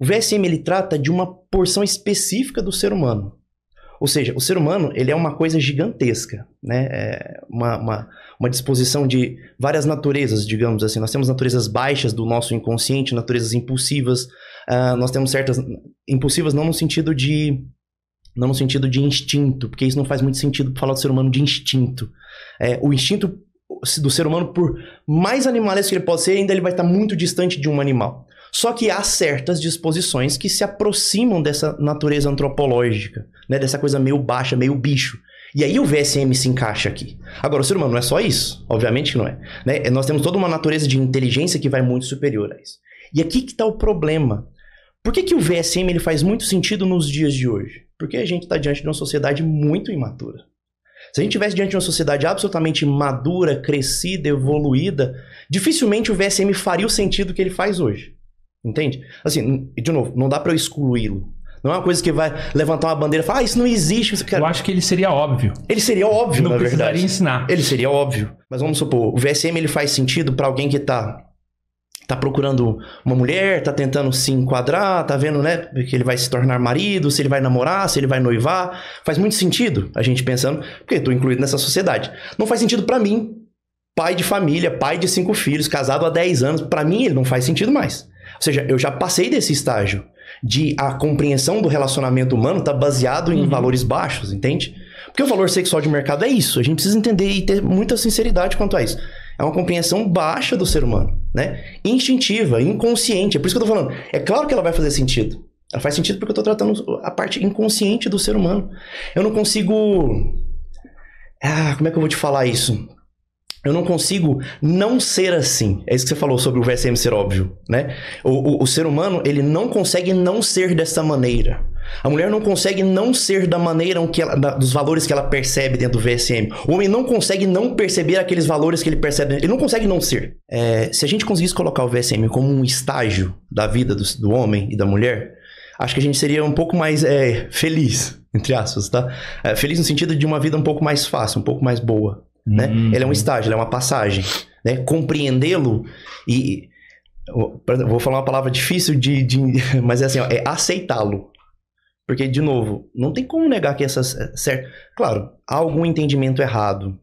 O VSM, ele trata de uma porção específica do ser humano. Ou seja, o ser humano, ele é uma coisa gigantesca, né? É uma disposição de várias naturezas, digamos assim. Nós temos naturezas baixas do nosso inconsciente, naturezas impulsivas. Nós temos certas... Impulsivas não no sentido de... Não no sentido de instinto, porque isso não faz muito sentido falar do ser humano de instinto. É, o instinto do ser humano, por mais animalesco que ele possa ser, ainda ele vai estar muito distante de um animal. Só que há certas disposições que se aproximam dessa natureza antropológica, né? Dessa coisa meio baixa, meio bicho. E aí o VSM se encaixa aqui. Agora, o ser humano não é só isso, obviamente que não é, né? Nós temos toda uma natureza de inteligência que vai muito superior a isso. E aqui que está o problema. Por que que o VSM ele faz muito sentido nos dias de hoje? Porque a gente está diante de uma sociedade muito imatura. Se a gente estivesse diante de uma sociedade absolutamente madura, crescida, evoluída, dificilmente o VSM faria o sentido que ele faz hoje. Entende? Assim, de novo, não dá para eu excluí-lo. Não é uma coisa que vai levantar uma bandeira e falar, ah, isso não existe. Isso, cara... Eu acho que ele seria óbvio. Ele seria óbvio, na verdade. Não precisaria ensinar. Ele seria óbvio. Mas vamos supor, o VSM ele faz sentido para alguém que está procurando uma mulher, está tentando se enquadrar, está vendo, né, que ele vai se tornar marido, se ele vai namorar, se ele vai noivar. Faz muito sentido a gente pensando, porque estou incluído nessa sociedade. Não faz sentido para mim, pai de família, pai de 5 filhos, casado há 10 anos. Para mim, ele não faz sentido mais. Ou seja, eu já passei desse estágio de a compreensão do relacionamento humano está baseado em valores baixos, entende? Porque o valor sexual de mercado é isso. A gente precisa entender e ter muita sinceridade quanto a isso. É uma compreensão baixa do ser humano, né? Instintiva, inconsciente. É por isso que eu tô falando. É claro que ela vai fazer sentido. Ela faz sentido porque eu tô tratando a parte inconsciente do ser humano. Eu não consigo... Ah, como é que eu vou te falar isso? Eu não consigo não ser assim. É isso que você falou sobre o VSM ser óbvio, né? O ser humano, ele não consegue não ser dessa maneira. A mulher não consegue não ser da maneira que ela, dos valores que ela percebe dentro do VSM. O homem não consegue não perceber aqueles valores que ele percebe. Ele não consegue não ser. É, se a gente conseguisse colocar o VSM como um estágio da vida do homem e da mulher, acho que a gente seria um pouco mais feliz, entre aspas, tá? É, feliz no sentido de uma vida um pouco mais fácil, um pouco mais boa, né? Ele é um estágio, ele é uma passagem, né? Compreendê-lo e... Vou falar uma palavra difícil mas é assim, ó, é aceitá-lo. Porque, de novo, não tem como negar que essas... Claro, há algum entendimento errado.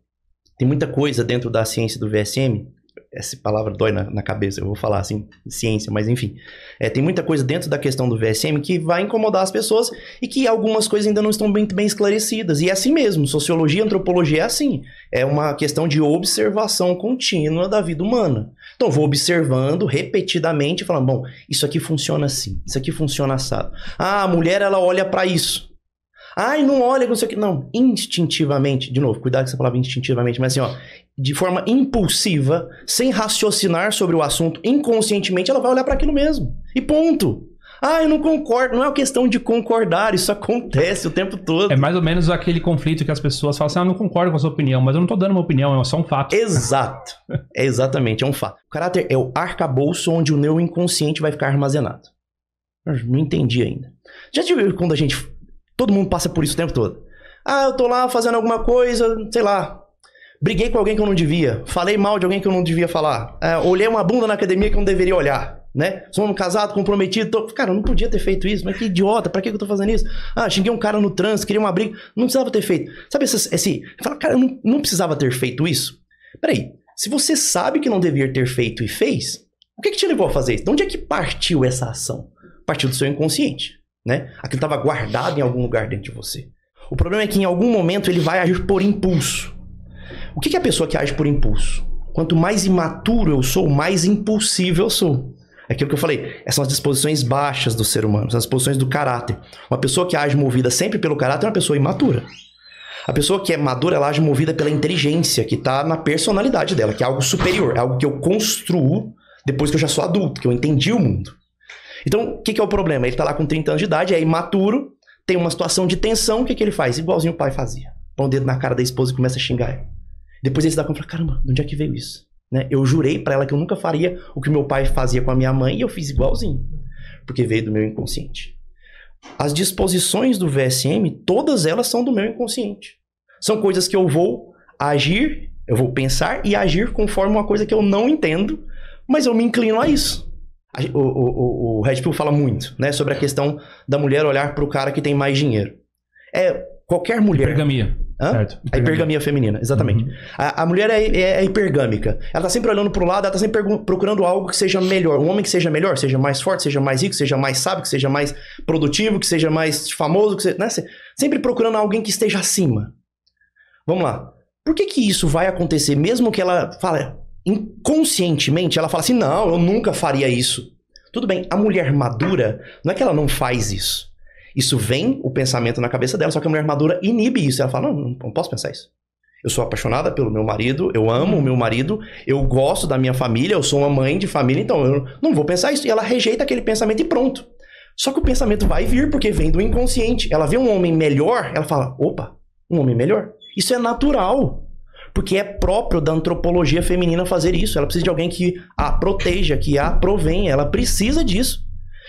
Tem muita coisa dentro da ciência do VSM. Essa palavra dói na cabeça, eu vou falar assim, ciência, mas enfim. É, tem muita coisa dentro da questão do VSM que vai incomodar as pessoas e que algumas coisas ainda não estão muito bem esclarecidas. E é assim mesmo, sociologia e antropologia é assim. É uma questão de observação contínua da vida humana. Então, vou observando repetidamente e falando, bom, isso aqui funciona assim, isso aqui funciona assado. Ah, a mulher, ela olha pra isso. Ai, não olha, não sei o que. Não, instintivamente, de novo, cuidado com essa palavra instintivamente, mas assim, ó, de forma impulsiva, sem raciocinar sobre o assunto, inconscientemente, ela vai olhar para aquilo mesmo. E ponto. Ah, eu não concordo. Não é uma questão de concordar, isso acontece o tempo todo. É mais ou menos aquele conflito que as pessoas falam assim, ah, não concordo com a sua opinião, mas eu não tô dando uma opinião, é só um fato. Exato. Exatamente, é um fato. O caráter é o arcabouço onde o meu inconsciente vai ficar armazenado. Eu não entendi ainda. Já tive quando a gente... Todo mundo passa por isso o tempo todo. Ah, eu tô lá fazendo alguma coisa, sei lá. Briguei com alguém que eu não devia. Falei mal de alguém que eu não devia falar. É, olhei uma bunda na academia que eu não deveria olhar, né? Sou um homem casado, comprometido. Cara, eu não podia ter feito isso. Mas que idiota, pra que eu tô fazendo isso? Ah, xinguei um cara no trânsito, queria uma briga. Não precisava ter feito. Sabe esse... Fala, cara, eu não precisava ter feito isso? Peraí, se você sabe que não devia ter feito e fez, o que te levou a fazer isso? De onde é que partiu essa ação? Partiu do seu inconsciente, né? Aquilo estava guardado em algum lugar dentro de você. O problema é que em algum momento ele vai agir por impulso. O que é a pessoa que age por impulso? Quanto mais imaturo eu sou, mais impulsivo eu sou. Aquilo que eu falei, essas são as disposições baixas do ser humano, são as disposições do caráter. Uma pessoa que age movida sempre pelo caráter é uma pessoa imatura. A pessoa que é madura, ela age movida pela inteligência, que está na personalidade dela, que é algo superior, é algo que eu construo depois que eu já sou adulto, que eu entendi o mundo. Então, o que é o problema? Ele está lá com 30 anos de idade, é imaturo, tem uma situação de tensão, o que ele faz? Igualzinho o pai fazia. Põe o dedo na cara da esposa e começa a xingar ela. Depois ele se dá conta e fala, caramba, de onde é que veio isso? Né? Eu jurei para ela que eu nunca faria o que meu pai fazia com a minha mãe e eu fiz igualzinho, porque veio do meu inconsciente. As disposições do VSM, todas elas são do meu inconsciente. São coisas que eu vou agir, eu vou pensar e agir conforme uma coisa que eu não entendo, mas eu me inclino a isso. O Red Pill fala muito, né, sobre a questão da mulher olhar para o cara que tem mais dinheiro. É qualquer mulher... Hipergamia. Hã? Certo. Hipergamia. A hipergamia feminina, exatamente. Uhum. A mulher é hipergâmica. Ela tá sempre olhando pro lado, ela tá sempre procurando algo que seja melhor. Um homem que seja melhor, seja mais forte, seja mais rico, seja mais sábio, que seja mais produtivo, que seja mais famoso, que seja, né? Sempre procurando alguém que esteja acima. Vamos lá. Por que que isso vai acontecer? Mesmo que ela fala... inconscientemente, ela fala assim, não, eu nunca faria isso. Tudo bem, a mulher madura, não é que ela não faz isso. Isso vem, o pensamento na cabeça dela, só que a mulher madura inibe isso. Ela fala, não, não posso pensar isso. Eu sou apaixonada pelo meu marido, eu amo o meu marido, eu gosto da minha família, eu sou uma mãe de família, então eu não vou pensar isso. E ela rejeita aquele pensamento e pronto. Só que o pensamento vai vir porque vem do inconsciente. Ela vê um homem melhor, ela fala, opa, um homem melhor. Isso é natural. Porque é próprio da antropologia feminina fazer isso. Ela precisa de alguém que a proteja, que a provenha. Ela precisa disso.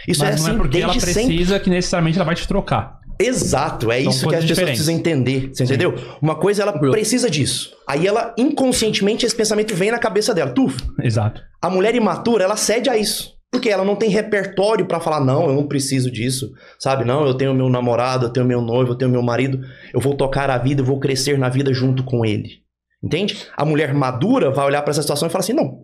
Isso mas é assim, não é porque ela precisa sempre. Que necessariamente ela vai te trocar. Exato, é então, isso que as pessoas precisam entender. Você entendeu? Uma coisa, ela precisa disso. Aí ela, inconscientemente, esse pensamento vem na cabeça dela. Tufa. Exato. A mulher imatura, ela cede a isso. Porque ela não tem repertório pra falar, não, eu não preciso disso, sabe? Não, eu tenho meu namorado, eu tenho meu noivo, eu tenho meu marido. Eu vou tocar a vida, eu vou crescer na vida junto com ele. Entende? A mulher madura vai olhar pra essa situação e falar assim, não,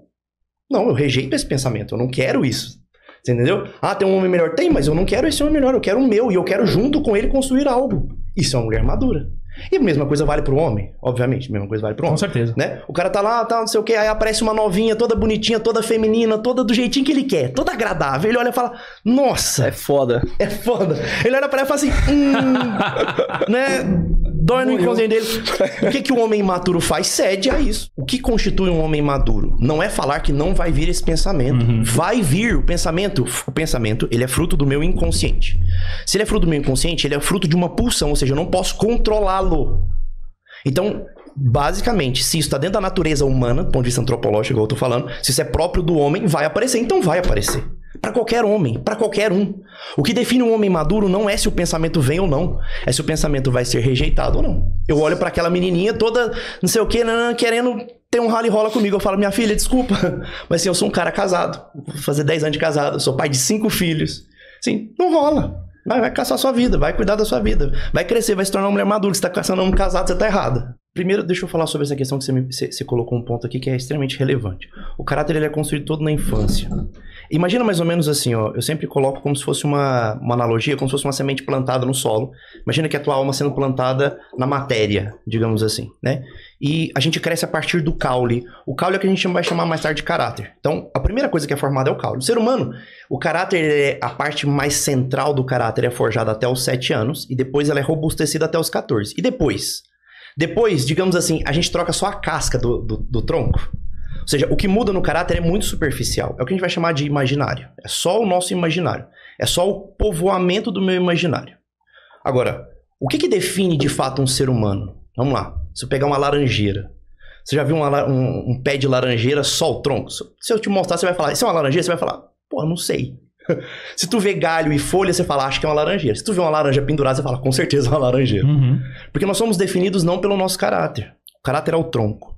eu rejeito esse pensamento, eu não quero isso. Você entendeu? Ah, tem um homem melhor? Tem, mas eu não quero esse homem melhor, eu quero o meu e eu quero junto com ele construir algo. Isso é uma mulher madura. E a mesma coisa vale pro homem, obviamente, a mesma coisa vale pro homem. Com certeza. Né? O cara tá lá, tá, não sei o que, aí aparece uma novinha, toda bonitinha, toda feminina, toda do jeitinho que ele quer, toda agradável. Ele olha e fala, nossa. É foda. Ele olha pra ela e fala assim, né... Dói no inconsciente dele. O que o homem maduro faz? Cede a isso. O que constitui um homem maduro? Não é falar que não vai vir esse pensamento. Uhum. Vai vir o pensamento. O pensamento, ele é fruto do meu inconsciente. Se ele é fruto do meu inconsciente, ele é fruto de uma pulsão. Ou seja, eu não posso controlá-lo. Então, basicamente, se isso está dentro da natureza humana, do ponto de vista antropológico, igual eu tô falando, se isso é próprio do homem, vai aparecer. Então vai aparecer. Para qualquer homem, para qualquer um. O que define um homem maduro não é se o pensamento vem ou não. É se o pensamento vai ser rejeitado ou não. Eu olho para aquela menininha toda, não sei o que, querendo ter um rally rola comigo. Eu falo, minha filha, desculpa, mas sim, eu sou um cara casado. Vou fazer 10 anos de casado, eu sou pai de 5 filhos. Sim, não rola. Vai caçar a sua vida, vai cuidar da sua vida. Vai crescer, vai se tornar uma mulher madura. Se tá caçando um homem casado, você tá errada. Primeiro, deixa eu falar sobre essa questão que você colocou um ponto aqui que é extremamente relevante. O caráter, ele é construído todo na infância. Imagina mais ou menos assim, ó. Eu sempre coloco como se fosse uma analogia, como se fosse uma semente plantada no solo. Imagina que a tua alma sendo plantada na matéria, digamos assim, né? E a gente cresce a partir do caule. O caule é o que a gente vai chamar mais tarde de caráter. Então, a primeira coisa que é formada é o caule. O ser humano, o caráter, a parte mais central do caráter é forjada até os 7 anos. E depois ela é robustecida até os 14. E depois... digamos assim, a gente troca só a casca do tronco. Ou seja, o que muda no caráter é muito superficial. É o que a gente vai chamar de imaginário. É só o nosso imaginário. É só o povoamento do meu imaginário. Agora, o que define de fato um ser humano? Vamos lá. Se eu pegar uma laranjeira. Você já viu um pé de laranjeira só o tronco? Se eu te mostrar, você vai falar, isso é uma laranjeira? Você vai falar, pô, não sei. Se tu vê galho e folha, você fala, acho que é uma laranjeira. Se tu vê uma laranja pendurada, você fala, com certeza é uma laranjeira. Uhum. Porque nós somos definidos não pelo nosso caráter. O caráter é o tronco.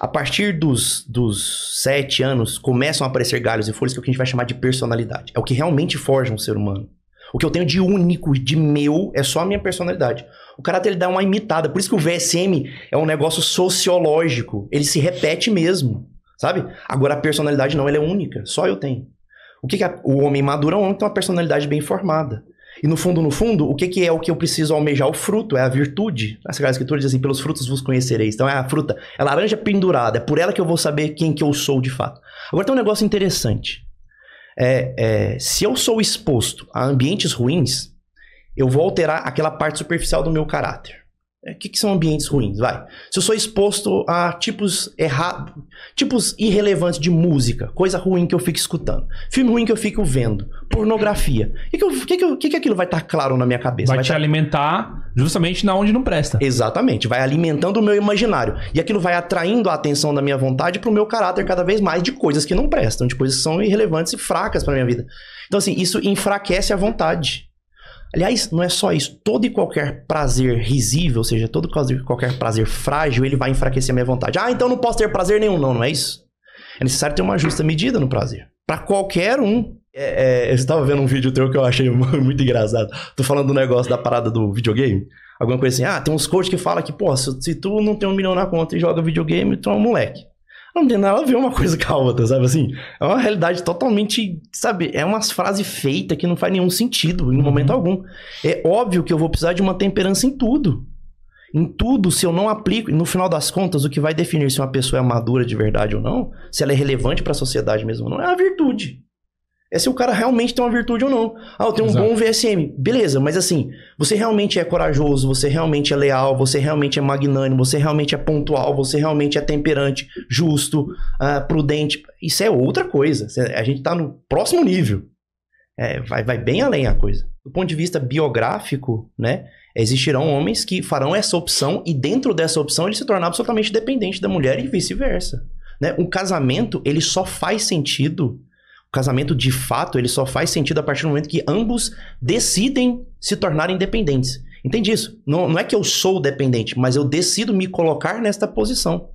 A partir dos 7 anos, começam a aparecer galhos e folhas, que é o que a gente vai chamar de personalidade. É o que realmente forja um ser humano. O que eu tenho de único, de meu, é só a minha personalidade. O caráter, ele dá uma imitada. Por isso que o VSM é um negócio sociológico. Ele se repete mesmo, sabe? Agora, a personalidade não, ela é única. Só eu tenho. O que é o homem maduro? É um homem que tem uma personalidade bem formada. E no fundo, o que é o que eu preciso almejar? O fruto, é a virtude. A Sagrada Escritura diz assim, pelos frutos vos conhecereis. Então é a fruta, é a laranja pendurada. É por ela que eu vou saber quem que eu sou de fato. Agora tem um negócio interessante. Se eu sou exposto a ambientes ruins, eu vou alterar aquela parte superficial do meu caráter. O que são ambientes ruins? Vai. Se eu sou exposto a tipos errados, tipos irrelevantes de música, coisa ruim que eu fico escutando, filme ruim que eu fico vendo, pornografia, o que aquilo vai estar claro na minha cabeça? Vai te alimentar justamente na onde não presta. Exatamente. Vai alimentando o meu imaginário. E aquilo vai atraindo a atenção da minha vontade para o meu caráter cada vez mais de coisas que não prestam, de coisas que são irrelevantes e fracas para minha vida. Então assim, isso enfraquece a vontade. Aliás, não é só isso. Todo e qualquer prazer risível, ou seja, todo e qualquer prazer frágil, ele vai enfraquecer a minha vontade. Ah, então não posso ter prazer nenhum. Não é isso. É necessário ter uma justa medida no prazer. Pra qualquer um. Eu estava vendo um vídeo teu que eu achei muito engraçado. Tô falando do negócio da parada do videogame. Alguma coisa assim, ah, tem uns coaches que falam que, pô, se tu não tem 1 milhão na conta e joga videogame, tu é um moleque. Não tem nada a ver uma coisa com a outra, sabe assim? É uma realidade totalmente, sabe, é umas frases feitas que não faz nenhum sentido em momento algum. É óbvio que eu vou precisar de uma temperança em tudo. Em tudo, se eu não aplico, e no final das contas, o que vai definir se uma pessoa é madura de verdade ou não, se ela é relevante para a sociedade mesmo ou não, é a virtude. É se o cara realmente tem uma virtude ou não. Ah, eu tenho um bom VSM. Beleza, mas assim, você realmente é corajoso, você realmente é leal, você realmente é magnânimo, você realmente é pontual, você realmente é temperante, justo, prudente. Isso é outra coisa. A gente tá no próximo nível. Vai bem além a coisa. Do ponto de vista biográfico, né? Existirão homens que farão essa opção e dentro dessa opção ele se tornar absolutamente dependente da mulher e vice-versa. Né? Um casamento, ele só faz sentido... O casamento, de fato, ele só faz sentido a partir do momento que ambos decidem se tornar independentes. Entende isso? Não é que eu sou dependente, mas eu decido me colocar nesta posição,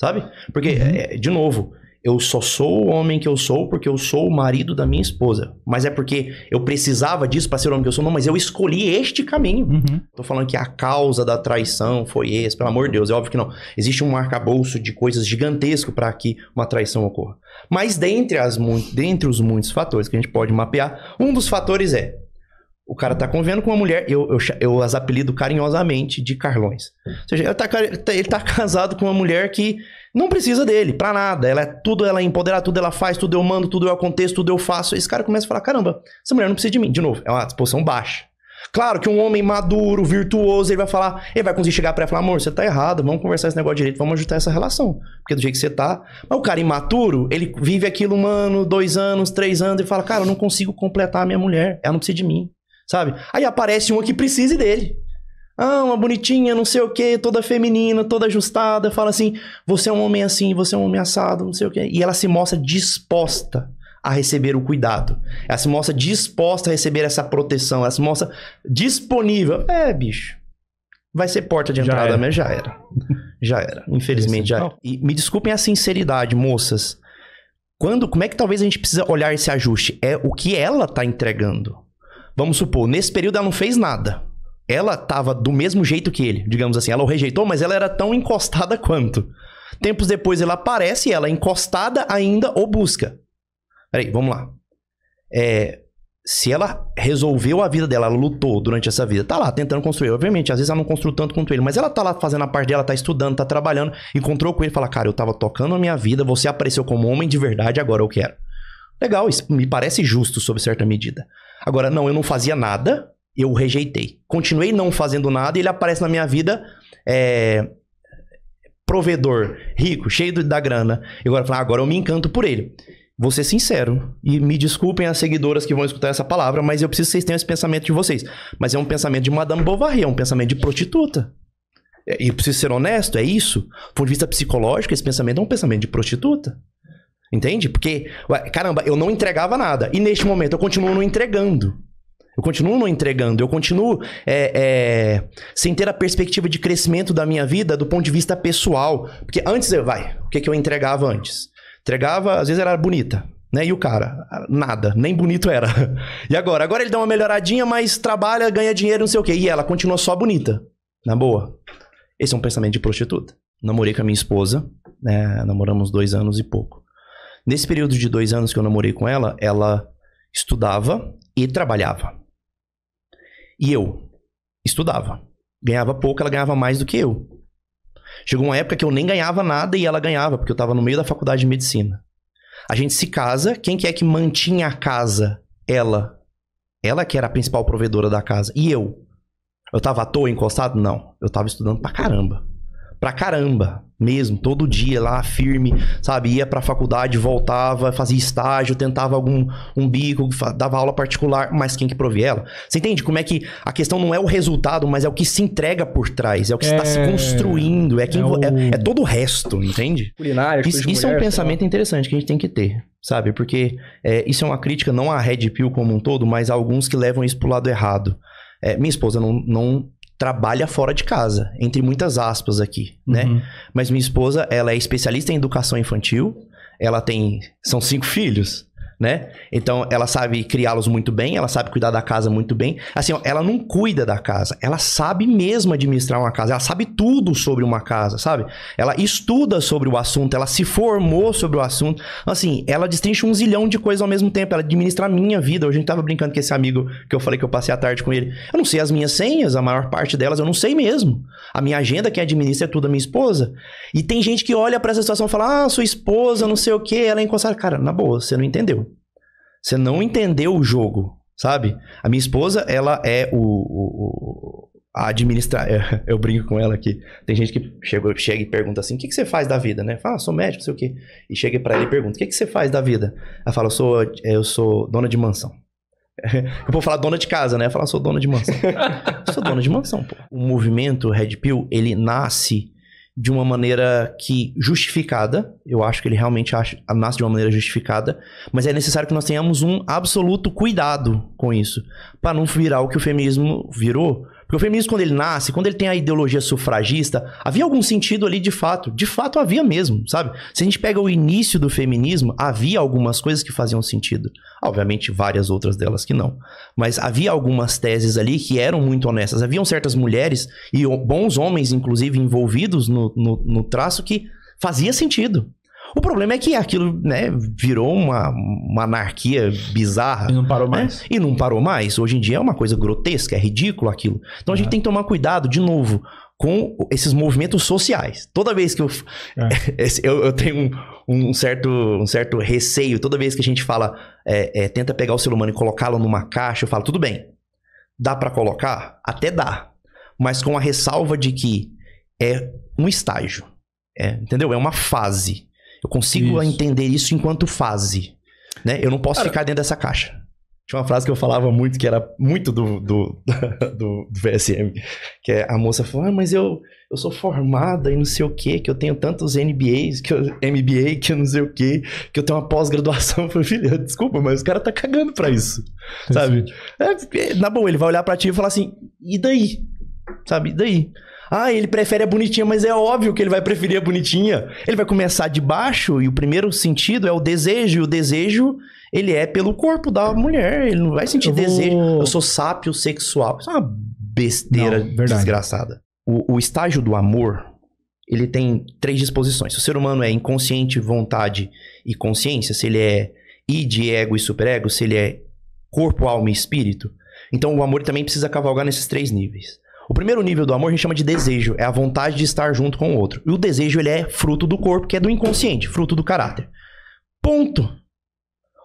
sabe? Porque, de novo, eu só sou o homem que eu sou porque eu sou o marido da minha esposa. Mas é porque eu precisava disso para ser o homem que eu sou? Não, mas eu escolhi este caminho. Tô falando que a causa da traição foi esse, pelo amor de Deus. É óbvio que não. Existe um arcabouço de coisas gigantesco para que uma traição ocorra. Mas dentre os muitos fatores que a gente pode mapear, um dos fatores é... O cara tá convivendo com uma mulher, eu as apelido carinhosamente de Carlões. Ou seja, ele tá casado com uma mulher que não precisa dele, pra nada. Ela é tudo, ela é empoderada, tudo ela faz, tudo eu mando, tudo eu aconteço, tudo eu faço. Esse cara começa a falar, caramba, essa mulher não precisa de mim. De novo, é uma disposição baixa. Claro que um homem maduro, virtuoso, ele vai conseguir chegar pra ela e falar, amor, você tá errado, vamos conversar esse negócio direito, vamos ajustar essa relação. Porque do jeito que você tá... Mas o cara imaturo, ele vive aquilo um ano, 2 anos, 3 anos, e fala, cara, eu não consigo completar a minha mulher, ela não precisa de mim. Sabe? Aí aparece uma que precise dele. Ah, uma bonitinha, não sei o quê, toda feminina, toda ajustada, fala assim, você é um homem assim, você é um homem assado, não sei o quê. E ela se mostra disposta a receber o cuidado. Ela se mostra disposta a receber essa proteção, ela se mostra disponível. Bicho, vai ser porta de entrada, mas já era. Já era, infelizmente já era. E me desculpem a sinceridade, moças. Como é que talvez a gente precisa olhar esse ajuste? É o que ela tá entregando. Vamos supor, nesse período ela não fez nada. Ela tava do mesmo jeito que ele, digamos assim. Ela o rejeitou, mas ela era tão encostada quanto. Tempos depois ela aparece e ela encostada ainda o busca. Peraí, vamos lá. Se ela resolveu a vida dela, ela lutou durante essa vida, tá lá tentando construir. Obviamente, às vezes ela não construiu tanto quanto ele, mas ela tá lá fazendo a parte dela, tá estudando, tá trabalhando. Encontrou com ele e fala, cara, eu tava tocando a minha vida, você apareceu como homem de verdade, agora eu quero. Legal, isso me parece justo sob certa medida. Agora, não, eu não fazia nada, eu o rejeitei. Continuei não fazendo nada e ele aparece na minha vida provedor, rico, cheio da grana. E agora eu me encanto por ele. Vou ser sincero, e me desculpem as seguidoras que vão escutar essa palavra, mas eu preciso que vocês tenham esse pensamento de vocês. Mas é um pensamento de Madame Bovary, é um pensamento de prostituta. E preciso ser honesto, é isso. Do ponto de vista psicológico, esse pensamento é um pensamento de prostituta. Entende? Porque, caramba, eu não entregava nada. E neste momento eu continuo não entregando. Eu continuo sem ter a perspectiva de crescimento da minha vida do ponto de vista pessoal. Porque antes o que eu entregava antes? Entregava, às vezes era bonita, né? E o cara, nada, nem bonito era. E agora? Agora ele dá uma melhoradinha, mas trabalha, ganha dinheiro, não sei o quê. E ela continua só bonita, na boa. Esse é um pensamento de prostituta. Namorei com a minha esposa, né? Namoramos 2 anos e pouco. Nesse período de 2 anos que eu namorei com ela, ela estudava e trabalhava. E eu estudava. Ganhava pouco, ela ganhava mais do que eu. Chegou uma época que eu nem ganhava nada e ela ganhava, porque eu estava no meio da faculdade de medicina. A gente se casa, quem que é que mantinha a casa? Ela. Ela que era a principal provedora da casa. E eu? Eu estava à toa, encostado? Não. Eu estava estudando pra caramba. Pra caramba, mesmo, todo dia lá, firme, sabe, ia pra faculdade, voltava, fazia estágio, tentava um bico, dava aula particular, mas quem que provia ela? Você entende como é que a questão não é o resultado, mas é o que se entrega por trás, é o que está se construindo, é todo o resto, entende? Culinária, isso é um pensamento interessante que a gente tem que ter, sabe, porque isso é uma crítica não à Red Pill como um todo, mas a alguns que levam isso pro lado errado. Minha esposa não trabalha fora de casa, entre muitas aspas aqui, né? Mas minha esposa, ela é especialista em educação infantil, ela tem... São 5 filhos, né? Então, ela sabe criá-los muito bem, ela sabe cuidar da casa muito bem. Assim, ó, ela não cuida da casa, ela sabe mesmo administrar uma casa, ela sabe tudo sobre uma casa, sabe? Ela estuda sobre o assunto, ela se formou sobre o assunto. Assim, ela destrincha um zilhão de coisas ao mesmo tempo, ela administra a minha vida. Hoje a gente tava brincando com esse amigo que eu falei que eu passei a tarde com ele. Eu não sei as minhas senhas, a maior parte delas eu não sei mesmo. A minha agenda, quem administra é tudo a minha esposa. E tem gente que olha pra essa situação e fala, ah, sua esposa, não sei o que, ela é encostada. Cara, na boa, você não entendeu. Você não entendeu o jogo, sabe? A minha esposa, ela é a administrar. Eu brinco com ela aqui. Tem gente que chega e pergunta assim, o que você faz da vida, né? Fala, sou médico, não sei o quê. E chega pra ela e pergunta, o que você faz da vida? Ela fala, eu sou dona de mansão. Eu vou falar dona de casa, né? Eu falo, sou dona de mansão. Eu sou dona de mansão, pô. O movimento Red Pill, ele nasce de uma maneira que justificada, eu acho que ele realmente nasce de uma maneira justificada, mas é necessário que nós tenhamos um absoluto cuidado com isso, para não virar o que o feminismo virou. Porque o feminismo, quando ele nasce, quando ele tem a ideologia sufragista, havia algum sentido ali de fato havia mesmo, sabe? Se a gente pega o início do feminismo, havia algumas coisas que faziam sentido, obviamente várias outras delas que não, mas havia algumas teses ali que eram muito honestas, haviam certas mulheres e bons homens, inclusive, envolvidos no traço que fazia sentido. O problema é que aquilo, né, virou uma anarquia bizarra. E não parou mais. Né? E não parou mais. Hoje em dia é uma coisa grotesca, é ridículo aquilo. Então a gente tem que tomar cuidado, de novo, com esses movimentos sociais. Toda vez que eu tenho um certo receio, toda vez que a gente fala, tenta pegar o ser humano e colocá-lo numa caixa, eu falo, tudo bem, dá pra colocar? Até dá. Mas com a ressalva de que é um estágio, entendeu? É uma fase. Eu consigo entender isso enquanto fase, né? Eu não posso ficar dentro dessa caixa. Tinha uma frase que eu falava muito, que era muito do VSM, que é a moça falou, mas eu sou formada e não sei o quê, que eu tenho tantos MBAs, que eu não sei o quê, que eu tenho uma pós-graduação. Eu falei, filha, desculpa, mas o cara tá cagando pra isso, sabe? Na boa, ele vai olhar pra ti e falar assim, e daí? Sabe, e daí? Ah, ele prefere a bonitinha, mas é óbvio que ele vai preferir a bonitinha. Ele vai começar de baixo e o primeiro sentido é o desejo. E o desejo, ele é pelo corpo da mulher. Ele não vai sentir desejo. Eu sou sábio sexual. Isso é uma besteira desgraçada. O estágio do amor, ele tem 3 disposições. Se o ser humano é inconsciente, vontade e consciência, se ele é id, ego e superego, se ele é corpo, alma e espírito, então o amor também precisa cavalgar nesses 3 níveis. O primeiro nível do amor a gente chama de desejo, é a vontade de estar junto com o outro. E o desejo, ele é fruto do corpo, que é do inconsciente, fruto do caráter. Ponto.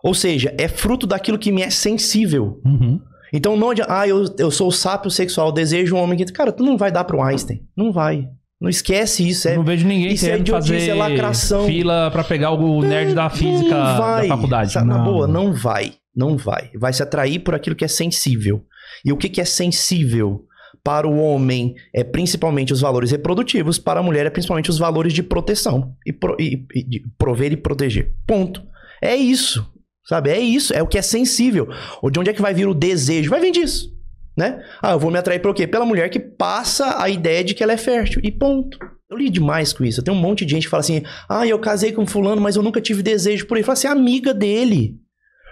Ou seja, é fruto daquilo que me é sensível. Uhum. Então não adianta, eu sou sábio sexual, desejo um homem que... Cara, tu não vai dar pro Einstein, não vai. Não esquece isso. Não vejo ninguém querendo fazer lacração, fila pra pegar o nerd da física da faculdade. Na boa, não vai, não vai. Vai se atrair por aquilo que é sensível. E o que é sensível? Para o homem é principalmente os valores reprodutivos, para a mulher é principalmente os valores de proteção e de prover e proteger. Ponto. É isso, sabe? É isso, é o que é sensível. De onde é que vai vir o desejo? Vai vir disso, né? Ah, eu vou me atrair por quê? Pela mulher que passa a ideia de que ela é fértil e ponto. Eu li demais com isso. Eu tenho um monte de gente que fala assim, ah, eu casei com fulano, mas eu nunca tive desejo por ele. Fala assim, amiga dele.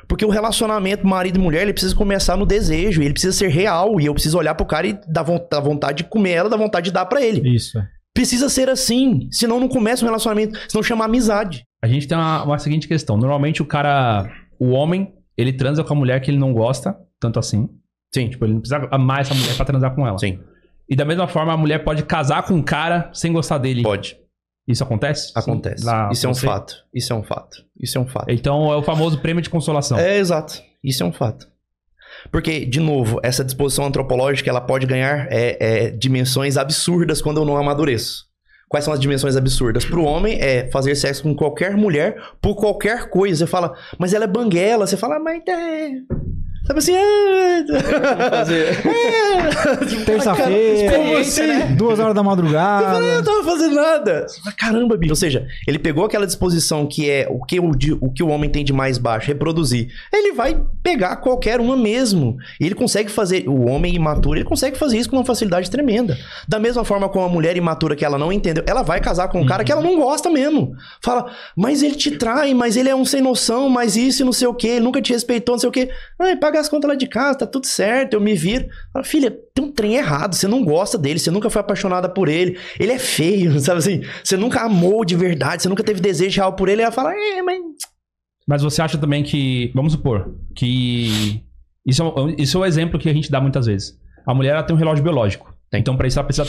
Porque o relacionamento marido e mulher, ele precisa começar no desejo, ele precisa ser real, e eu preciso olhar pro cara e dar vontade de comer ela, dar vontade de dar pra ele. Isso. Precisa ser assim, senão não começa um relacionamento, senão chama amizade. A gente tem uma seguinte questão, normalmente o homem, ele transa com a mulher que ele não gosta, tanto assim. Sim. Tipo, ele não precisa amar essa mulher pra transar com ela. Sim. E da mesma forma, a mulher pode casar com um cara sem gostar dele. Pode. Isso acontece? Acontece. Isso é um fato. Isso é um fato. Isso é um fato. Então é o famoso prêmio de consolação. É, exato. Isso é um fato. Porque, de novo, essa disposição antropológica, ela pode ganhar dimensões absurdas quando eu não amadureço. Quais são as dimensões absurdas? Pro homem é fazer sexo com qualquer mulher por qualquer coisa. Você fala, mas ela é banguela. Você fala, mas... Sabe assim, terça-feira, assim, 2 horas da madrugada. Eu falei, eu não tava fazendo nada. Caramba, bicho. Ou seja, ele pegou aquela disposição que é o que o homem tem de mais baixo, reproduzir. Ele vai pegar qualquer uma mesmo. E ele consegue fazer, o homem imaturo, ele consegue fazer isso com uma facilidade tremenda. Da mesma forma como a mulher imatura que ela não entendeu, ela vai casar com um cara que ela não gosta mesmo. Fala, mas ele te trai, mas ele é um sem noção, mas isso e não sei o que, ele nunca te respeitou, não sei o que. Ai, paga as contas lá de casa, tá tudo certo, eu me viro. Fala, filha, tem um trem errado, você não gosta dele, você nunca foi apaixonada por ele, ele é feio, sabe assim? Você nunca amou de verdade, você nunca teve desejo real por ele, ela fala, é, mas... Mas você acha também que, vamos supor, que isso é um exemplo que a gente dá muitas vezes. A mulher, ela tem um relógio biológico, então pra isso ela precisa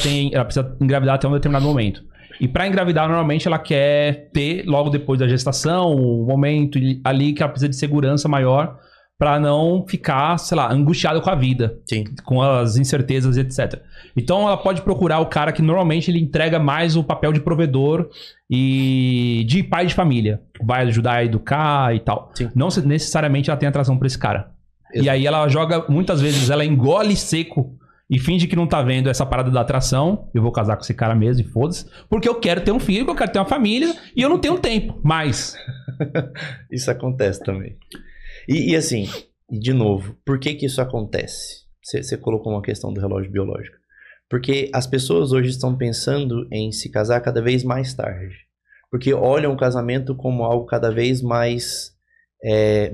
engravidar até um determinado momento. E pra engravidar, normalmente ela quer ter, logo depois da gestação, um momento ali que ela precisa de segurança maior, pra não ficar, sei lá, angustiado com a vida. Sim. Com as incertezas, etc. Então ela pode procurar o cara que normalmente ele entrega mais o papel de provedor e de pai de família. Vai ajudar a educar e tal. Sim. Não necessariamente ela tem atração por esse cara. Exato. E aí ela joga, muitas vezes, ela engole seco e finge que não tá vendo essa parada da atração. Eu vou casar com esse cara mesmo e foda-se. Porque eu quero ter um filho, eu quero ter uma família e eu não tenho tempo mais. Isso acontece também. E assim, de novo, por que que isso acontece? Você colocou uma questão do relógio biológico. Porque as pessoas hoje estão pensando em se casar cada vez mais tarde. Porque olham o casamento como algo cada vez mais...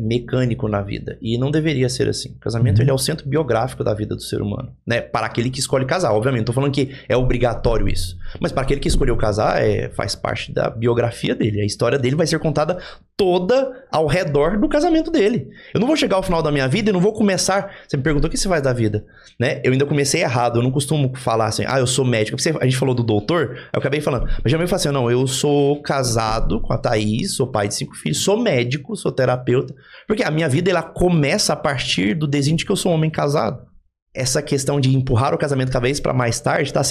mecânico na vida. E não deveria ser assim. O casamento ele é o centro biográfico da vida do ser humano, né? Para aquele que escolhe casar, obviamente. Não tô falando que é obrigatório isso. Mas para aquele que escolheu casar, faz parte da biografia dele. A história dele vai ser contada toda ao redor do casamento dele. Eu não vou chegar ao final da minha vida e não vou começar... Você me perguntou o que você faz da vida, né? Eu ainda comecei errado. Eu não costumo falar assim, ah, eu sou médico. A gente falou do doutor, eu acabei falando. Mas já me fala assim, não, eu sou casado com a Thaís, sou pai de 5 filhos, sou médico, sou terapeuta, porque a minha vida ela começa a partir do desenho de que eu sou um homem casado. Essa questão de empurrar o casamento cada vez para mais tarde tá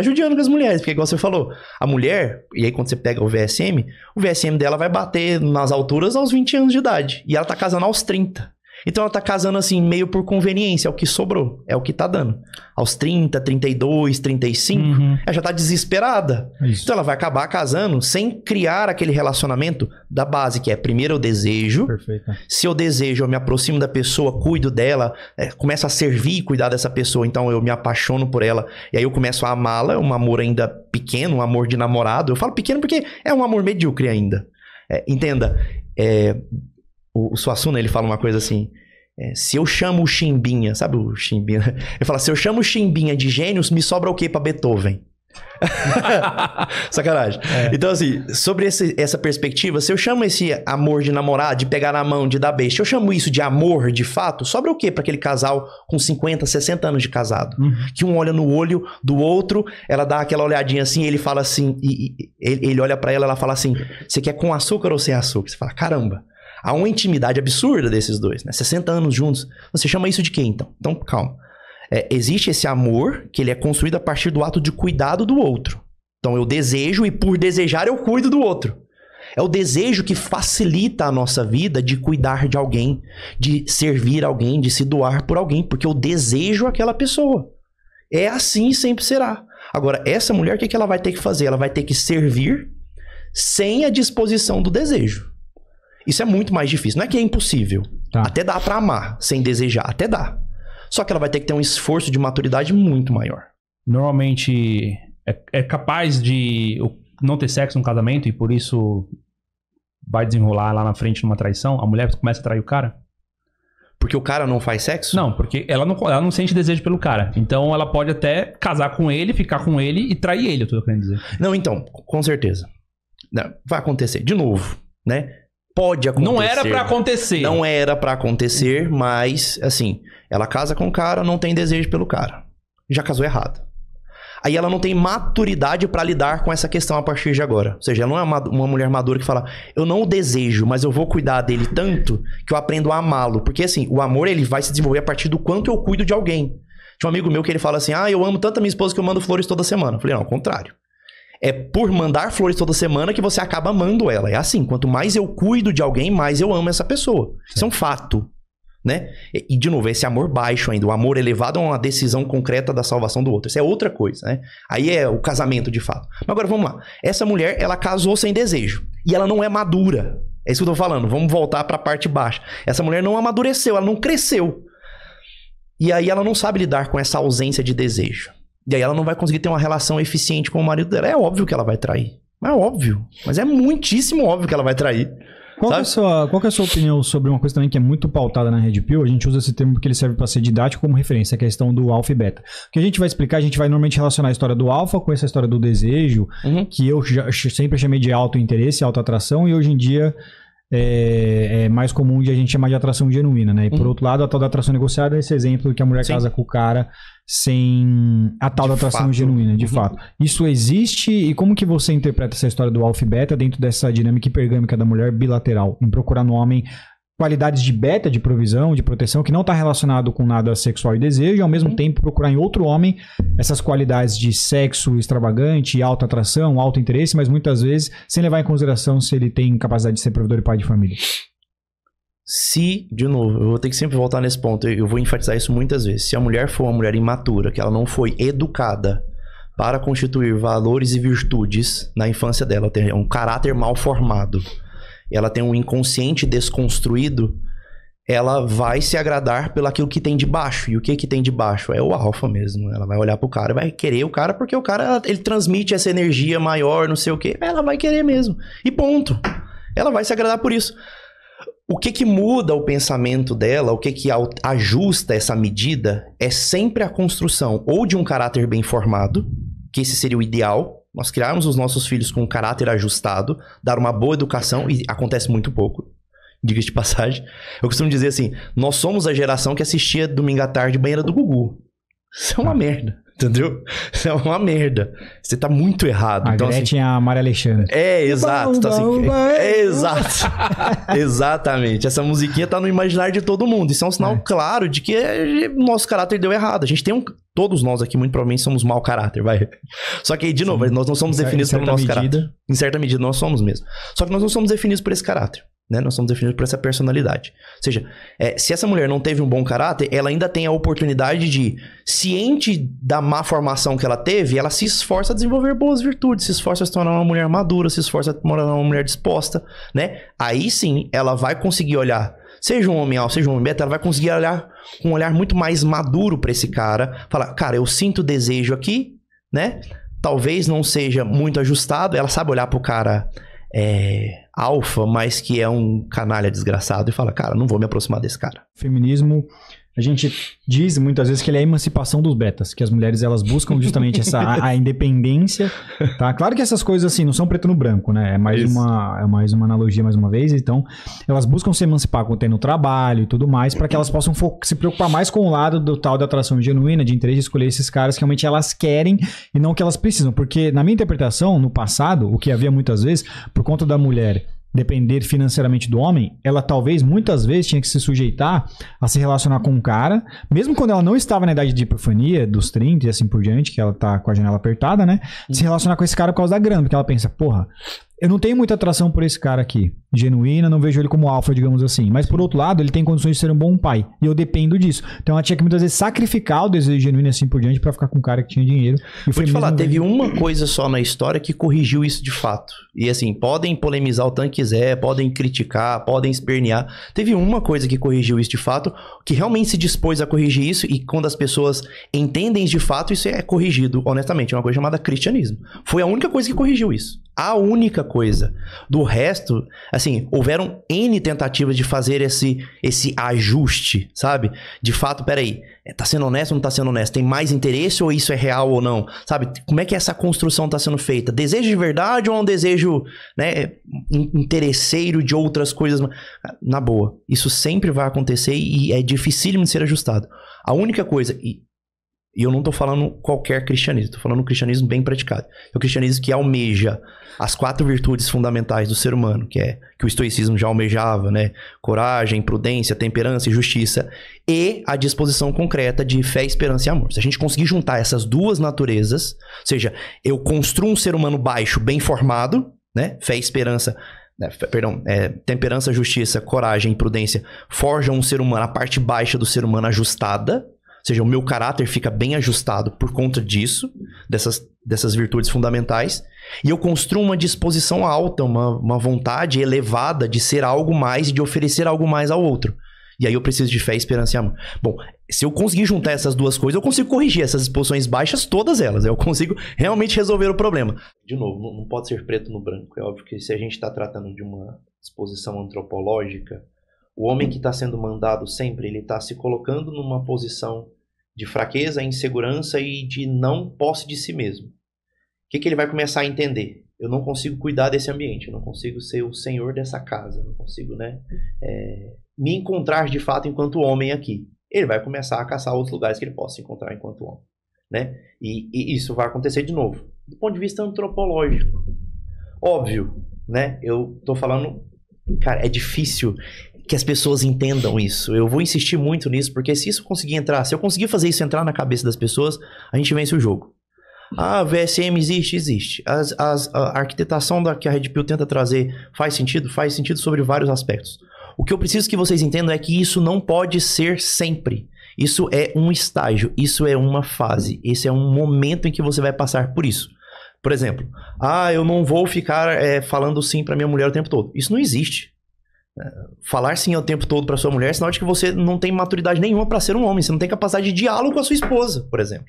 judiando com as mulheres, porque igual você falou, a mulher, e aí quando você pega o VSM dela vai bater nas alturas aos 20 anos de idade, e ela tá casando aos 30. Então ela tá casando assim, meio por conveniência, é o que sobrou, é o que tá dando. Aos 30, 32, 35, ela já tá desesperada. Isso. Então ela vai acabar casando sem criar aquele relacionamento da base, que é primeiro eu desejo. Perfeito. Se eu desejo, eu me aproximo da pessoa, cuido dela, começo a servir e cuidar dessa pessoa, então eu me apaixono por ela. E aí eu começo a amá-la, um amor ainda pequeno, um amor de namorado. Eu falo pequeno porque é um amor medíocre ainda. Entenda, o Suassuna, ele fala uma coisa assim, se eu chamo o Chimbinha, sabe o Chimbinha? Ele fala, se eu chamo o Chimbinha de gênios, me sobra o quê pra Beethoven? Sacanagem. Então assim, sobre essa perspectiva, se eu chamo esse amor de namorar, de pegar na mão, de dar beijo, se eu chamo isso de amor de fato, sobra o quê pra aquele casal com 50, 60 anos de casado? Que um olha no olho do outro, ela dá aquela olhadinha assim, ele fala assim, ele olha pra ela, ela fala assim, você quer com açúcar ou sem açúcar? Você fala, caramba. Há uma intimidade absurda desses dois, né? 60 anos juntos. Você chama isso de quê, então? Então, calma. Existe esse amor que ele é construído a partir do ato de cuidado do outro. Então, eu desejo e por desejar eu cuido do outro. É o desejo que facilita a nossa vida de cuidar de alguém, de servir alguém, de se doar por alguém, porque eu desejo aquela pessoa. É assim e sempre será. Agora, essa mulher, o que ela vai ter que fazer? Ela vai ter que servir sem a disposição do desejo. Isso é muito mais difícil. Não é que é impossível. Tá. Até dá pra amar sem desejar. Até dá. Só que ela vai ter que ter um esforço de maturidade muito maior. Normalmente é capaz de não ter sexo no casamento e por isso vai desenrolar lá na frente numa traição. A mulher começa a trair o cara. Porque o cara não faz sexo? Não, porque ela não sente desejo pelo cara. Então ela pode até casar com ele, ficar com ele e trair ele, eu tô querendo dizer. Não, então, com certeza. Não, vai acontecer. De novo, né? Pode acontecer. Não era pra acontecer. Não era pra acontecer, mas, assim, ela casa com o cara, não tem desejo pelo cara. Já casou errado. Aí ela não tem maturidade pra lidar com essa questão a partir de agora. Ou seja, ela não é uma mulher madura que fala, eu não o desejo, mas eu vou cuidar dele tanto que eu aprendo a amá-lo. Porque, assim, o amor, ele vai se desenvolver a partir do quanto eu cuido de alguém. Tinha um amigo meu que ele fala assim, ah, eu amo tanto a minha esposa que eu mando flores toda semana. Eu falei, não, ao contrário. É por mandar flores toda semana que você acaba amando ela. É assim, quanto mais eu cuido de alguém, mais eu amo essa pessoa. Isso é um fato. né? E, de novo, esse amor baixo ainda. O amor elevado é uma decisão concreta da salvação do outro. Isso é outra coisa, né? Aí é o casamento, de fato. Mas agora, vamos lá. Essa mulher, ela casou sem desejo. E ela não é madura. É isso que eu tô falando. Vamos voltar pra parte baixa. Essa mulher não amadureceu, ela não cresceu. E aí ela não sabe lidar com essa ausência de desejo. E aí ela não vai conseguir ter uma relação eficiente com o marido dela. É óbvio que ela vai trair. Mas é óbvio. Mas é muitíssimo óbvio que ela vai trair. Qual que é a sua opinião sobre uma coisa também que é muito pautada na Red Pill? A gente usa esse termo porque ele serve para ser didático como referência, a questão do alfa e beta. O que a gente vai explicar, a gente vai normalmente relacionar a história do alfa com essa história do desejo, que eu sempre chamei de auto-interesse, auto-atração, e hoje em dia é mais comum de a gente chamar de atração genuína, né? E por outro lado, a tal da atração negociada é esse exemplo que a mulher casa com o cara sem a tal da atração genuína, de fato. Isso existe? E como que você interpreta essa história do alfa e beta dentro dessa dinâmica hipergâmica da mulher bilateral, em procurar no homem qualidades de beta, de provisão, de proteção, que não está relacionado com nada sexual e desejo, e ao mesmo tempo procurar em outro homem essas qualidades de sexo extravagante, alta atração, alto interesse, mas muitas vezes sem levar em consideração se ele tem capacidade de ser provedor e pai de família? Se, de novo, eu vou ter que sempre voltar nesse ponto, eu vou enfatizar isso muitas vezes. Se a mulher for uma mulher imatura, que ela não foi educada para constituir valores e virtudes na infância dela, tem um caráter mal formado, ela tem um inconsciente desconstruído, ela vai se agradar pelo aquilo que tem de baixo. E o que tem de baixo? É o alfa mesmo. Ela vai olhar pro cara e vai querer o cara, porque o cara, ele transmite essa energia maior, não sei o quê. Ela vai querer mesmo. E ponto. Ela vai se agradar por isso. O que muda o pensamento dela, o que ajusta essa medida, é sempre a construção ou de um caráter bem formado, que esse seria o ideal, nós criarmos os nossos filhos com um caráter ajustado, dar uma boa educação, e acontece muito pouco, diga-se de passagem. Eu costumo dizer assim, nós somos a geração que assistia domingo à tarde Banheira do Gugu. Isso é uma merda. Entendeu? Isso é uma merda. Você tá muito errado. Então, assim, tinha a Maria Alexandra. É, exato. Uba, então, assim, uba, é exato. Exatamente. Essa musiquinha tá no imaginário de todo mundo. Isso é um sinal claro de que nosso caráter deu errado. A gente tem um... Todos nós aqui, muito provavelmente, somos mau caráter, vai. Só que aí, de novo, nós não somos definidos pelo nosso caráter. Em certa medida, nós somos mesmo. Só que nós não somos definidos por esse caráter. Né? Nós somos definidos por essa personalidade. Ou seja, se essa mulher não teve um bom caráter, ela ainda tem a oportunidade de, ciente da má formação que ela teve, ela se esforça a desenvolver boas virtudes, se esforça a se tornar uma mulher madura, se esforça a se tornar uma mulher disposta, né? Aí sim, ela vai conseguir olhar, seja um homem alfa, seja um homem beta, ela vai conseguir olhar com um olhar muito mais maduro pra esse cara, falar, cara, eu sinto desejo aqui, né? Talvez não seja muito ajustado, ela sabe olhar pro cara... alfa, mas que é um canalha desgraçado, e fala, cara, não vou me aproximar desse cara. Feminismo, a gente diz muitas vezes que ele é a emancipação dos betas, que as mulheres, elas buscam justamente essa a independência, tá? Claro que essas coisas, assim, não são preto no branco, né? É mais uma analogia, mais uma vez. Então, elas buscam se emancipar, tendo trabalho e tudo mais, para que elas possam se preocupar mais com o lado do tal da atração genuína, de interesse, de escolher esses caras que realmente elas querem e não que elas precisam. Porque, na minha interpretação, no passado, o que havia muitas vezes, por conta da mulher depender financeiramente do homem, ela talvez, muitas vezes, tinha que se sujeitar a se relacionar com um cara, mesmo quando ela não estava na idade de epifania, dos 30 e assim por diante, que ela tá com a janela apertada, né? Se relacionar com esse cara por causa da grana, porque ela pensa, porra, eu não tenho muita atração por esse cara aqui, genuína, não vejo ele como alfa, digamos assim. Mas, por outro lado, ele tem condições de ser um bom pai, e eu dependo disso. Então, ela tinha que, muitas vezes, sacrificar o desejo genuíno assim por diante pra ficar com um cara que tinha dinheiro. Vou te falar, teve uma coisa só na história que corrigiu isso de fato. E, assim, podem polemizar o tanto que quiser, podem criticar, podem espernear. Teve uma coisa que corrigiu isso de fato, que realmente se dispôs a corrigir isso, e quando as pessoas entendem de fato, isso é corrigido, honestamente. É uma coisa chamada cristianismo. Foi a única coisa que corrigiu isso. A única coisa. Do resto, assim, houveram N tentativas de fazer esse ajuste, sabe? De fato, peraí, tá sendo honesto ou não tá sendo honesto? Tem mais interesse ou isso é real ou não? Sabe? Como é que essa construção tá sendo feita? Desejo de verdade ou é um desejo, né, interesseiro de outras coisas? Na boa, isso sempre vai acontecer e é dificílimo de ser ajustado. A única coisa... E eu não tô falando qualquer cristianismo, tô falando um cristianismo bem praticado. É o cristianismo que almeja as 4 virtudes fundamentais do ser humano, que o estoicismo já almejava, né? Coragem, prudência, temperança e justiça, e a disposição concreta de fé, esperança e amor. Se a gente conseguir juntar essas 2 naturezas, ou seja, eu construo um ser humano baixo, bem formado, né? Fé e esperança temperança, justiça, coragem, prudência, forjam um ser humano, a parte baixa do ser humano ajustada, ou seja, o meu caráter fica bem ajustado por conta disso, dessas virtudes fundamentais, e eu construo uma disposição alta, uma vontade elevada de ser algo mais e de oferecer algo mais ao outro. E aí eu preciso de fé, esperança e amor. Bom, se eu conseguir juntar essas duas coisas, eu consigo corrigir essas disposições baixas, todas elas. Eu consigo realmente resolver o problema. De novo, não pode ser preto no branco. É óbvio que se a gente está tratando de uma disposição antropológica, o homem que está sendo mandado sempre, ele está se colocando numa posição de fraqueza, insegurança e de não posse de si mesmo. O que, que ele vai começar a entender? Eu não consigo cuidar desse ambiente, eu não consigo ser o senhor dessa casa, eu não consigo, me encontrar de fato enquanto homem aqui. Ele vai começar a caçar outros lugares que ele possa se encontrar enquanto homem, E isso vai acontecer de novo, do ponto de vista antropológico. Óbvio, Eu tô falando... Cara, é difícil que as pessoas entendam isso. Eu vou insistir muito nisso, porque se eu conseguir fazer isso entrar na cabeça das pessoas, a gente vence o jogo. Ah, VSM existe. A arquitetação que a Red Pill tenta trazer faz sentido sobre vários aspectos. O que eu preciso que vocês entendam é que isso não pode ser sempre. Isso é um estágio, isso é uma fase, esse é um momento em que você vai passar por isso. Por exemplo, eu não vou ficar falando sim pra minha mulher o tempo todo. Isso não existe. Falar sim o tempo todo pra sua mulher é sinal de que você não tem maturidade nenhuma pra ser um homem, você não tem capacidade de diálogo com a sua esposa, por exemplo.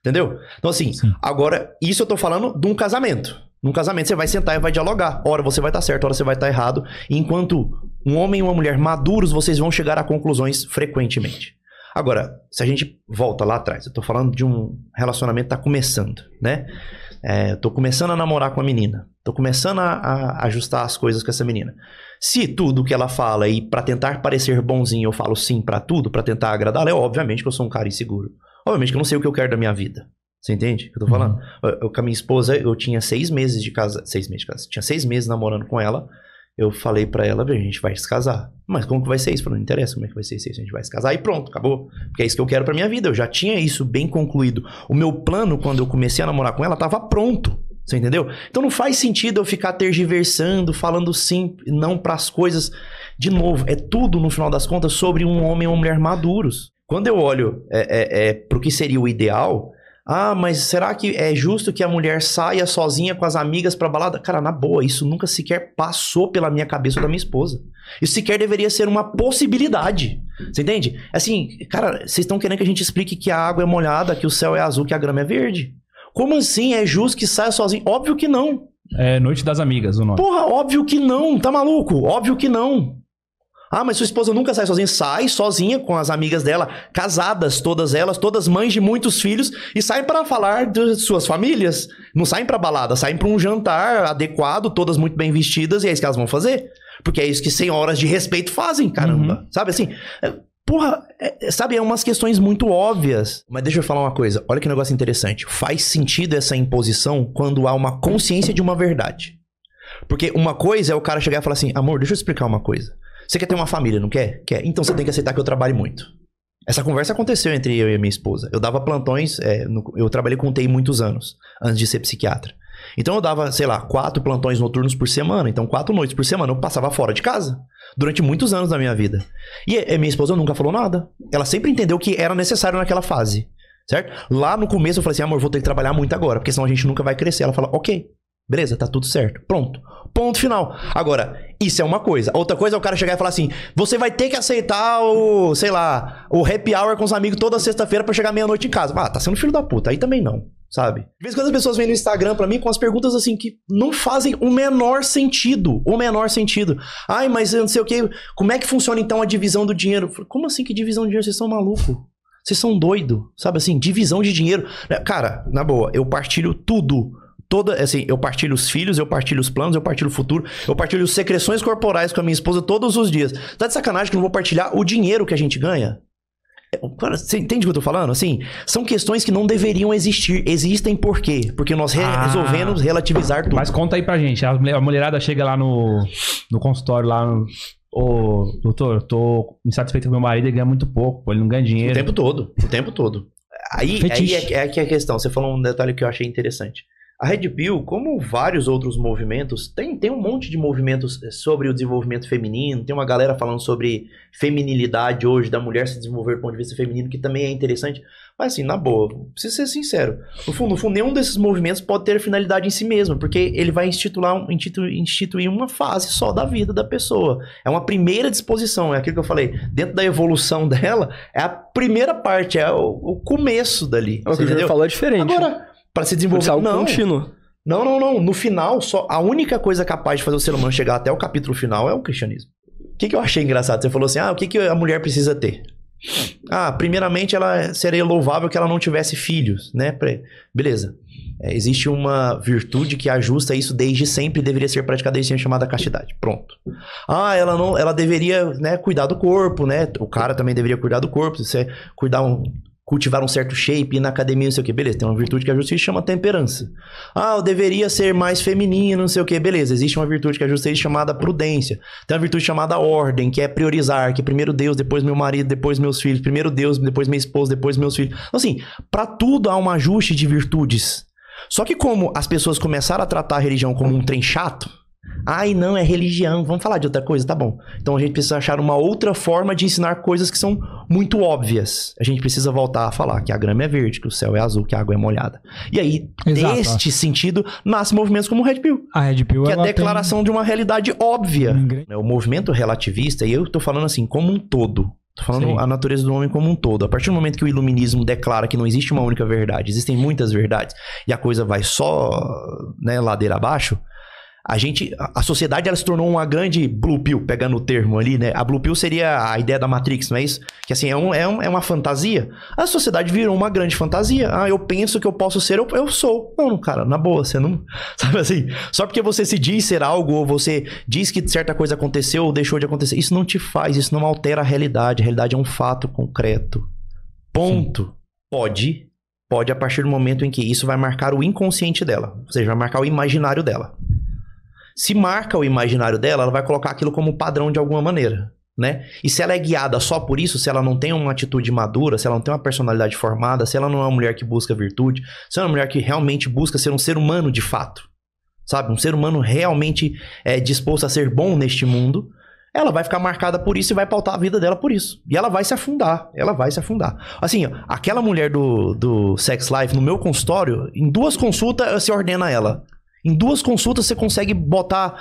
Entendeu? Então assim, sim. Agora, isso eu tô falando de um casamento. Num casamento você vai sentar e vai dialogar. Ora você vai estar certo, ora você vai estar errado. Enquanto um homem e uma mulher maduros, vocês vão chegar a conclusões frequentemente. Agora, se a gente volta lá atrás, eu tô falando de um relacionamento que tá começando, tô começando a namorar com a menina. Tô começando a ajustar as coisas com essa menina. Se tudo que ela fala e pra tentar parecer bonzinho eu falo sim pra tudo, pra tentar agradá-la, obviamente que eu sou um cara inseguro. Obviamente que eu não sei o que eu quero da minha vida. Você entende o que eu tô falando? Eu, com a minha esposa, eu tinha 6 meses de casa. 6 meses de casa. Tinha 6 meses namorando com ela. Eu falei pra ela, a gente vai se casar. Mas como que vai ser isso? Falei, não interessa como é que vai ser isso. A gente vai se casar e pronto, acabou. Porque é isso que eu quero pra minha vida. Eu já tinha isso bem concluído. O meu plano, quando eu comecei a namorar com ela, tava pronto. Você entendeu? Então não faz sentido eu ficar tergiversando, falando sim, não pras coisas. De novo, é tudo, no final das contas, sobre um homem e uma mulher maduros. Quando eu olho pro que seria o ideal... Ah, mas será que é justo que a mulher saia sozinha com as amigas pra balada? Cara, na boa, isso nunca sequer passou pela minha cabeça ou da minha esposa. Isso sequer deveria ser uma possibilidade. Você entende? Assim, cara, vocês estão querendo que a gente explique que a água é molhada, que o céu é azul, que a grama é verde? Como assim é justo que saia sozinha? Óbvio que não. É Noite das Amigas o nome. Porra, óbvio que não. Tá maluco? Óbvio que não. Ah, mas sua esposa nunca sai sozinha. Sai sozinha com as amigas dela, casadas todas elas, todas mães de muitos filhos, e saem para falar de suas famílias. Não saem para balada, saem para um jantar adequado, todas muito bem vestidas, e é isso que elas vão fazer. Porque é isso que senhoras de respeito fazem, caramba. Uhum. Sabe assim? Porra, é umas questões muito óbvias. Mas deixa eu falar uma coisa, olha que negócio interessante. Faz sentido essa imposição quando há uma consciência de uma verdade. Porque uma coisa é o cara chegar e falar assim, amor, deixa eu explicar uma coisa. Você quer ter uma família, não quer? Quer. Então você tem que aceitar que eu trabalhe muito. Essa conversa aconteceu entre eu e a minha esposa. Eu dava plantões, eu trabalhei com TI muitos anos, antes de ser psiquiatra. Então eu dava, 4 plantões noturnos por semana. Então 4 noites por semana eu passava fora de casa. Durante muitos anos da minha vida. E a minha esposa nunca falou nada. Ela sempre entendeu que era necessário naquela fase. Certo? Lá no começo eu falei assim, amor, vou ter que trabalhar muito agora, porque senão a gente nunca vai crescer. Ela fala, ok. Beleza, tá tudo certo. Pronto. Ponto final. Agora, isso é uma coisa. Outra coisa é o cara chegar e falar assim, você vai ter que aceitar o, o happy hour com os amigos toda sexta-feira pra chegar meia-noite em casa. Ah, tá sendo filho da puta. Aí também não, sabe? De vez em quando as pessoas vêm no Instagram pra mim com as perguntas assim que não fazem o menor sentido. O menor sentido. Ai, mas eu não sei o que. Como é que funciona então a divisão do dinheiro? Como assim que divisão de dinheiro? Vocês são malucos? Vocês são doidos? Sabe assim, divisão de dinheiro. Cara, na boa, eu partilho tudo. Eu partilho os filhos, eu partilho os planos, eu partilho o futuro, eu partilho secreções corporais com a minha esposa todos os dias. Tá de sacanagem que eu não vou partilhar o dinheiro que a gente ganha? Cara, você entende o que eu tô falando? Assim, são questões que não deveriam existir. Existem por quê? Porque nós resolvemos relativizar tudo. Mas conta aí pra gente. A mulherada chega lá no consultório, lá no... Ô, doutor, eu tô insatisfeito com meu marido, ele ganha muito pouco, ele não ganha dinheiro. O tempo todo, o tempo todo. Aí é que é a questão. Você falou um detalhe que eu achei interessante. A Red Pill, como vários outros movimentos, tem um monte de movimentos sobre o desenvolvimento feminino, tem uma galera falando sobre feminilidade hoje, da mulher se desenvolver do ponto de vista feminino, que também é interessante, mas assim, na boa, preciso ser sincero, no fundo, nenhum desses movimentos pode ter finalidade em si mesmo, porque ele vai instituir uma fase só da vida da pessoa, é uma primeira disposição, é aquilo que eu falei, dentro da evolução dela, é a primeira parte, é o começo dali, o que eu falo é diferente. Agora, para se desenvolver algo contínuo. Não. No final, a única coisa capaz de fazer o ser humano chegar até o capítulo final é o cristianismo. O que eu achei engraçado? Você falou assim, o que a mulher precisa ter? Primeiramente, ela seria louvável que ela não tivesse filhos, né? Beleza. Existe uma virtude que ajusta isso desde sempre, deveria ser praticada desde sempre, chamada castidade. Pronto. Ela deveria, né, cuidar do corpo, né? O cara também deveria cuidar do corpo, isso é cultivar um certo shape, ir na academia, não sei o que, beleza, tem uma virtude que ajusta e chama temperança. Eu deveria ser mais feminino, não sei o que, beleza, existe uma virtude que ajusta e chamada prudência. Tem uma virtude chamada ordem, que é priorizar, que primeiro Deus, depois meu marido, depois meus filhos, primeiro Deus, depois minha esposa, depois meus filhos. Então, assim, pra tudo há um ajuste de virtudes. Só que como as pessoas começaram a tratar a religião como um trem chato, não, é religião, vamos falar de outra coisa, tá bom. Então a gente precisa achar uma outra forma de ensinar coisas que são muito óbvias. A gente precisa voltar a falar que a grama é verde, que o céu é azul, que a água é molhada. E aí, neste sentido, nascem movimentos como o Red Pill. A Red Pill, que é a declaração de uma realidade óbvia. O movimento relativista, e eu tô falando assim, como um todo. Tô falando a natureza do homem como um todo. A partir do momento que o iluminismo declara que não existe uma única verdade, existem muitas verdades, e a coisa vai só, né, ladeira abaixo, a sociedade, ela se tornou uma grande blue pill, pegando o termo ali, né? A blue pill seria a ideia da Matrix, não é isso? Que assim, é uma fantasia. A sociedade virou uma grande fantasia. Eu penso que eu posso ser, eu sou. Não, cara, na boa, você não... Sabe assim? Só porque você se diz ser algo, ou você diz que certa coisa aconteceu ou deixou de acontecer, isso não te faz, isso não altera a realidade. A realidade é um fato concreto. Ponto. Sim. Pode a partir do momento em que isso vai marcar o inconsciente dela. Ou seja, vai marcar o imaginário dela. Se marca o imaginário dela, ela vai colocar aquilo como padrão de alguma maneira, né? E se ela é guiada só por isso, se ela não tem uma atitude madura, se ela não tem uma personalidade formada, se ela não é uma mulher que busca virtude, se ela é uma mulher que realmente busca ser um ser humano de fato, sabe? Um ser humano realmente disposto a ser bom neste mundo, ela vai ficar marcada por isso e vai pautar a vida dela por isso. E ela vai se afundar, Assim, aquela mulher do Sex Life, no meu consultório, em 2 consultas se ordena ela. Em 2 consultas você consegue botar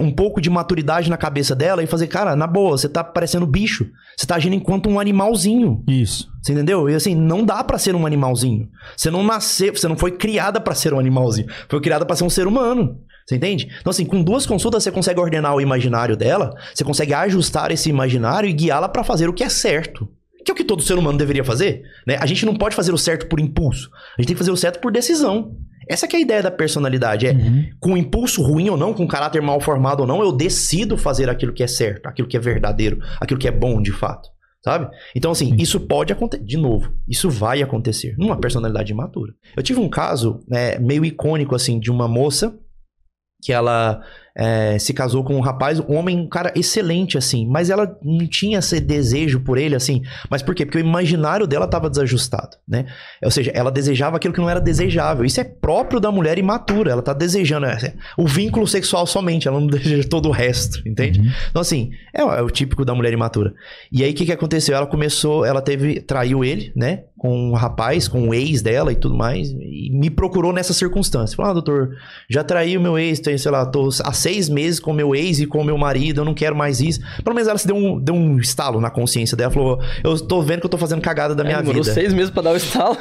um pouco de maturidade na cabeça dela e fazer, cara, na boa, você tá parecendo bicho. Você tá agindo enquanto um animalzinho. Isso. Você entendeu? E assim, não dá pra ser um animalzinho. Você não foi criada pra ser um animalzinho. Foi criada pra ser um ser humano. Você entende? Então assim, com 2 consultas você consegue ordenar o imaginário dela, você consegue ajustar esse imaginário e guiá-la pra fazer o que é certo. Que é o que todo ser humano deveria fazer, né? A gente não pode fazer o certo por impulso. A gente tem que fazer o certo por decisão. Essa que é a ideia da personalidade, com impulso ruim ou não, com caráter mal formado ou não, eu decido fazer aquilo que é certo, aquilo que é verdadeiro, aquilo que é bom de fato, sabe? Então assim, isso pode acontecer, de novo, isso vai acontecer numa personalidade imatura. Eu tive um caso meio icônico assim, de uma moça que ela se casou com um rapaz, um homem, um cara excelente assim, mas ela não tinha esse desejo por ele assim, mas por quê? Porque o imaginário dela estava desajustado, né? Ou seja, ela desejava aquilo que não era desejável, isso é próprio da mulher imatura, ela tá desejando o vínculo sexual somente, ela não deseja todo o resto, entende? Então assim, é o típico da mulher imatura. E aí o que aconteceu? Ela traiu ele, né? Com um rapaz, com o ex dela e tudo mais, e me procurou nessa circunstância. Falou, doutor, já traí o meu ex, sei lá, tô há 6 meses com o meu ex e com o meu marido, eu não quero mais isso. Pelo menos ela se deu um estalo na consciência dela, falou, eu tô vendo que eu tô fazendo cagada da minha vida. Demorou 6 meses pra dar o estalo.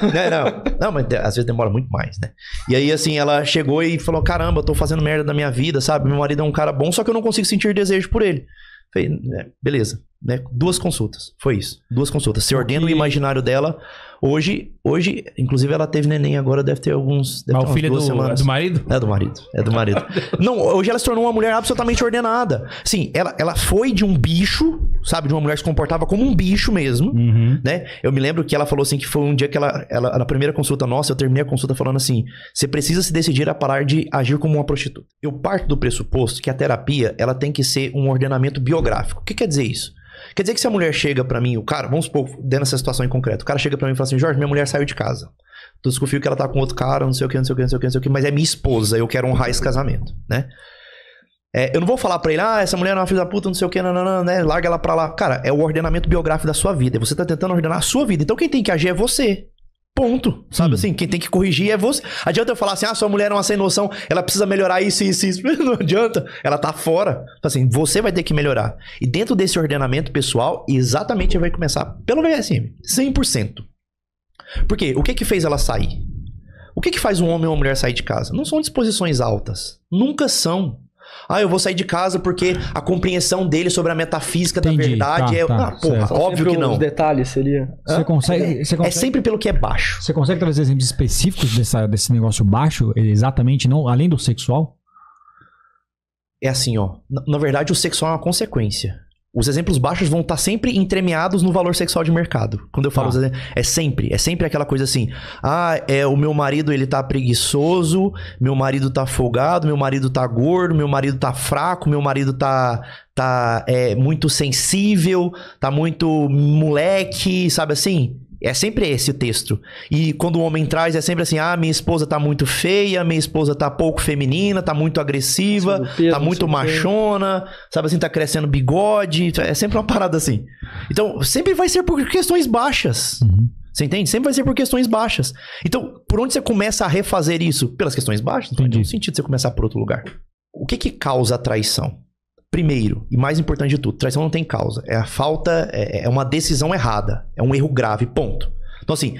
Não, mas às vezes demora muito mais, né? E aí, assim, ela chegou e falou, caramba, eu tô fazendo merda da minha vida, sabe? Meu marido é um cara bom, só que eu não consigo sentir desejo por ele. Falei, beleza, né? 2 consultas, foi isso. 2 consultas. Se ordena o imaginário dela. Hoje, inclusive ela teve neném agora, deve ter alguns... Mas o filho é do marido? É do marido. Não, hoje ela se tornou uma mulher absolutamente ordenada. Sim, ela foi de um bicho, sabe? De uma mulher que se comportava como um bicho mesmo, né? Eu me lembro que ela falou assim, que foi um dia que ela... Na primeira consulta nossa, eu terminei a consulta falando assim, você precisa se decidir a parar de agir como uma prostituta. Eu parto do pressuposto que a terapia, ela tem que ser um ordenamento biográfico. O que quer dizer isso? Quer dizer que se a mulher chega pra mim, o cara, vamos supor, dentro dessa situação em concreto, o cara chega pra mim e fala assim, Jorge, minha mulher saiu de casa. Tô desconfio que ela tá com outro cara, não sei o que, mas é minha esposa, eu quero honrar esse casamento, né? É, eu não vou falar pra ele, ah, essa mulher não é uma filha da puta, não sei o que, né? Larga ela pra lá. Cara, é o ordenamento biográfico da sua vida. Você tá tentando ordenar a sua vida. Então quem tem que agir é você. Ponto. Sabe assim? Quem tem que corrigir é você. Adianta eu falar assim, ah, sua mulher é uma sem noção, ela precisa melhorar isso. Não adianta. Ela tá fora. Assim, você vai ter que melhorar. E dentro desse ordenamento pessoal, exatamente vai começar pelo VSM. 100%. Por quê? O que que fez ela sair? O que que faz um homem ou uma mulher sair de casa? Não são disposições altas. Nunca são. Ah, eu vou sair de casa porque a compreensão dele sobre a metafísica da verdade é... Ah, porra, óbvio que não. Os detalhes seria... Você consegue, é sempre pelo que é baixo. Você consegue trazer exemplos específicos desse negócio baixo, exatamente, não, além do sexual? É assim, ó. Na verdade, o sexual é uma consequência. Os exemplos baixos vão estar sempre entremeados no valor sexual de mercado. Quando eu falo... É sempre aquela coisa assim... Ah, é, o meu marido, ele tá preguiçoso... Meu marido tá folgado... Meu marido tá gordo... Meu marido tá fraco... Meu marido tá muito sensível... Tá muito moleque... Sabe assim? É sempre esse o texto. E quando o homem traz, é sempre assim... Ah, minha esposa tá muito feia... Minha esposa tá pouco feminina... Tá muito agressiva... Tá muito machona... Sabe assim, tá crescendo bigode... É sempre uma parada assim. Então, sempre vai ser por questões baixas. Uhum. Você entende? Sempre vai ser por questões baixas. Então, por onde você começa a refazer isso? Pelas questões baixas? Não faz nenhum sentido você começar por outro lugar. O que que causa a traição? Primeiro, e mais importante de tudo, traição não tem causa. É a falta, é uma decisão errada. É um erro grave, ponto. Então assim,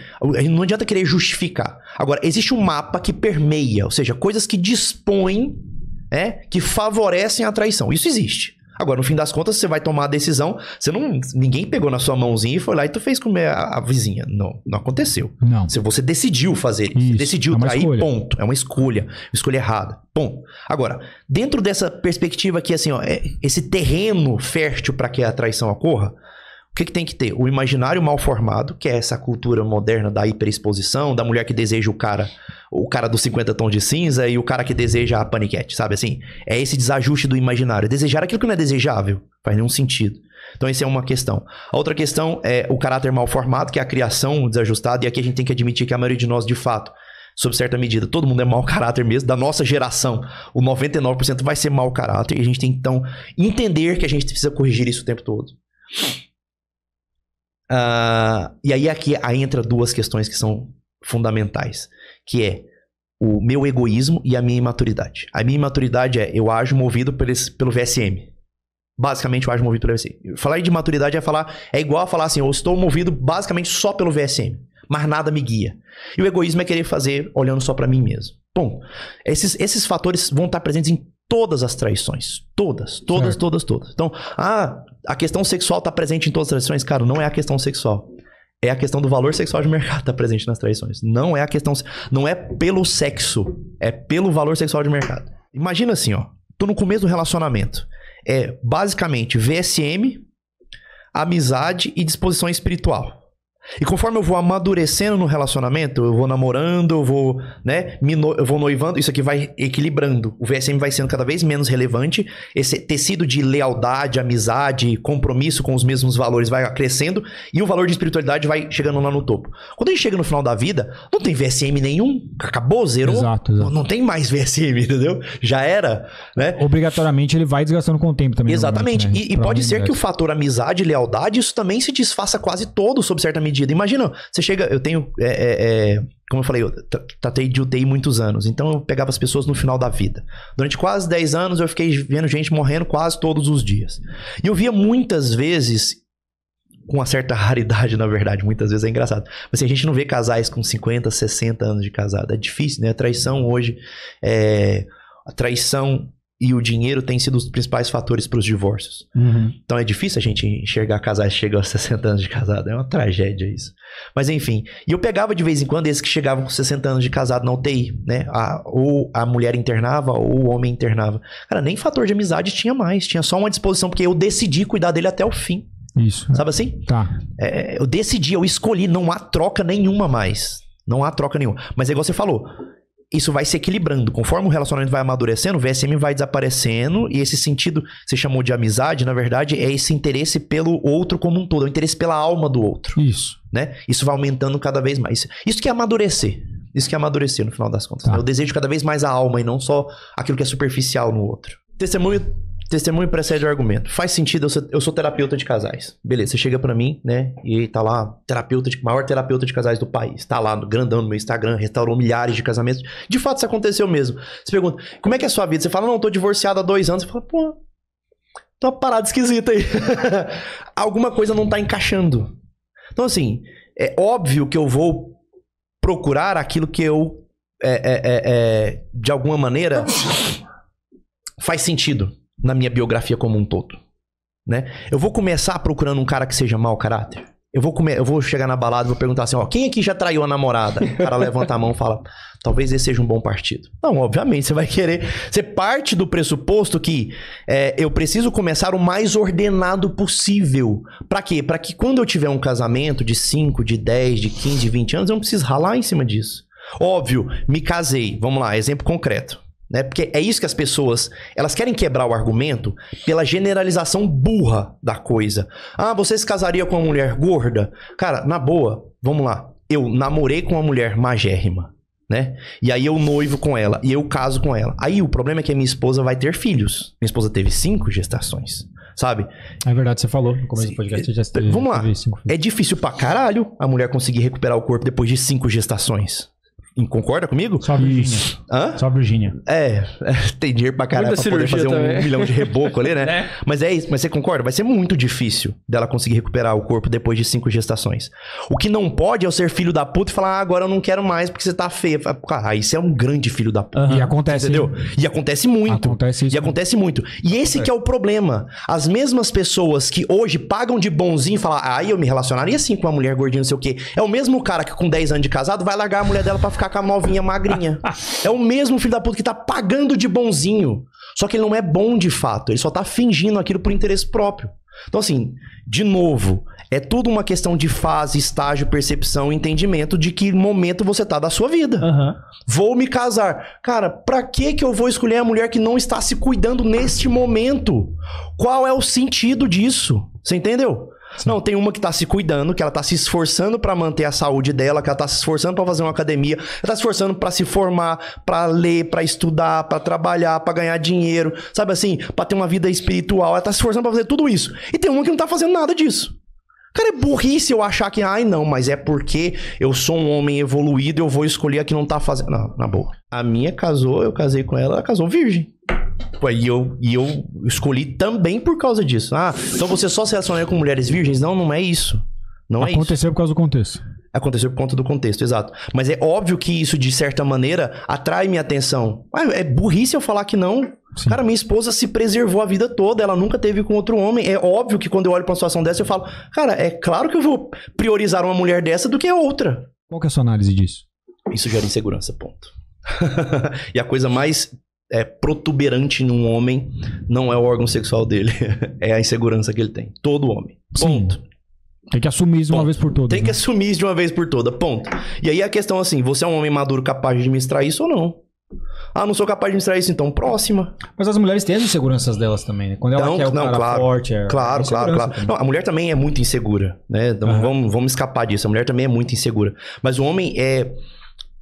não adianta querer justificar. Agora, existe um mapa que permeia, ou seja, coisas que dispõem, que favorecem a traição. Isso existe. Agora, no fim das contas, você vai tomar a decisão. Você não, ninguém pegou na sua mãozinha e foi lá e tu fez comer a vizinha. Não, não aconteceu. Não. Você decidiu fazer isso. Você decidiu trair, escolha. Ponto. É uma escolha. Escolha errada. Ponto. Agora, dentro dessa perspectiva aqui, assim, ó, esse terreno fértil para que a traição ocorra, o que que tem que ter? O imaginário mal formado, que é essa cultura moderna da hiperexposição, da mulher que deseja o cara dos 50 tons de cinza e o cara que deseja a paniquete, sabe assim? É esse desajuste do imaginário. Desejar aquilo que não é desejável, faz nenhum sentido. Então, essa é uma questão. A outra questão é o caráter mal formado, que é a criação desajustada, e aqui a gente tem que admitir que a maioria de nós, de fato, sob certa medida, todo mundo é mau caráter mesmo. Da nossa geração, o 99% vai ser mau caráter, e a gente tem que, então, entender que a gente precisa corrigir isso o tempo todo. E aí aqui entra duas questões que são fundamentais, que é o meu egoísmo e a minha imaturidade. A minha imaturidade é eu ajo movido pelo VSM. Basicamente eu ajo movido pelo VSM. Falar de maturidade é igual a falar assim, eu estou movido basicamente só pelo VSM, mas nada me guia. E o egoísmo é querer fazer olhando só pra mim mesmo. Bom, esses fatores vão estar presentes em todas as traições. Todas. Então, a questão sexual tá presente em todas as traições? Cara, não é a questão sexual. É a questão do valor sexual de mercado que tá presente nas traições. Não é a questão... Não é pelo sexo. É pelo valor sexual de mercado. Imagina assim, ó. Tô no começo do relacionamento. É basicamente VSM, amizade e disposição espiritual. E conforme eu vou amadurecendo no relacionamento, eu vou namorando, eu vou, né, eu vou noivando, isso aqui vai equilibrando. O VSM vai sendo cada vez menos relevante, esse tecido de lealdade, amizade, compromisso com os mesmos valores vai crescendo e o valor de espiritualidade vai chegando lá no topo. Quando a gente chega no final da vida, não tem VSM nenhum, acabou, zerou. Exato. Não tem mais VSM, entendeu? Já era, né? Obrigatoriamente ele vai desgastando com o tempo também. Exatamente, né? E pode ser que o fator amizade, lealdade, isso também se desfaça quase todo, sob certa medida. Imagina, você chega, eu tenho, como eu falei, eu tratei de UTI muitos anos, então eu pegava as pessoas no final da vida. Durante quase 10 anos eu fiquei vendo gente morrendo quase todos os dias. E eu via muitas vezes, com uma certa raridade na verdade, muitas vezes é engraçado, mas assim, a gente não vê casais com 50, 60 anos de casado, é difícil, né? A traição hoje, a traição... E o dinheiro tem sido os principais fatores para os divórcios. Uhum. Então é difícil a gente enxergar casais que chegam aos 60 anos de casado. É uma tragédia isso. Mas enfim. E eu pegava de vez em quando esses que chegavam com 60 anos de casado na UTI, né? Ou a mulher internava ou o homem internava. Cara, nem fator de amizade tinha mais. Tinha só uma disposição, porque eu decidi cuidar dele até o fim. Isso. Sabe assim? Tá. Eu decidi, eu escolhi. Não há troca nenhuma mais. Mas é igual você falou. isso vai se equilibrando. Conforme o relacionamento vai amadurecendo, o VSM vai desaparecendo, e esse sentido que você chamou de amizade, na verdade, é esse interesse pelo outro como um todo, é o interesse pela alma do outro. Isso. Né? Isso vai aumentando cada vez mais. Isso que é amadurecer. Isso que é amadurecer, no final das contas. Tá. Né? Eu desejo cada vez mais a alma e não só aquilo que é superficial no outro. Testemunho precede o argumento. Faz sentido, eu sou terapeuta de casais. Beleza, você chega pra mim, né? E tá lá, maior terapeuta de casais do país. Tá lá, grandão no meu Instagram, restaurou milhares de casamentos. De fato, isso aconteceu mesmo. Você pergunta, como é que é a sua vida? Você fala, não, tô divorciado há 2 anos. Você fala, pô, tô uma parada esquisita aí. Alguma coisa não tá encaixando. Então, assim, é óbvio que eu vou procurar aquilo que eu, de alguma maneira, faz sentido na minha biografia como um todo, né? Eu vou começar procurando um cara que seja mau caráter. Eu vou chegar na balada e vou perguntar assim, ó, quem aqui já traiu a namorada? O cara levanta a mão e fala, talvez esse seja um bom partido. Não, obviamente, você vai querer... Você parte do pressuposto que eu preciso começar o mais ordenado possível. Pra quê? Pra que quando eu tiver um casamento de 5, de 10, de 15, de 20 anos, eu não preciso ralar em cima disso. Óbvio, me casei. Vamos lá, exemplo concreto. Né? Porque é isso que as pessoas, elas querem quebrar o argumento pela generalização burra da coisa. Ah, você se casaria com uma mulher gorda? Cara, na boa, vamos lá. Eu namorei com uma mulher magérrima, né? E aí eu noivo com ela, e eu caso com ela. Aí o problema é que a minha esposa vai ter filhos. Minha esposa teve 5 gestações, sabe? É verdade, você falou no começo do podcast. Vamos lá, é difícil pra caralho a mulher conseguir recuperar o corpo depois de 5 gestações. Concorda comigo? Só a Virgínia. Hã? Só a Virgínia. Tem dinheiro pra caralho pra poder fazer também. 1 milhão de reboco ali, né? É. Mas é isso, mas você concorda? Vai ser muito difícil dela conseguir recuperar o corpo depois de 5 gestações. O que não pode é eu ser filho da puta e falar, ah, agora eu não quero mais porque você tá feia. Cara, isso é um grande filho da puta. Uhum. E acontece. Entendeu? E acontece muito. Acontece isso. E acontece muito. E esse que é o problema. As mesmas pessoas que hoje pagam de bonzinho e falam, ah, eu me relacionaria assim com uma mulher gordinha, não sei o quê. É o mesmo cara que com 10 anos de casado vai largar a mulher dela pra ficar com a novinha magrinha. É o mesmo filho da puta que tá pagando de bonzinho. Só que ele não é bom de fato. Ele só tá fingindo aquilo por interesse próprio. Então, assim, de novo, é tudo uma questão de fase, estágio, percepção, entendimento de que momento você tá da sua vida. Uhum. Vou me casar. Cara, pra que eu vou escolher a mulher que não está se cuidando neste momento? Qual é o sentido disso? Você entendeu? Sim. Não, tem uma que tá se cuidando, que ela tá se esforçando pra manter a saúde dela, que ela tá se esforçando pra fazer uma academia, ela tá se esforçando pra se formar, pra ler, pra estudar, pra trabalhar, pra ganhar dinheiro, sabe assim? Pra ter uma vida espiritual, ela tá se esforçando pra fazer tudo isso. E tem uma que não tá fazendo nada disso. Cara, é burrice eu achar que, ai não, mas é porque eu sou um homem evoluído, eu vou escolher a que não tá fazendo. Não, na boa. A minha casou, eu casei com ela casou virgem. E eu escolhi também por causa disso. Ah, então você só se relacionaria com mulheres virgens? Não, não é isso. Não é isso. Aconteceu por causa do contexto. Aconteceu por conta do contexto, exato. Mas é óbvio que isso, de certa maneira, atrai minha atenção. É burrice eu falar que não. Sim. Cara, minha esposa se preservou a vida toda, ela nunca teve com outro homem. É óbvio que quando eu olho pra uma situação dessa, eu falo, cara, é claro que eu vou priorizar uma mulher dessa do que outra. Qual que é a sua análise disso? Isso gera insegurança, ponto. E a coisa mais... protuberante num homem não é o órgão sexual dele. É a insegurança que ele tem. Todo homem. Ponto. Sim. Tem que assumir isso de uma vez por todas. Tem que assumir isso de uma vez por toda. Ponto. E aí a questão assim, você é um homem maduro capaz de administrar isso ou não? Ah, não sou capaz de administrar isso, então próxima. Mas as mulheres têm as inseguranças delas também, né? Quando ela quer o cara forte... Claro. Não, a mulher também é muito insegura, né? Então, vamos escapar disso. A mulher também é muito insegura. Mas o homem é...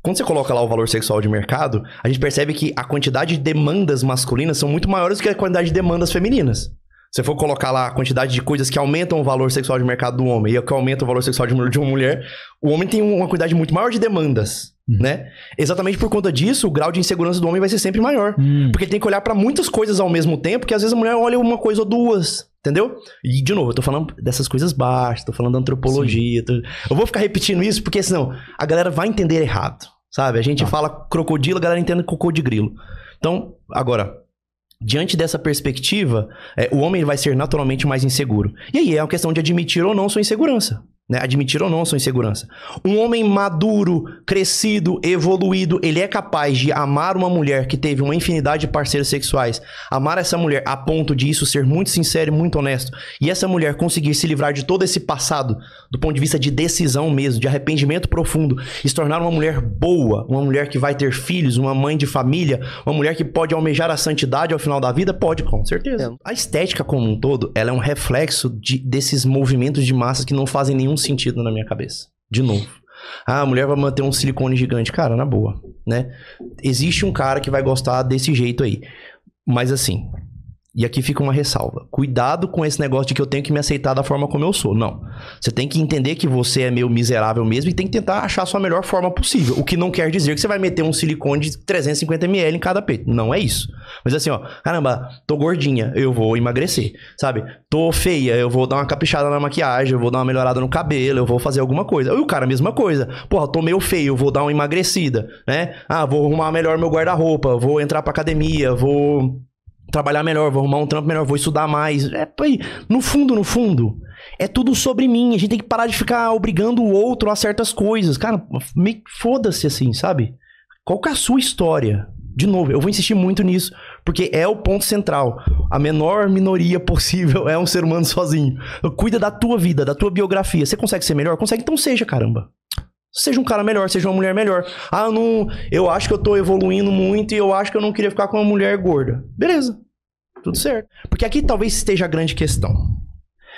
Quando você coloca lá o valor sexual de mercado, a gente percebe que a quantidade de demandas masculinas são muito maiores do que a quantidade de demandas femininas. Se você for colocar lá a quantidade de coisas que aumentam o valor sexual de mercado do homem e que aumentam o valor sexual de uma mulher, o homem tem uma quantidade muito maior de demandas, né? Exatamente por conta disso, o grau de insegurança do homem vai ser sempre maior. Porque ele tem que olhar pra muitas coisas ao mesmo tempo, que às vezes a mulher olha uma coisa ou duas, entendeu? E, de novo, eu tô falando dessas coisas baixas, tô falando da antropologia. Eu vou ficar repetindo isso, porque senão a galera vai entender errado, sabe? A gente fala crocodilo, a galera entende cocô de grilo. Então, agora... Diante dessa perspectiva, o homem vai ser naturalmente mais inseguro. E aí é uma questão de admitir ou não sua insegurança. né? Admitir ou não sua insegurança. Um homem maduro, crescido, evoluído, ele é capaz de amar uma mulher que teve uma infinidade de parceiros sexuais, amar essa mulher a ponto de isso ser muito sincero e muito honesto, e essa mulher conseguir se livrar de todo esse passado, do ponto de vista de decisão mesmo, de arrependimento profundo, e se tornar uma mulher boa, uma mulher que vai ter filhos, uma mãe de família, uma mulher que pode almejar a santidade ao final da vida? Pode, com certeza. A estética como um todo, ela é um reflexo desses movimentos de massas que não fazem nenhum sentido na minha cabeça. De novo. Ah, a mulher vai manter um silicone gigante. Cara, na boa, né? Existe um cara que vai gostar desse jeito aí. Mas assim, e aqui fica uma ressalva. Cuidado com esse negócio de que eu tenho que me aceitar da forma como eu sou. Não. Você tem que entender que você é meio miserável mesmo e tem que tentar achar a sua melhor forma possível. O que não quer dizer que você vai meter um silicone de 350 ml em cada peito. Não é isso. Mas assim, ó. Caramba, tô gordinha, eu vou emagrecer, sabe? Tô feia, eu vou dar uma caprichada na maquiagem, eu vou dar uma melhorada no cabelo, eu vou fazer alguma coisa. E o cara, mesma coisa. Porra, tô meio feio, eu vou dar uma emagrecida, né? Ah, vou arrumar melhor meu guarda-roupa, vou entrar pra academia, vou trabalhar melhor, vou arrumar um trampo melhor, vou estudar mais. É, no fundo, é tudo sobre mim. A gente tem que parar de ficar obrigando o outro a certas coisas. Cara, meio que foda-se assim, sabe? Qual que é a sua história? De novo, eu vou insistir muito nisso, porque é o ponto central. A menor minoria possível é um ser humano sozinho. Cuida da tua vida, da tua biografia. Você consegue ser melhor? Consegue, então seja, caramba. Seja um cara melhor, seja uma mulher melhor. Ah, eu acho que eu tô evoluindo muito e eu acho que eu não queria ficar com uma mulher gorda. Beleza, tudo certo. Porque aqui talvez esteja a grande questão.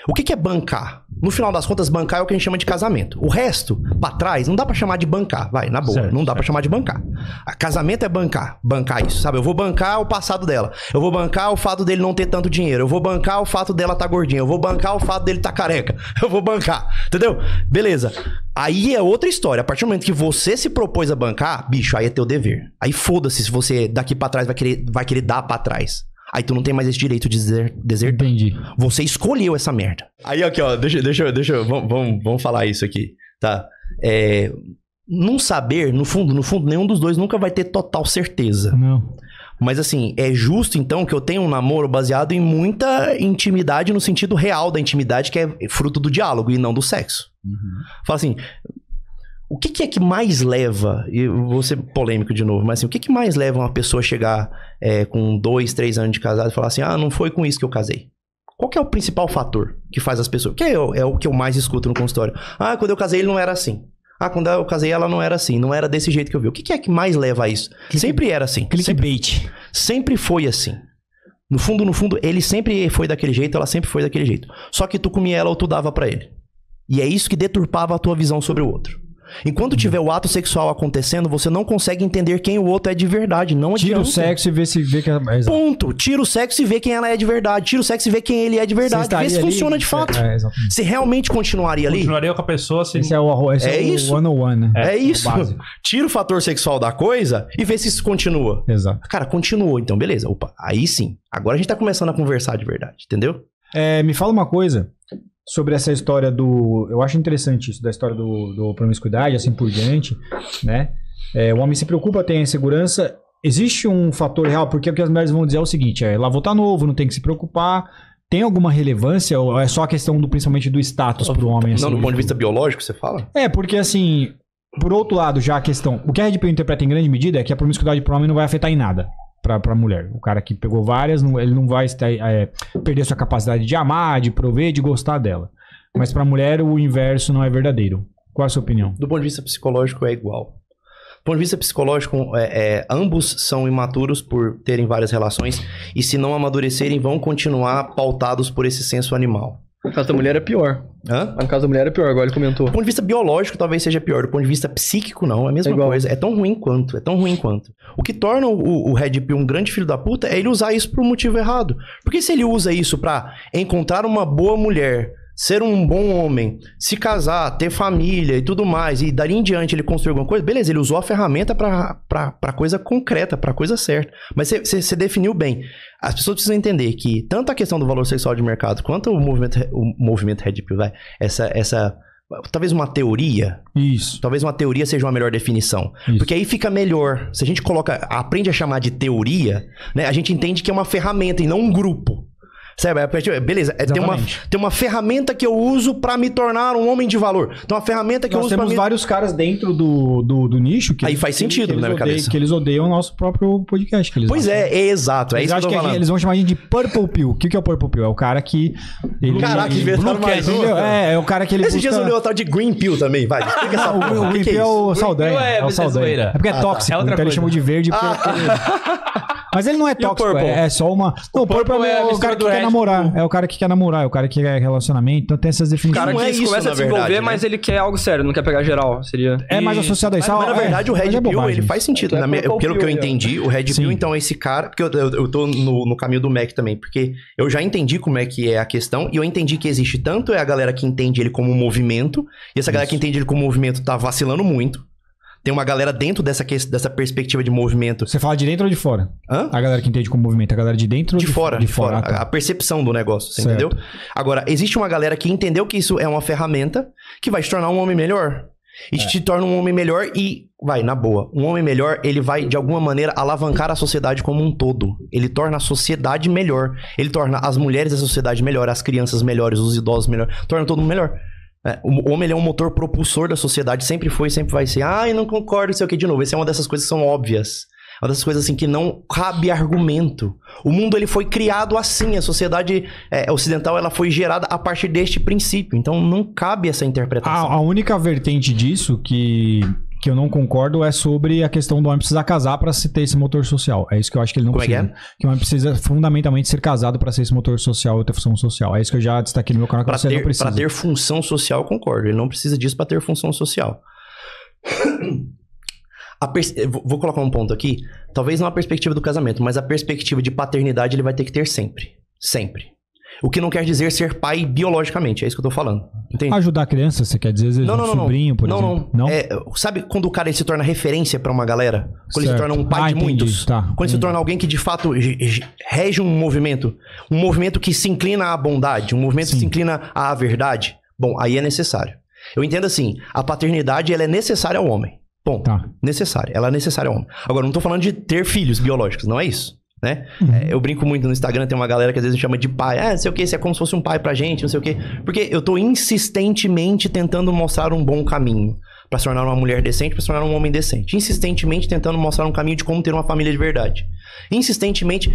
O que é bancar? No final das contas, bancar é o que a gente chama de casamento. O resto, pra trás, não dá pra chamar de bancar. Vai, na boa, certo, não dá pra chamar de bancar. Casamento é bancar. Bancar isso, sabe? Eu vou bancar o passado dela. Eu vou bancar o fato dele não ter tanto dinheiro. Eu vou bancar o fato dela tá gordinha. Eu vou bancar o fato dele tá careca. Eu vou bancar, entendeu? Beleza. Aí é outra história. A partir do momento que você se propôs a bancar, bicho, aí é teu dever. Aí foda-se se você daqui pra trás vai querer dar pra trás. Aí tu não tem mais esse direito de desertar. Entendi. Você escolheu essa merda. Aí aqui, ó, vamos falar isso aqui, tá? É, não saber, no fundo, nenhum dos dois nunca vai ter total certeza. Não. Mas assim, é justo então que eu tenha um namoro baseado em muita intimidade, no sentido real da intimidade, que é fruto do diálogo e não do sexo. Uhum. Fala assim, o que é que mais leva, e eu vou ser polêmico de novo, mas assim, o que mais leva uma pessoa a chegar com 2, 3 anos de casado e falar assim, ah, não foi com isso que eu casei? Qual que é o principal fator que faz as pessoas? Que é o que eu mais escuto no consultório. Ah, quando eu casei ele não era assim. Ah, quando eu casei ela não era assim, não era desse jeito que eu vi. O que é que mais leva a isso? Sempre era assim. Clickbait. Sempre foi assim. No fundo, ele sempre foi daquele jeito, ela sempre foi daquele jeito. Só que tu comia ela ou tu dava pra ele. E é isso que deturpava a tua visão sobre o outro. Enquanto tiver o ato sexual acontecendo, você não consegue entender quem o outro é de verdade. Não adianta. Tira o sexo e vê quem ela é. Ponto. Tira o sexo e vê quem ela é de verdade. Tira o sexo e vê quem ele é de verdade. Vê se funciona de fato. Se realmente continuaria ali. Continuaria com a pessoa. Se... Esse é o one-on-one, né? É isso. Tira o fator sexual da coisa e vê se isso continua. Exato. Cara, continuou então, beleza. Opa, aí sim. Agora a gente tá começando a conversar de verdade, entendeu? É, me fala uma coisa. Sobre essa história do... Eu acho interessante isso, da história do promiscuidade, assim por diante, né? É, o homem se preocupa, tem a insegurança. Existe um fator real, porque o que as mulheres vão dizer é o seguinte, lá vou estar novo, não tem que se preocupar. Tem alguma relevância ou é só a questão principalmente do status para o homem? Assim, não, do ponto de vista biológico, você fala? É, porque assim, por outro lado, já a questão... O que a Red Pill interpreta em grande medida é que a promiscuidade para o homem não vai afetar em nada. Pra mulher. O cara que pegou várias, ele não vai perder sua capacidade de amar, de prover, de gostar dela. Mas pra mulher o inverso não é verdadeiro. Qual é a sua opinião? Do ponto de vista psicológico é igual. Do ponto de vista psicológico, ambos são imaturos por terem várias relações e se não amadurecerem vão continuar pautados por esse senso animal. No caso da mulher é pior. Hã? No caso da mulher é pior, agora ele comentou. Do ponto de vista biológico, talvez seja pior. Do ponto de vista psíquico, não. É a mesma coisa. É tão ruim quanto. O que torna o Red Pill um grande filho da puta é ele usar isso pro motivo errado. Porque se ele usa isso pra encontrar uma boa mulher, ser um bom homem, se casar, ter família e tudo mais, e dali em diante ele construir alguma coisa, beleza, ele usou a ferramenta pra coisa concreta, pra coisa certa. Mas você definiu bem. As pessoas precisam entender que tanto a questão do valor sexual de mercado, quanto o movimento Red Pill, essa talvez uma teoria. Isso. Talvez uma teoria seja uma melhor definição. Isso. Porque aí fica melhor. Se a gente aprende a chamar de teoria, né, a gente entende que é uma ferramenta e não um grupo. Sabe? Beleza, tem uma ferramenta que eu uso pra me tornar um homem de valor. Então, a ferramenta que eu uso pra... Nós temos vários caras dentro do nicho... Que aí eles, faz sentido, na minha cabeça. Que eles odeiam o nosso próprio podcast. Exato. É isso que eu tô falando. Eles vão chamar a gente de Purple Pill. O que é o Purple Pill? É o cara que... Caraca, que inventaram mais um. É o cara que ele busca... Esses dias eu li outra de Green Pill também, vai. Explica essa porra. O Green Pill é o Saldanha. É o Saldanha. É porque é tóxico, então ele chamou de verde porque... Mas ele não é tóxico, é só uma... Não, o Purple é o cara que quer namorar. É o cara que quer namorar, é o cara que quer relacionamento. Então tem essas definições. O cara que começa a se envolver, mas ele quer algo sério, não quer pegar geral. É mais associado a isso. Mas na verdade o Red Pill, ele faz sentido. Pelo que eu entendi, o Red Pill, então, esse cara... Porque eu tô no caminho do Mac também, porque eu já entendi como é que é a questão, e eu entendi que existe tanto a galera que entende ele como um movimento, e essa galera que entende ele como movimento tá vacilando muito. Tem uma galera dentro dessa perspectiva de movimento. Você fala de dentro ou de fora? Hã? A galera que entende como movimento, a galera de dentro ou de fora? De fora. A percepção do negócio, você entendeu? Agora, existe uma galera que entendeu que isso é uma ferramenta que vai te tornar um homem melhor. E te torna um homem melhor e... Vai, na boa. Um homem melhor, ele vai, de alguma maneira, alavancar a sociedade como um todo. Ele torna a sociedade melhor. Ele torna as mulheres da sociedade melhor, as crianças melhores, os idosos melhores. Torna todo mundo melhor. O homem, ele é um motor propulsor da sociedade, sempre foi, sempre vai ser. Ah, eu não concordo, sei o que, de novo. Essa é uma dessas coisas que são óbvias. Uma dessas coisas assim que não cabe argumento. O mundo, ele foi criado assim. A sociedade ocidental, ela foi gerada a partir deste princípio. Então, não cabe essa interpretação. A única vertente disso que eu não concordo é sobre a questão do homem precisar casar para se ter esse motor social. É isso que eu acho que ele não precisa. Que o homem precisa fundamentalmente ser casado para ser esse motor social ou ter função social. É isso que eu já destaquei no meu canal, que você não precisa. Para ter função social, concordo. Ele não precisa disso para ter função social. Vou colocar um ponto aqui. Talvez não a perspectiva do casamento, mas a perspectiva de paternidade ele vai ter que ter sempre. Sempre. O que não quer dizer ser pai biologicamente, é isso que eu tô falando. Entende? Ajudar a criança, você quer dizer sobrinho, por exemplo? Não, não. Sabe quando o cara ele se torna referência pra uma galera? Quando ele se torna um pai de muitos? Tá. Quando ele se torna alguém que de fato rege um movimento que se inclina à bondade, um movimento que se inclina à verdade, bom, aí é necessário. Eu entendo assim, a paternidade ela é necessária ao homem. Bom, necessária, ela é necessária ao homem. Agora, não tô falando de ter filhos biológicos, não é isso. Né? Eu brinco muito no Instagram, tem uma galera que às vezes me chama de pai. Ah, não sei o que, isso é como se fosse um pai pra gente, não sei o que. Porque eu tô insistentemente tentando mostrar um bom caminho pra se tornar uma mulher decente, pra se tornar um homem decente. Insistentemente tentando mostrar um caminho de como ter uma família de verdade. Insistentemente,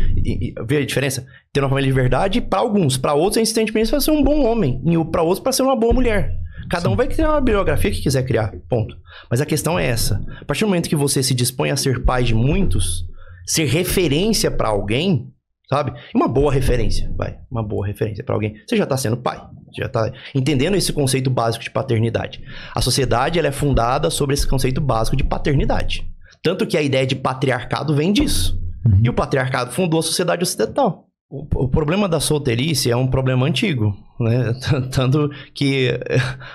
vê a diferença? Ter uma família de verdade pra alguns, pra outros é insistentemente pra ser um bom homem, e pra outros pra ser uma boa mulher. Cada um vai criar uma biografia que quiser criar, ponto. Mas a questão é essa. A partir do momento que você se dispõe a ser pai de muitos, ser referência pra alguém, sabe? Uma boa referência, vai. Uma boa referência pra alguém. Você já tá sendo pai. Você já tá entendendo esse conceito básico de paternidade. A sociedade, ela é fundada sobre esse conceito básico de paternidade. Tanto que a ideia de patriarcado vem disso. E o patriarcado fundou a sociedade ocidental. O problema da solteirice é um problema antigo, né? Tanto que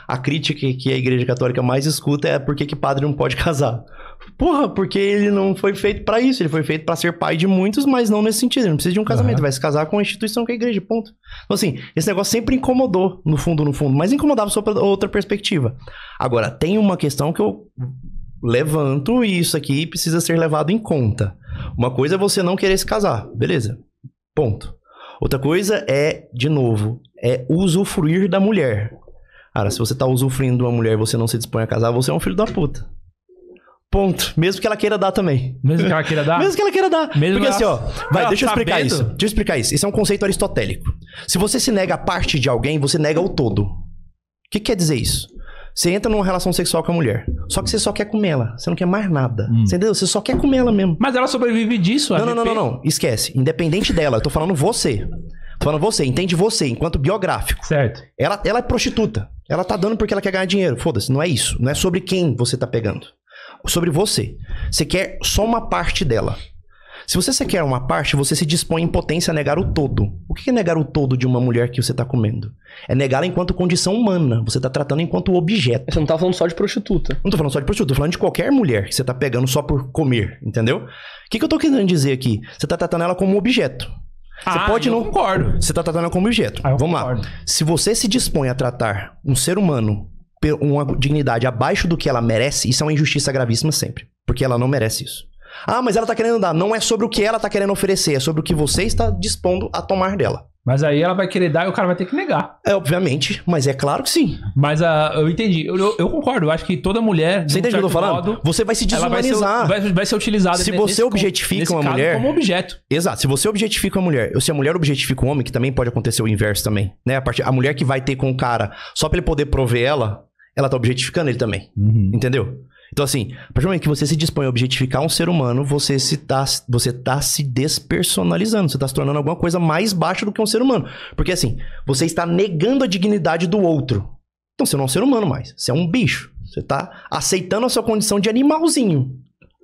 a crítica que a Igreja Católica mais escuta é por que padre não pode casar. Porra, porque ele não foi feito pra isso. Ele foi feito pra ser pai de muitos, mas não nesse sentido. Ele não precisa de um casamento. Vai se casar com a instituição que é a igreja, ponto. Então, assim, esse negócio sempre incomodou, no fundo. Mas incomodava só pra outra perspectiva. Agora, tem uma questão que eu levanto e isso aqui precisa ser levado em conta. Uma coisa é você não querer se casar. Beleza, ponto. Outra coisa é, de novo, é usufruir da mulher. Cara, se você tá usufruindo de uma mulher e você não se dispõe a casar, você é um filho da puta. Ponto. Mesmo que ela queira dar também. Mesmo que ela queira dar? Mesmo que ela queira dar. Mesmo porque assim, ó... Vai, deixa eu explicar isso. Deixa eu explicar isso. Isso é um conceito aristotélico. Se você se nega a parte de alguém, você nega o todo. O que quer dizer isso? Você entra numa relação sexual com a mulher. Só que você só quer comer ela. Você não quer mais nada. Entendeu? Você só quer comer ela mesmo. Mas ela sobrevive disso. Não. Esquece. Independente dela. Eu tô falando você. Tô falando você. Entende você enquanto biográfico. Certo. Ela é prostituta. Ela tá dando porque ela quer ganhar dinheiro. Foda-se. Não é isso. Não é sobre quem você tá pegando. Sobre você. Você quer só uma parte dela. Se você quer uma parte, você se dispõe em potência a negar o todo. O que é negar o todo de uma mulher que você tá comendo? É negá-la enquanto condição humana. Você tá tratando enquanto objeto. Você não tá falando só de prostituta. Não tô falando só de prostituta. Tô falando de qualquer mulher que você tá pegando só por comer, entendeu? O que eu tô querendo dizer aqui? Você tá tratando ela como objeto. Você pode não... concordo. Você tá tratando ela como objeto. Vamos lá. Se você se dispõe a tratar um ser humano... uma dignidade abaixo do que ela merece, isso é uma injustiça gravíssima sempre. Porque ela não merece isso. Ah, mas ela tá querendo dar. Não é sobre o que ela tá querendo oferecer, é sobre o que você está dispondo a tomar dela. Mas aí ela vai querer dar e o cara vai ter que negar. É, obviamente, mas é claro que sim. Mas eu entendi, eu concordo, eu acho que toda mulher... Você entende o que eu tô falando? Você vai se desumanizar. Vai ser utilizada se você objetifica uma mulher... como objeto. Exato, se você objetifica uma mulher, ou se a mulher objetifica um homem, que também pode acontecer o inverso também, né? A mulher que vai ter com o cara, só pra ele poder prover ela, ela tá objetificando ele também, entendeu? Então assim, a partir do momento que você se dispõe a objetificar um ser humano, você tá se despersonalizando, você tá se tornando alguma coisa mais baixa do que um ser humano. Porque assim, você está negando a dignidade do outro. Então você não é um ser humano mais, você é um bicho. Você tá aceitando a sua condição de animalzinho.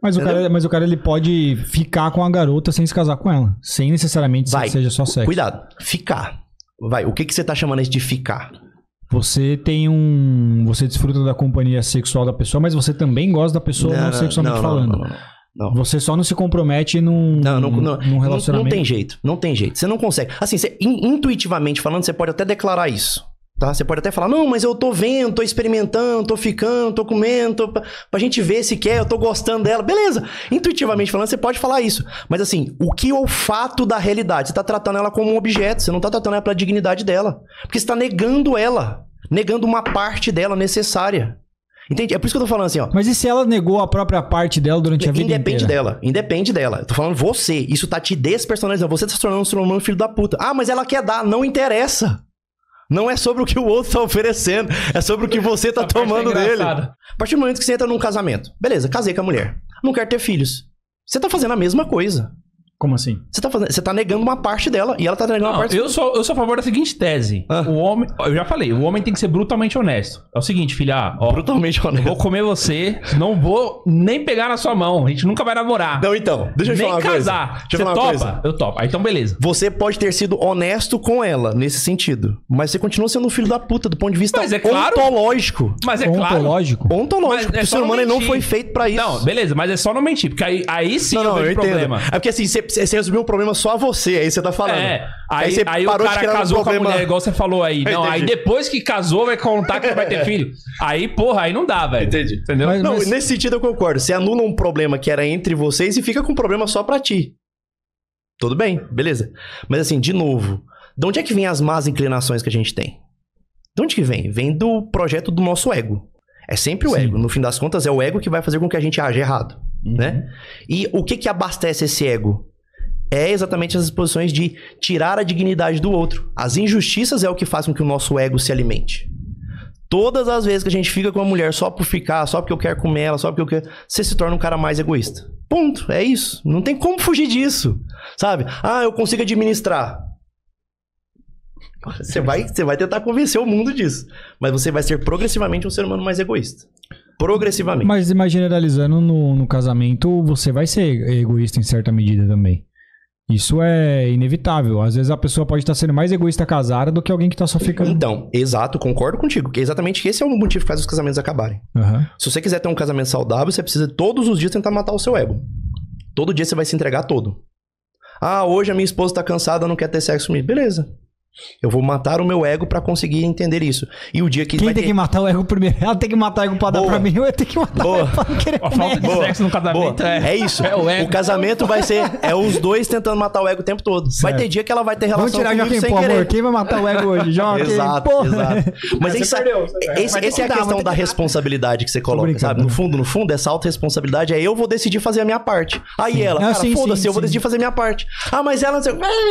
Mas o cara ele pode ficar com a garota sem se casar com ela, sem necessariamente seja só sexo. Cuidado, ficar. Vai, o que você tá chamando de ficar? Você desfruta da companhia sexual da pessoa, mas você também gosta da pessoa não sexualmente falando. Não. Você só não se compromete num relacionamento. Não tem jeito. Você não consegue. Assim, você, intuitivamente falando, você pode até declarar isso. Tá? Você pode até falar, não, mas eu tô vendo, tô experimentando, tô ficando, tô comendo, pra gente ver se quer, eu tô gostando dela. Beleza, intuitivamente falando, você pode falar isso. Mas assim, o que é o fato da realidade? Você tá tratando ela como um objeto, você não tá tratando ela pela dignidade dela. Porque você tá negando ela, negando uma parte dela necessária. Entende? É por isso que eu tô falando assim, ó. Mas e se ela negou a própria parte dela durante a vida inteira? Independe dela. Eu tô falando você, isso tá te despersonalizando, você tá se tornando um ser humano filho da puta. Ah, mas ela quer dar, não interessa. Não é sobre o que o outro tá oferecendo, é sobre o que você tá tomando dele. A partir do momento que você entra num casamento, beleza, casei com a mulher, não quero ter filhos. Você tá fazendo a mesma coisa. Como assim? Você tá negando uma parte dela e ela tá negando uma parte dela. Eu sou a favor da seguinte tese. O homem, eu já falei, o homem tem que ser brutalmente honesto. É o seguinte, filha, ó. Brutalmente honesto. Vou comer você, não vou nem pegar na sua mão. A gente nunca vai namorar. Não, então, deixa eu te falar uma coisa. Nem casar. Você topa? Eu topo. Aí, então, beleza. Você pode ter sido honesto com ela nesse sentido, mas você continua sendo um filho da puta do ponto de vista ontológico. Mas é claro. Ontológico. Porque o ser humano não foi feito pra isso. Não, beleza, mas é só não mentir, porque aí sim eu vejo problema. É porque assim, você resolveu um problema só a você, aí você tá falando. É, aí o cara casou com a mulher, igual você falou aí. Não, entendi. Aí depois que casou, vai contar que vai ter filho. Aí, porra, aí não dá, velho. Entendi. Entendeu? Mas nesse sentido eu concordo. Você anula um problema que era entre vocês e fica com um problema só pra ti. Tudo bem, beleza. Mas assim, de novo, de onde é que vem as más inclinações que a gente tem? De onde que vem? Vem do projeto do nosso ego. É sempre o ego. No fim das contas, é o ego que vai fazer com que a gente aja errado, né? E o que abastece esse ego? É exatamente essas posições de tirar a dignidade do outro. As injustiças é o que faz com que o nosso ego se alimente. Todas as vezes que a gente fica com uma mulher só por ficar, só porque eu quero comer ela, só porque eu quero... Você se torna um cara mais egoísta. Ponto. É isso. Não tem como fugir disso. Sabe? Ah, eu consigo administrar. Você vai tentar convencer o mundo disso. Mas você vai ser progressivamente um ser humano mais egoísta. Progressivamente. Mas generalizando, no casamento, você vai ser egoísta em certa medida também. Isso é inevitável. Às vezes a pessoa pode estar sendo mais egoísta casada do que alguém que está só ficando. Então, exato, concordo contigo. Que exatamente esse é o motivo que faz os casamentos acabarem. Se você quiser ter um casamento saudável, você precisa todos os dias tentar matar o seu ego. Todo dia você vai se entregar todo. Ah, hoje a minha esposa está cansada, não quer ter sexo comigo. Beleza. Eu vou matar o meu ego pra conseguir entender isso. E o dia que... Quem vai tem que matar o ego primeiro? Ela tem que matar o ego pra dar pra mim, ou eu tenho que matar o ego pra não querer comer. A falta de sexo no casamento é isso. É o ego. O casamento vai ser... É os dois tentando matar o ego o tempo todo. Certo. Vai ter dia que ela vai ter relação comigo sem querer. Vamos tirar Joaquim, por amor. Quem vai matar o ego hoje? Joaquim, Exato. Mas essa é a questão da responsabilidade que você coloca, sabe? No fundo, essa autorresponsabilidade é eu vou decidir fazer a minha parte. Aí ela, cara, foda-se, eu vou decidir fazer a minha parte. Ah, mas ela...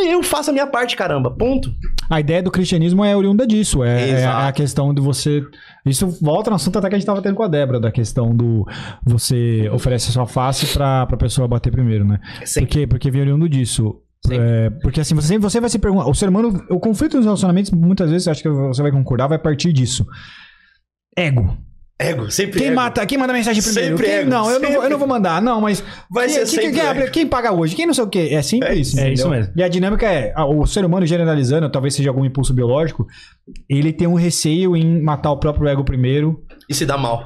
Eu faço a minha parte, caramba. Ponto. A ideia do cristianismo é oriunda disso, é a questão de você... Isso volta no assunto até que a gente estava tendo com a Débora, da questão do você oferece a sua face pra pessoa bater primeiro, né? Sim. Porque vem oriundo disso. Porque assim, você vai se perguntar... O ser humano, o conflito nos relacionamentos, muitas vezes, acho que você vai concordar, vai partir disso. Ego, sempre quem ego. Quem manda mensagem primeiro? Sempre ego. Não, eu não vou mandar, não, mas... Vai ser quem paga hoje? Quem não sei o quê? É simples. É isso mesmo. E a dinâmica é... O ser humano, generalizando, talvez seja algum impulso biológico, ele tem um receio em matar o próprio ego primeiro. E se dá mal.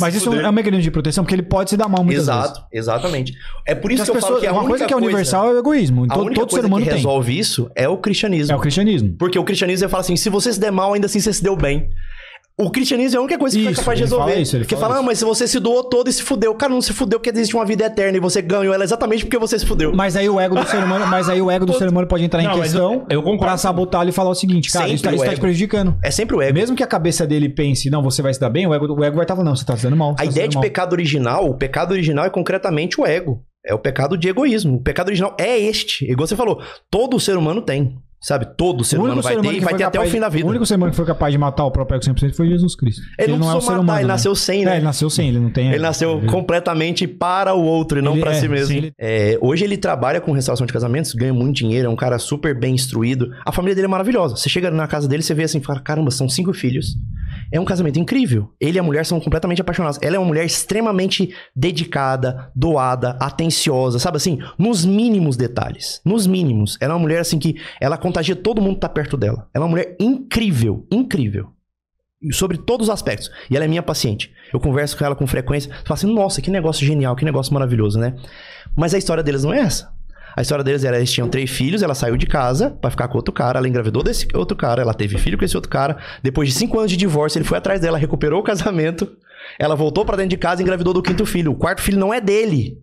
Mas isso é um mecanismo de proteção, porque ele pode se dar mal muitas vezes. Exatamente. É por isso que eu falo que uma coisa que é universal é o egoísmo. Todo ser humano tem. Que resolve isso é o cristianismo. Porque o cristianismo fala assim, se você se der mal, ainda assim você se deu bem. O cristianismo é a única coisa que isso, é capaz de resolver. Fala isso, porque fala, ah, mas se você se doou todo e se fudeu. Cara, não se fudeu porque existe uma vida eterna e você ganhou ela exatamente porque você se fudeu. Mas aí o ego do ser humano, mas aí o ego do ser humano pode entrar em questão pra sabotá-lo e falar o seguinte, cara, isso tá te prejudicando. É sempre o ego. Mesmo que a cabeça dele pense, não, você vai se dar bem, o ego vai estar falando, não, você tá se dando mal. A ideia de pecado original, o pecado original é concretamente o ego. É o pecado de egoísmo. O pecado original é este. Igual você falou, todo ser humano tem. Sabe? Todo ser humano vai ter e vai ter até o fim da vida. O único ser humano que foi capaz de matar o próprio ego 100% foi Jesus Cristo. Ele não é um ser humano. Ele nasceu sem, né? É, ele nasceu sem, ele não tem... Ele nasceu completamente para o outro e não para si mesmo. É, hoje ele trabalha com restauração de casamentos, ganha muito dinheiro, é um cara super bem instruído. A família dele é maravilhosa. Você chega na casa dele, você vê assim, fala, caramba, são 5 filhos. É um casamento incrível. Ele e a mulher são completamente apaixonados. Ela é uma mulher extremamente dedicada, doada, atenciosa, sabe assim? Nos mínimos detalhes. Nos mínimos. Ela é uma mulher assim que ela contagia todo mundo que tá perto dela. Ela é uma mulher incrível, incrível. Sobre todos os aspectos. E ela é minha paciente. Eu converso com ela com frequência. Falo assim, nossa, que negócio genial, que negócio maravilhoso, né? Mas a história deles não é essa. A história deles era, eles tinham 3 filhos, ela saiu de casa pra ficar com outro cara, ela engravidou desse outro cara, ela teve filho com esse outro cara. Depois de 5 anos de divórcio, ele foi atrás dela, recuperou o casamento, ela voltou pra dentro de casa e engravidou do 5º filho. O 4º filho não é dele.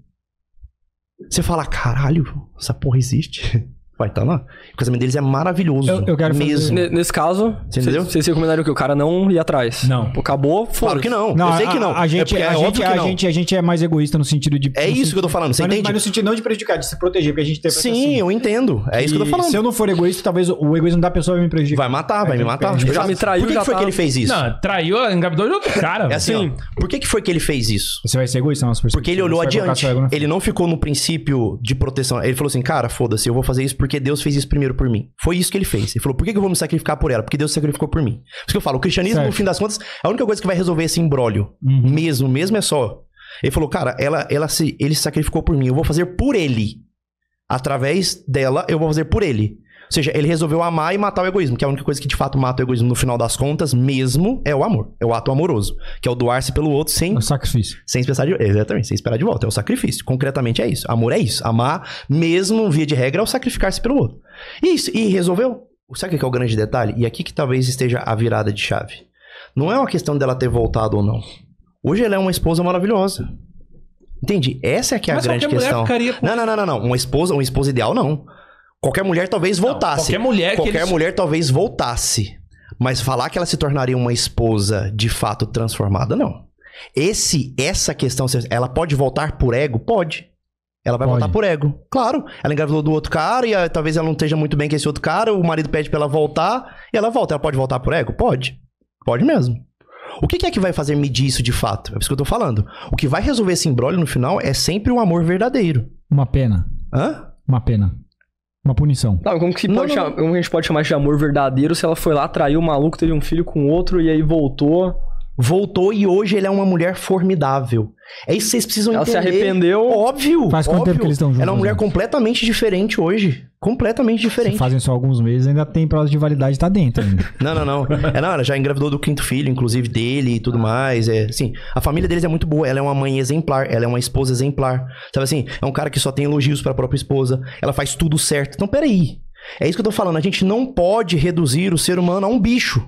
Você fala, caralho, essa porra existe? Vai, tá lá. O casamento deles é maravilhoso. Eu quero mesmo. Fazer... Nesse caso, vocês recomendaram que o cara não ia atrás. Não. Acabou, foda-se. Claro que não. Eu sei que não. A gente é mais egoísta no sentido de... É isso que eu tô falando, você entende? Mas no sentido não de prejudicar, de se proteger, porque a gente tem... Sim, eu entendo. É isso que eu tô falando. Se eu não for egoísta, talvez o egoísmo da pessoa vai me prejudicar. Vai matar, vai me matar. Já me traiu. Por que foi que ele fez isso? Não, traiu, engravidou de outro cara. É assim, por que foi que ele fez isso? Você vai ser egoísta, nossa pessoa. Porque ele olhou adiante. Ele não ficou no princípio de proteção. Ele falou assim, cara, foda-se, eu vou fazer isso porque Deus fez isso primeiro por mim. Foi isso que ele fez. Ele falou, por que eu vou me sacrificar por ela? Porque Deus se sacrificou por mim. Por isso que eu falo, o cristianismo, certo, no fim das contas, a única coisa que vai resolver esse imbróglio, mesmo é só. Ele falou, cara, ele se sacrificou por mim, eu vou fazer por ele. Através dela, eu vou fazer por ele. Ou seja, ele resolveu amar e matar o egoísmo, que é a única coisa que de fato mata o egoísmo no final das contas, mesmo, é o amor. É o ato amoroso, que é o doar-se pelo outro sem... É o sacrifício. Exatamente, sem esperar de volta. É o sacrifício. Concretamente é isso. Amor é isso. Amar, mesmo via de regra, é o sacrificar-se pelo outro. Isso. E resolveu. Sabe o que é o grande detalhe? E aqui que talvez esteja a virada de chave. Não é uma questão dela ter voltado ou não. Hoje ela é uma esposa maravilhosa. Entende? Essa é que é a grande questão. Não. Uma esposa ideal, não. Qualquer mulher talvez voltasse. Qualquer mulher talvez voltasse. Mas falar que ela se tornaria uma esposa de fato transformada, não. Essa questão, ela pode voltar por ego? Pode. Ela vai voltar por ego. Claro. Ela engravidou do outro cara e talvez ela não esteja muito bem com esse outro cara. O marido pede pra ela voltar e ela volta. Ela pode voltar por ego? Pode. Pode mesmo. O que é que vai fazer medir isso de fato? É isso que eu tô falando. O que vai resolver esse imbróglio no final é sempre um amor verdadeiro. Uma pena. Hã? Uma pena. Uma punição. Tá, como a gente pode chamar de amor verdadeiro se ela foi lá, traiu o maluco, teve um filho com outro e aí voltou? Voltou e hoje ele é uma mulher formidável. É isso que vocês precisam entender. Ela se arrependeu. Óbvio. Faz quanto tempo que eles estão juntos? Ela é uma mulher completamente diferente hoje. Completamente diferente. Se fazem só alguns meses, ainda tem prazo de validade, tá dentro ainda. Não. Ela já engravidou do 5º filho, inclusive, dele e tudo mais. É, assim, a família deles é muito boa. Ela é uma mãe exemplar. Ela é uma esposa exemplar. Sabe assim? É um cara que só tem elogios pra própria esposa. Ela faz tudo certo. Então, peraí. É isso que eu tô falando. A gente não pode reduzir o ser humano a um bicho.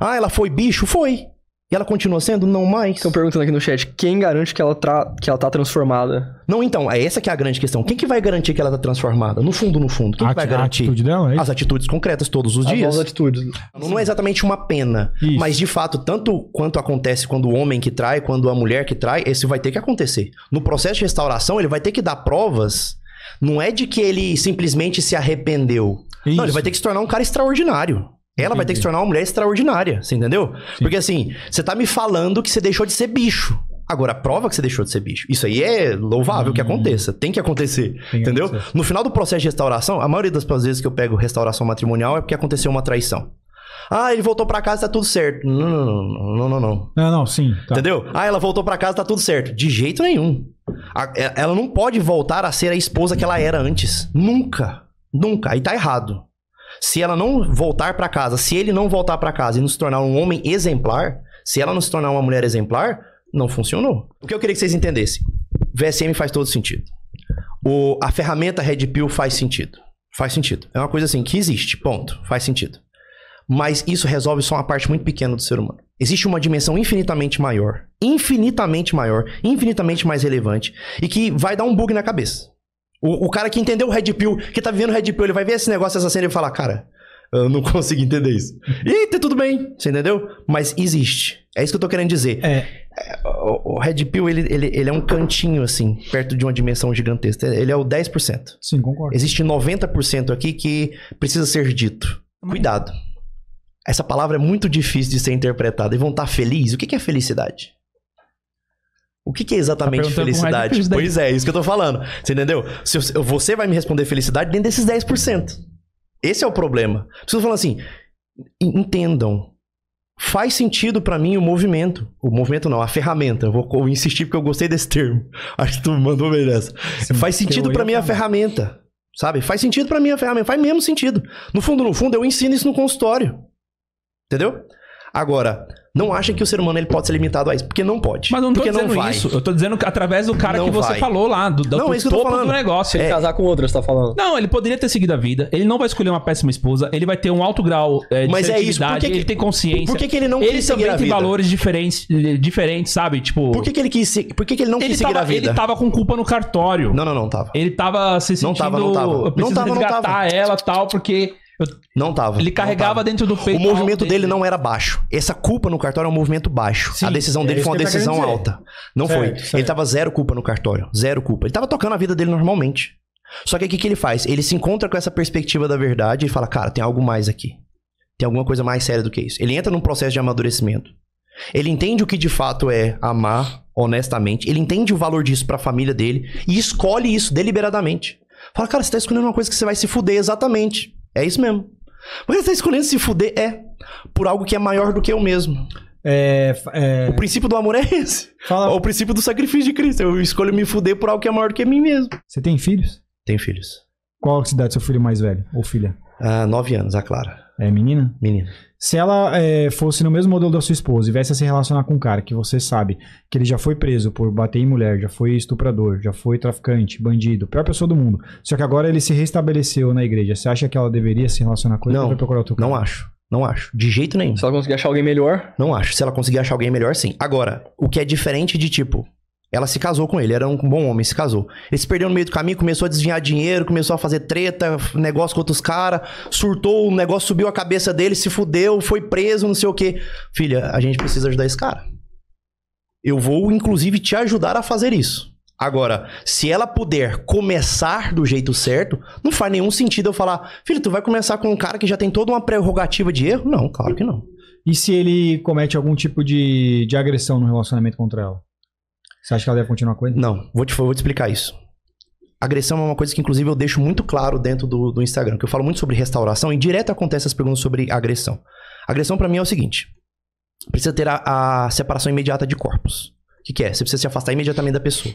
Ah, ela foi bicho? Foi. E ela continua sendo? Não mais. Estão perguntando aqui no chat, quem garante que ela tá transformada? Não, então, é essa que é a grande questão. Quem que vai garantir que ela tá transformada? No fundo, quem que vai garantir? A atitude dela, é isso? As atitudes concretas todos os dias. As atitudes. Não é exatamente uma pena. Isso. Mas, de fato, tanto quanto acontece quando o homem que trai, quando a mulher que trai, esse vai ter que acontecer. No processo de restauração, ele vai ter que dar provas. Não é de que ele simplesmente se arrependeu. Isso. Não, ele vai ter que se tornar um cara extraordinário. Ela vai ter que se tornar uma mulher extraordinária, você entendeu? Sim. Porque assim, você tá me falando que você deixou de ser bicho. Agora, prova que você deixou de ser bicho. Isso aí é louvável que aconteça, tem que acontecer, entendeu? No final do processo de restauração, a maioria das vezes que eu pego restauração matrimonial é porque aconteceu uma traição. Ah, ele voltou pra casa, tá tudo certo. Não. Sim. Tá. Entendeu? Ah, ela voltou pra casa, tá tudo certo. De jeito nenhum. Ela não pode voltar a ser a esposa que ela era antes. Nunca. Nunca. Aí tá errado. Se ela não voltar pra casa, se ele não voltar pra casa e não se tornar um homem exemplar, se ela não se tornar uma mulher exemplar, não funcionou. O que eu queria que vocês entendessem? VSM faz todo sentido. A ferramenta Red Pill faz sentido. Faz sentido. É uma coisa assim que existe, ponto. Faz sentido. Mas isso resolve só uma parte muito pequena do ser humano. Existe uma dimensão infinitamente maior, infinitamente mais relevante e que vai dar um bug na cabeça. O cara que entendeu o Red Pill, que tá vivendo o Red Pill, ele vai ver esse negócio, essa cena e vai falar, cara, eu não consigo entender isso. E tudo bem, você entendeu? Mas existe. É isso que eu tô querendo dizer. O Red Pill, ele é um cantinho, assim, perto de uma dimensão gigantesca. Ele é o 10%. Sim, concordo. Existe 90% aqui que precisa ser dito. Cuidado. Essa palavra é muito difícil de ser interpretada. E vão estar felizes? O que é felicidade? O que é exatamente felicidade? Pois é, isso que eu tô falando. Você entendeu? Se você vai me responder felicidade dentro desses 10%. Esse é o problema. Preciso falar assim, entendam. Faz sentido pra mim o movimento não, a ferramenta. Eu vou insistir porque eu gostei desse termo. Acho que tu mandou bem nessa. Faz sentido pra mim a ferramenta, sabe? Faz sentido pra mim a ferramenta, faz mesmo sentido. No fundo, eu ensino isso no consultório. Entendeu? Agora, não achem que o ser humano ele pode ser limitado a isso, porque não pode. Mas eu não tô dizendo isso. Eu tô dizendo que através do cara que você falou lá, do topo do negócio. Ele casar com outra, você tá falando. Não, ele poderia ter seguido a vida, ele não vai escolher uma péssima esposa, ele vai ter um alto grau de seletividade, ele tem consciência. Por que ele não quis seguir a vida? Ele também tem valores diferentes, sabe? Tipo... Por que ele não quis seguir a vida? Ele tava com culpa no cartório. Não tava. Ele tava se sentindo... Eu preciso resgatar ela e tal, porque... Ele carregava dentro do peito. O movimento dele não era baixo. Essa culpa no cartório é um movimento baixo. Sim, a decisão dele foi uma decisão alta. Não foi. Ele tava zero culpa no cartório. Zero culpa. Ele tava tocando a vida dele normalmente. Só que o que ele faz? Ele se encontra com essa perspectiva da verdade e fala, cara, tem algo mais aqui. Tem alguma coisa mais séria do que isso. Ele entra num processo de amadurecimento. Ele entende o que de fato é amar honestamente. Ele entende o valor disso pra família dele e escolhe isso deliberadamente. Fala, cara, você tá escolhendo uma coisa que você vai se fuder exatamente. É isso mesmo. Mas você tá escolhendo se fuder por algo que é maior do que eu mesmo. O princípio do amor é esse. O princípio do sacrifício de Cristo. Eu escolho me fuder por algo que é maior do que mim mesmo. Você tem filhos? Tenho filhos. Qual a cidade do seu filho mais velho? Ou filha? 9 anos, a Clara. É menina? Menina. Se ela fosse no mesmo modelo da sua esposa e viesse a se relacionar com um cara que você sabe que ele já foi preso por bater em mulher, já foi estuprador, já foi traficante, bandido, pior pessoa do mundo, só que agora ele se restabeleceu na igreja, você acha que ela deveria se relacionar com ele ou vai procurar outro cara? Não acho. Não acho. De jeito nenhum. Se ela conseguir achar alguém melhor? Não acho. Se ela conseguir achar alguém melhor, sim. Agora, o que é diferente de tipo... Ela se casou com ele, era um bom homem, se casou. Ele se perdeu no meio do caminho, começou a desviar dinheiro, começou a fazer treta, negócio com outros caras, surtou, o negócio subiu a cabeça dele, se fudeu, foi preso, não sei o quê. Filha, a gente precisa ajudar esse cara. Eu vou, inclusive, te ajudar a fazer isso. Agora, se ela puder começar do jeito certo, não faz nenhum sentido eu falar, filho, tu vai começar com um cara que já tem toda uma prerrogativa de erro? Não, claro que não. E se ele comete algum tipo de agressão no relacionamento contra ela? Você acha que ela deve continuar com ele? Não, vou te explicar isso. Agressão é uma coisa que, inclusive, eu deixo muito claro dentro do Instagram, que eu falo muito sobre restauração e direto acontece as perguntas sobre agressão. Agressão, pra mim, é o seguinte. Precisa ter a separação imediata de corpos. O que é? Você precisa se afastar imediatamente da pessoa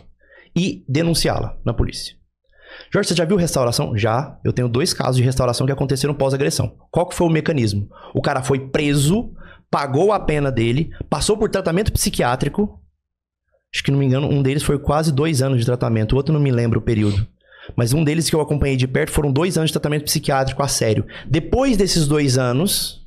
e denunciá-la na polícia. Jorge, você já viu restauração? Já. Eu tenho 2 casos de restauração que aconteceram pós-agressão. Qual que foi o mecanismo? O cara foi preso, pagou a pena dele, passou por tratamento psiquiátrico... Acho que, não me engano, um deles foi quase 2 anos de tratamento. O outro não me lembro o período. Mas um deles que eu acompanhei de perto foram 2 anos de tratamento psiquiátrico a sério. Depois desses 2 anos,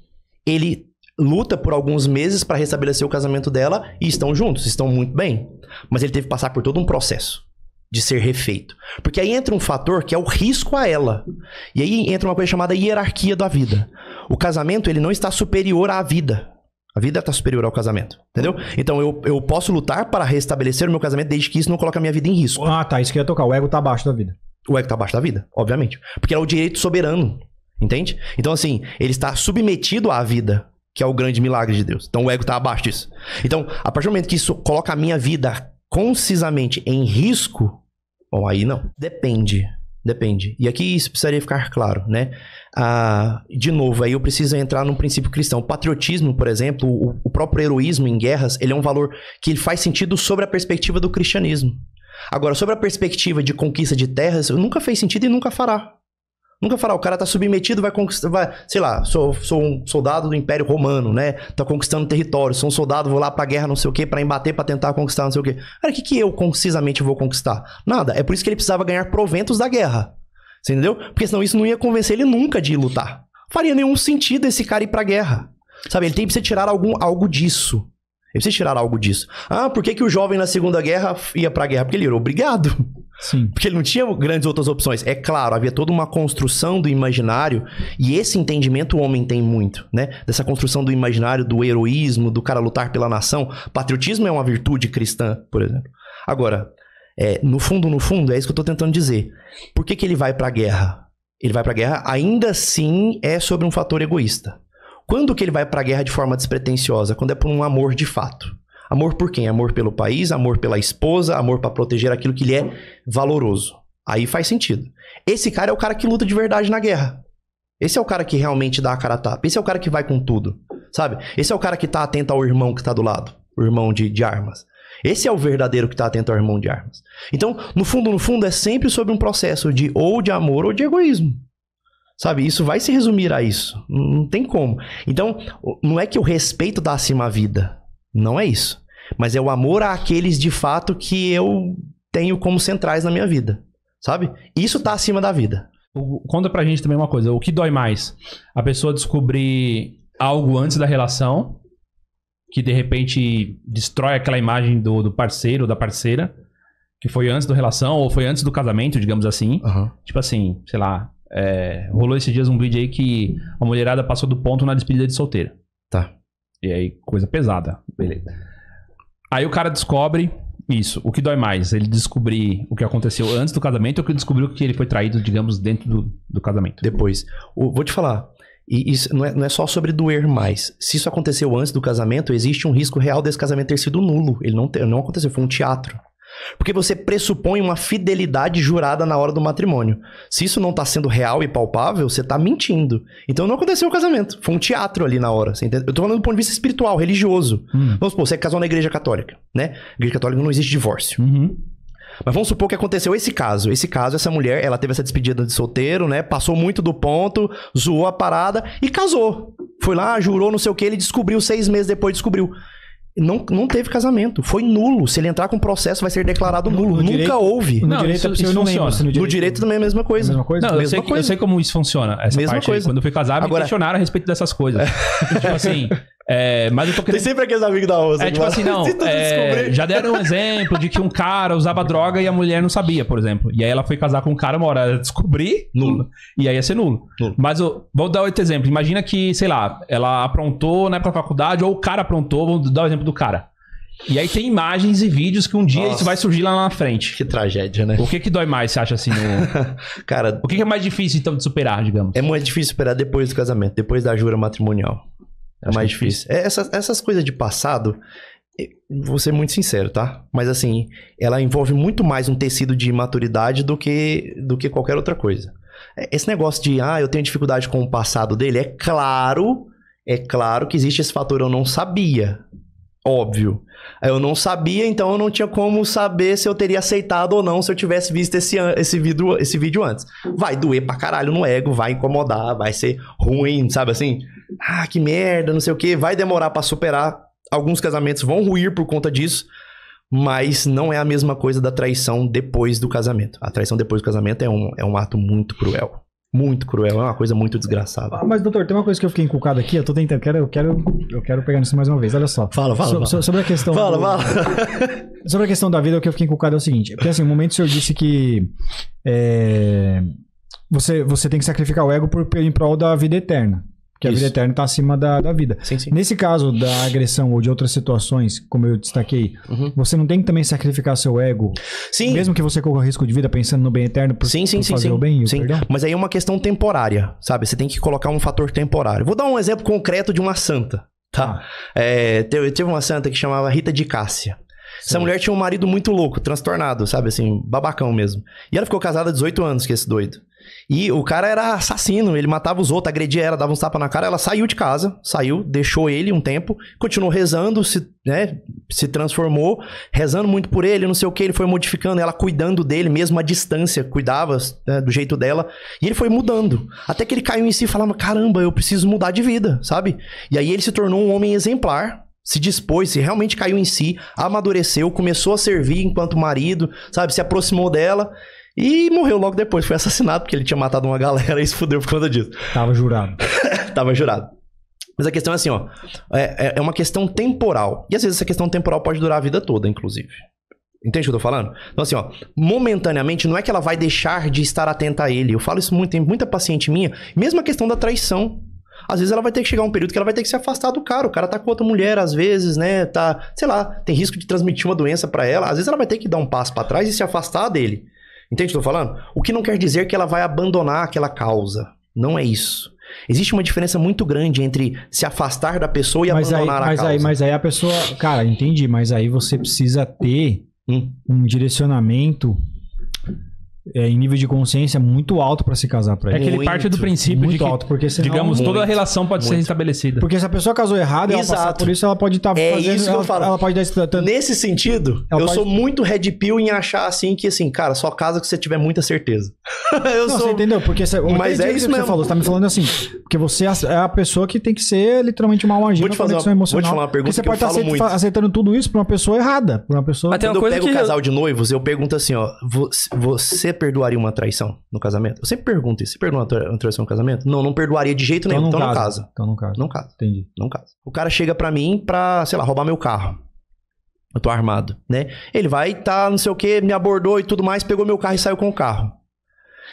ele luta por alguns meses para restabelecer o casamento dela e estão juntos, estão muito bem. Mas ele teve que passar por todo um processo de ser refeito. Porque aí entra um fator que é o risco a ela. E aí entra uma coisa chamada hierarquia da vida. O casamento, ele não está superior à vida. A vida está superior ao casamento, entendeu? Então eu posso lutar para restabelecer o meu casamento desde que isso não coloque a minha vida em risco. Ah, tá, isso que eu ia tocar. O ego está abaixo da vida. O ego está abaixo da vida, obviamente. Porque é o direito soberano, entende? Então assim, ele está submetido à vida, que é o grande milagre de Deus. Então o ego está abaixo disso. Então, a partir do momento que isso coloca a minha vida concisamente em risco, bom, aí não. Depende. E aqui isso precisaria ficar claro, né? De novo, aí eu preciso entrar num princípio cristão. O patriotismo, por exemplo, o próprio heroísmo em guerras, ele é um valor que ele faz sentido sobre a perspectiva do cristianismo. Agora, sobre a perspectiva de conquista de terras, nunca fez sentido e nunca fará. Nunca fará. O cara tá submetido, vai conquistar, sei lá, sou um soldado do Império Romano, né? Tá conquistando território, sou um soldado, vou lá pra guerra, não sei o quê, pra embater, pra tentar conquistar, não sei o quê. Cara, o que eu concisamente vou conquistar? Nada. É por isso que ele precisava ganhar proventos da guerra. Você entendeu? Porque senão isso não ia convencer ele nunca de ir lutar. Faria nenhum sentido esse cara ir pra guerra. Sabe, ele tem que tirar algo disso. Ele precisa tirar algo disso. Ah, por que que o jovem na Segunda Guerra ia pra guerra? Porque ele era obrigado. Sim. Porque ele não tinha grandes outras opções. É claro, havia toda uma construção do imaginário, e esse entendimento o homem tem muito, né? Dessa construção do imaginário, do heroísmo, do cara lutar pela nação. Patriotismo é uma virtude cristã, por exemplo. Agora, no fundo, é isso que eu tô tentando dizer. Por que que ele vai pra guerra? Ele vai pra guerra, ainda assim, é sobre um fator egoísta. Quando que ele vai pra guerra de forma despretensiosa? Quando é por um amor de fato. Amor por quem? Amor pelo país, amor pela esposa, amor pra proteger aquilo que lhe é valoroso. Aí faz sentido. Esse cara é o cara que luta de verdade na guerra. Esse é o cara que realmente dá a cara a tapa. Esse é o cara que vai com tudo, sabe? Esse é o cara que tá atento ao irmão que tá do lado. O irmão de armas. Esse é o verdadeiro que tá atento ao irmão de armas. Então, no fundo, é sempre sobre um processo de ou de amor ou de egoísmo. Sabe, isso vai se resumir a isso. Não tem como. Então, não é que o respeito dá acima à vida. Não é isso. Mas é o amor àqueles de fato que eu tenho como centrais na minha vida. Sabe? Isso tá acima da vida. Conta pra gente também uma coisa. O que dói mais? A pessoa descobrir algo antes da relação, que de repente destrói aquela imagem do parceiro ou da parceira, que foi antes da relação ou foi antes do casamento, digamos assim. Uhum. Tipo assim, sei lá... rolou esses dias um vídeo aí que a mulherada passou do ponto na despedida de solteira. Tá. E aí, coisa pesada. Beleza. Aí o cara descobre isso. O que dói mais? Ele descobrir o que aconteceu antes do casamento ou que descobriu que ele foi traído, digamos, dentro do casamento? Depois. Vou te falar. E isso não é só sobre doer mais. Se isso aconteceu antes do casamento, existe um risco real desse casamento ter sido nulo. Ele não aconteceu. Foi um teatro. Porque você pressupõe uma fidelidade jurada na hora do matrimônio. Se isso não tá sendo real e palpável, você tá mentindo. Então não aconteceu o casamento. Foi um teatro ali na hora. Você entende? Eu tô falando do ponto de vista espiritual, religioso. Vamos supor, você casou na igreja católica, né? Igreja católica não existe divórcio. Uhum. Mas vamos supor que aconteceu esse caso. Esse caso, essa mulher, ela teve essa despedida de solteiro, né? Passou muito do ponto, zoou a parada e casou. Foi lá, jurou, não sei o que, ele descobriu 6 meses depois, descobriu. Não teve casamento, foi nulo. Se ele entrar com processo, vai ser declarado nulo. Nunca direito, houve. No direito isso não funciona. No direito também é a mesma coisa. Eu sei como isso funciona. Essa mesma parte coisa. Aí, quando eu fui casar, me questionaram a respeito dessas coisas. Tipo assim, mas eu tô querendo... Tem sempre aqueles amigos da Rosa. Tipo assim, não. Já deram um exemplo de que um cara usava droga e a mulher não sabia, por exemplo. E aí ela foi casar com um cara, uma hora ela descobrir, nulo. E aí ia ser nulo. Mas eu vou dar outro exemplo. Imagina que, sei lá, ela aprontou na época da faculdade, ou o cara aprontou, vou dar o exemplo do cara. E aí tem imagens e vídeos que um dia isso vai surgir lá na frente. Que tragédia, né? O que dói mais, você acha assim? Cara... O que é mais difícil, então, de superar, digamos? É mais difícil superar depois do casamento, depois da jura matrimonial. É mais difícil. Essas coisas de passado, vou ser muito sincero, tá? Mas assim, ela envolve muito mais um tecido de imaturidade do que qualquer outra coisa. Esse negócio de, eu tenho dificuldade com o passado dele, é claro que existe esse fator, eu não sabia. Óbvio. Eu não sabia, então eu não tinha como saber se eu teria aceitado ou não se eu tivesse visto esse vídeo antes. Vai doer pra caralho no ego, vai incomodar, vai ser ruim, sabe assim? Ah, que merda, não sei o quê. Vai demorar pra superar. Alguns casamentos vão ruir por conta disso, mas não é a mesma coisa da traição depois do casamento. A traição depois do casamento é um ato muito cruel. Muito cruel, é uma coisa muito desgraçada. Mas, doutor, tem uma coisa que eu fiquei encucado aqui, eu tô tentando, eu quero pegar nisso mais uma vez, olha só. Fala. Sobre a questão... Sobre a questão da vida, o que eu fiquei encucado é o seguinte, porque assim, no momento o senhor disse que você tem que sacrificar o ego em prol da vida eterna, porque a vida eterna tá acima da vida. Sim. Nesse caso da agressão ou de outras situações, como eu destaquei, você não tem que também sacrificar seu ego? Sim. Mesmo que você corra risco de vida pensando no bem eterno por fazer o bem e o perdão? Mas aí é uma questão temporária, sabe? Você tem que colocar um fator temporário. Vou dar um exemplo concreto de uma santa, tá? Teve uma santa que chamava Rita de Cássia. Essa mulher tinha um marido muito louco, transtornado, sabe? Assim, babacão mesmo. E ela ficou casada há 18 anos com esse doido. E o cara era assassino, ele matava os outros, agredia ela, dava uns tapas na cara, ela saiu de casa, deixou ele um tempo, continuou rezando, se transformou, rezando muito por ele, não sei o que, ele foi modificando, ela cuidando dele, mesmo à distância, cuidava, né, do jeito dela, e ele foi mudando, até que ele caiu em si e falava, caramba, eu preciso mudar de vida, sabe? E aí ele se tornou um homem exemplar, se dispôs, se realmente caiu em si, amadureceu, começou a servir enquanto marido, sabe, se aproximou dela... E morreu logo depois, foi assassinado porque ele tinha matado uma galera e se fudeu por conta disso. Tava jurado. Mas a questão é assim, ó, é uma questão temporal. E às vezes essa questão temporal pode durar a vida toda, inclusive. Entende o que eu tô falando? Então assim, ó, momentaneamente não é que ela vai deixar de estar atenta a ele. Eu falo isso muito, tem muita paciente minha. Mesmo a questão da traição. Às vezes ela vai ter que chegar um período que ela vai ter que se afastar do cara. O cara tá com outra mulher, às vezes, né? Tá, sei lá, tem risco de transmitir uma doença pra ela. Às vezes ela vai ter que dar um passo pra trás e se afastar dele. Entende o que eu tô falando? O que não quer dizer que ela vai abandonar aquela causa. Não é isso. Existe uma diferença muito grande entre se afastar da pessoa e abandonar a causa. Mas aí a pessoa... Cara, entendi. Mas aí você precisa ter um direcionamento... em nível de consciência muito alto pra se casar pra ele. É que ele parte do princípio muito de que, alto, porque senão, digamos, toda a relação pode ser restabelecida. Porque se a pessoa casou errado, ela passar por isso, ela pode estar fazendo... É isso que eu falo. Ela pode dar... Nesse sentido, eu sou muito red pill em achar assim que, assim, cara, só casa que você tiver muita certeza. Você entendeu? Porque mas é isso que você falou. Você tá me falando assim, porque você é a pessoa que tem que ser literalmente uma algina na conexão emocional. Vou te falar uma pergunta que eu falo muito. Você pode estar aceitando tudo isso pra uma pessoa errada. Pra uma pessoa... Quando eu pego o casal de noivos, eu pergunto assim, ó, você perdoaria uma traição no casamento? Eu sempre pergunto isso. Você perdoa uma traição no casamento? Não, não perdoaria de jeito nenhum. Então não casa. Então não casa. Não casa. Entendi. Não casa. O cara chega pra mim pra, sei lá, roubar meu carro. Eu tô armado, né? Ele vai, tá, não sei o que, me abordou e tudo mais, pegou meu carro e saiu com o carro.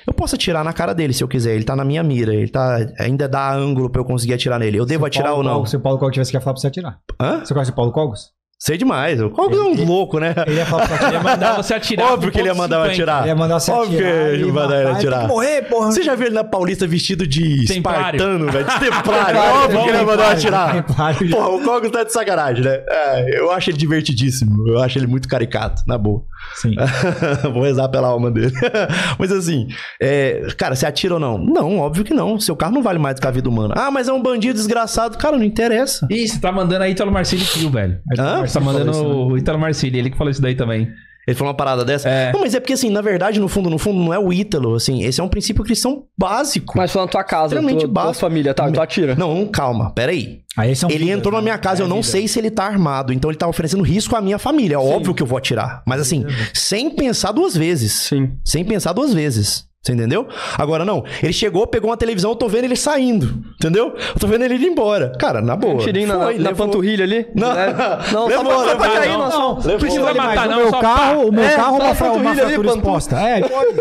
Eu posso atirar na cara dele se eu quiser. Ele tá na minha mira. Ele tá... Ainda dá ângulo pra eu conseguir atirar nele. Eu devo atirar ou não? Se o Paulo Cogos tivesse que falar pra você atirar. Hã? Você conhece o Paulo Cogos? Sei demais, o Cogu é um louco, né? Ele ia falar pra você, ia mandar você atirar. Óbvio que ele ia mandar eu atirar. Ele ia mandar você atirar. Óbvio que ele ia atirar. Tem que morrer, porra. Você já viu ele na Paulista vestido de espartano, velho? De templário. Óbvio que ele ia mandar eu atirar. Porra, o Cogu tá de sacanagem, né? É, eu acho ele divertidíssimo. Eu acho ele muito caricato, na boa. Sim. Vou rezar pela alma dele. Mas assim, cara, você atira ou não? Não, óbvio que não. Seu carro não vale mais do que a vida humana. Ah, mas é um bandido desgraçado. Cara, não interessa. Ih, você tá mandando aí Ítalo Marcini Pio, velho. Hã? Você tá mandando isso, né? O Ítalo Marcini, ele que falou isso daí também. Ele falou uma parada dessa? É. Não, mas é porque assim, na verdade, no fundo, não é o Ítalo, assim, esse é um princípio cristão básico. Mas falando tua casa, tua família, tá? Tu atira? Não, calma, peraí. Aí esse é um ele entrou na minha casa, eu não sei se ele tá armado, então ele tá oferecendo risco à minha família, é óbvio que eu vou atirar. Mas assim, sem pensar duas vezes. Sim. Sem pensar duas vezes. Você entendeu? Agora não, ele chegou, pegou uma televisão, eu tô vendo ele saindo, entendeu? Eu tô vendo ele ir embora. Cara, na boa. Um tirinho na panturrilha ali? Não, não, não precisa matar, não. O meu carro, uma fratura exposta. É, pode.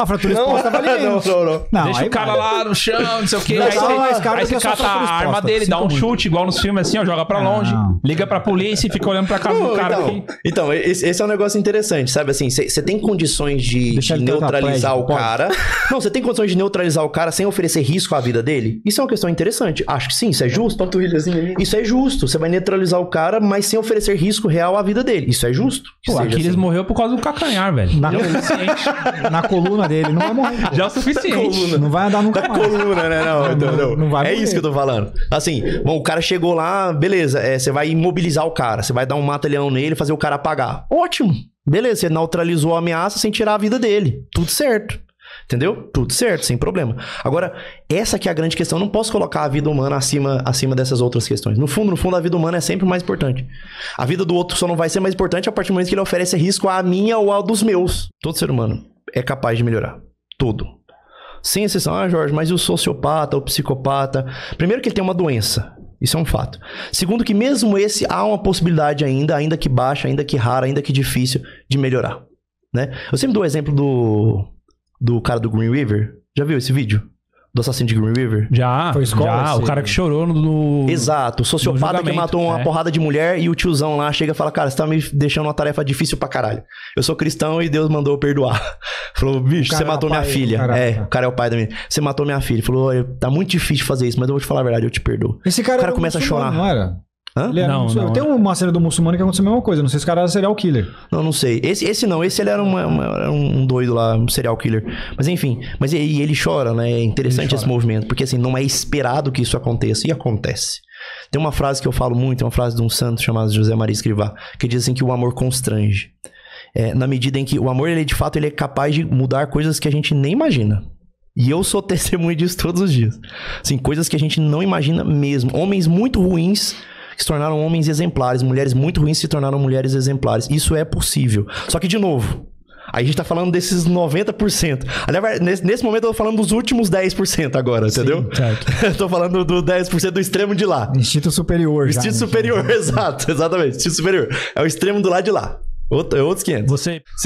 A fratura exposta vale menos. Não. Deixa o cara lá no chão, não sei o que. Aí você cata a arma dele, dá um chute, igual nos filmes, assim, ó, joga pra longe, liga pra polícia e fica olhando pra casa do cara aqui. Então, esse é um negócio interessante, sabe? Assim, você tem condições de neutralizar o cara. Não, você tem condições de neutralizar o cara sem oferecer risco à vida dele? Isso é uma questão interessante. Acho que sim, isso é justo. Isso é justo. Você vai neutralizar o cara, mas sem oferecer risco real à vida dele. Isso é justo. Pô, Aquiles morreu por causa do calcanhar, velho. Na coluna dele, não vai morrer. Já é o suficiente. Não vai andar nunca mais. Coluna, né? Não vai morrer. É isso que eu tô falando. Assim, bom, o cara chegou lá, beleza, você vai imobilizar o cara, você vai dar um mata-leão nele, fazer o cara apagar. Ótimo. Beleza, você neutralizou a ameaça sem tirar a vida dele. Tudo certo. Entendeu? Tudo certo, sem problema. Agora, essa que é a grande questão. Eu não posso colocar a vida humana acima dessas outras questões. No fundo, a vida humana é sempre mais importante. A vida do outro só não vai ser mais importante a partir do momento que ele oferece risco à minha ou ao dos meus. Todo ser humano é capaz de melhorar. Tudo. Sem exceção. Ah, Jorge, mas e o sociopata, o psicopata? Primeiro que ele tem uma doença. Isso é um fato. Segundo que mesmo esse, há uma possibilidade ainda que baixa, ainda que rara, ainda que difícil, de melhorar. Né? Eu sempre dou o exemplo do cara do Green River. Já viu esse vídeo? Do assassino de Green River? Já. Foi escola, já. O cara que chorou no... Exato. O sociopata que matou uma porrada de mulher e o tiozão lá chega e fala, cara, você tá me deixando uma tarefa difícil pra caralho. Eu sou cristão e Deus mandou eu perdoar. Falou, bicho, você matou minha filha. O cara é o pai da menina. Você matou minha filha. Falou, tá muito difícil fazer isso, mas eu vou te falar a verdade, eu te perdoo. Esse cara, começa a chorar. Não era? Hã? Não. Tem uma cena do muçulmano que aconteceu a mesma coisa. Não sei se o cara era serial killer. Não sei. Esse ele era um doido lá, um serial killer. Mas enfim, e ele chora, né? É interessante esse movimento, porque assim, não é esperado que isso aconteça. E acontece. Tem uma frase que eu falo muito, é uma frase de um santo chamado José Maria Escrivá, que diz assim que o amor constrange. Na medida em que o amor, ele é capaz de mudar coisas que a gente nem imagina. E eu sou testemunho disso todos os dias. Assim, coisas que a gente não imagina mesmo. Homens muito ruins se tornaram homens exemplares, mulheres muito ruins se tornaram mulheres exemplares. Isso é possível. Só que, de novo, Aí a gente tá falando desses 90%. Aliás, nesse momento eu tô falando dos últimos 10% agora, entendeu? Sim, certo. Eu tô falando do 10% do extremo de lá. Instinto superior. Instinto superior, exato. Exatamente, instinto superior. É o extremo do lado de lá. Outros 500.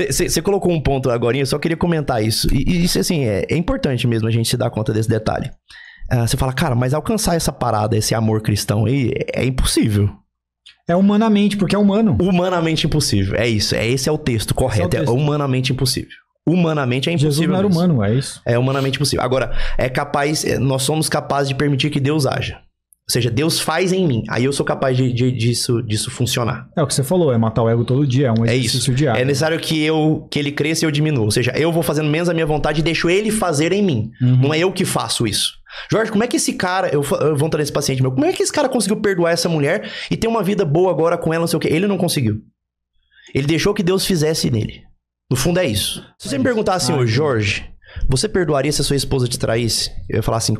Você colocou um ponto agora, eu só queria comentar isso. E isso, assim, é importante mesmo a gente se dar conta desse detalhe. Você fala, cara, mas alcançar essa parada, esse amor cristão aí, é impossível. É humanamente, porque é humano. Humanamente impossível, é isso. Esse é o texto correto, é humanamente impossível. Humanamente é impossível. Jesus não era humano, é isso. É humanamente impossível. Agora, nós somos capazes de permitir que Deus haja. Ou seja, Deus faz em mim. Aí eu sou capaz disso funcionar. É o que você falou, é matar o ego todo dia, é um exercício diário. É necessário que ele cresça e eu diminua. Ou seja, eu vou fazendo menos a minha vontade e deixo ele fazer em mim. Uhum. Não é eu que faço isso. Jorge, como é que esse cara... Eu vou entrar nesse paciente meu. Como é que esse cara conseguiu perdoar essa mulher e ter uma vida boa agora com ela, não sei o quê? Ele não conseguiu. Ele deixou que Deus fizesse nele. No fundo é isso. Se você me perguntasse assim, ô Jorge... Você perdoaria se a sua esposa te traísse? Eu ia falar assim,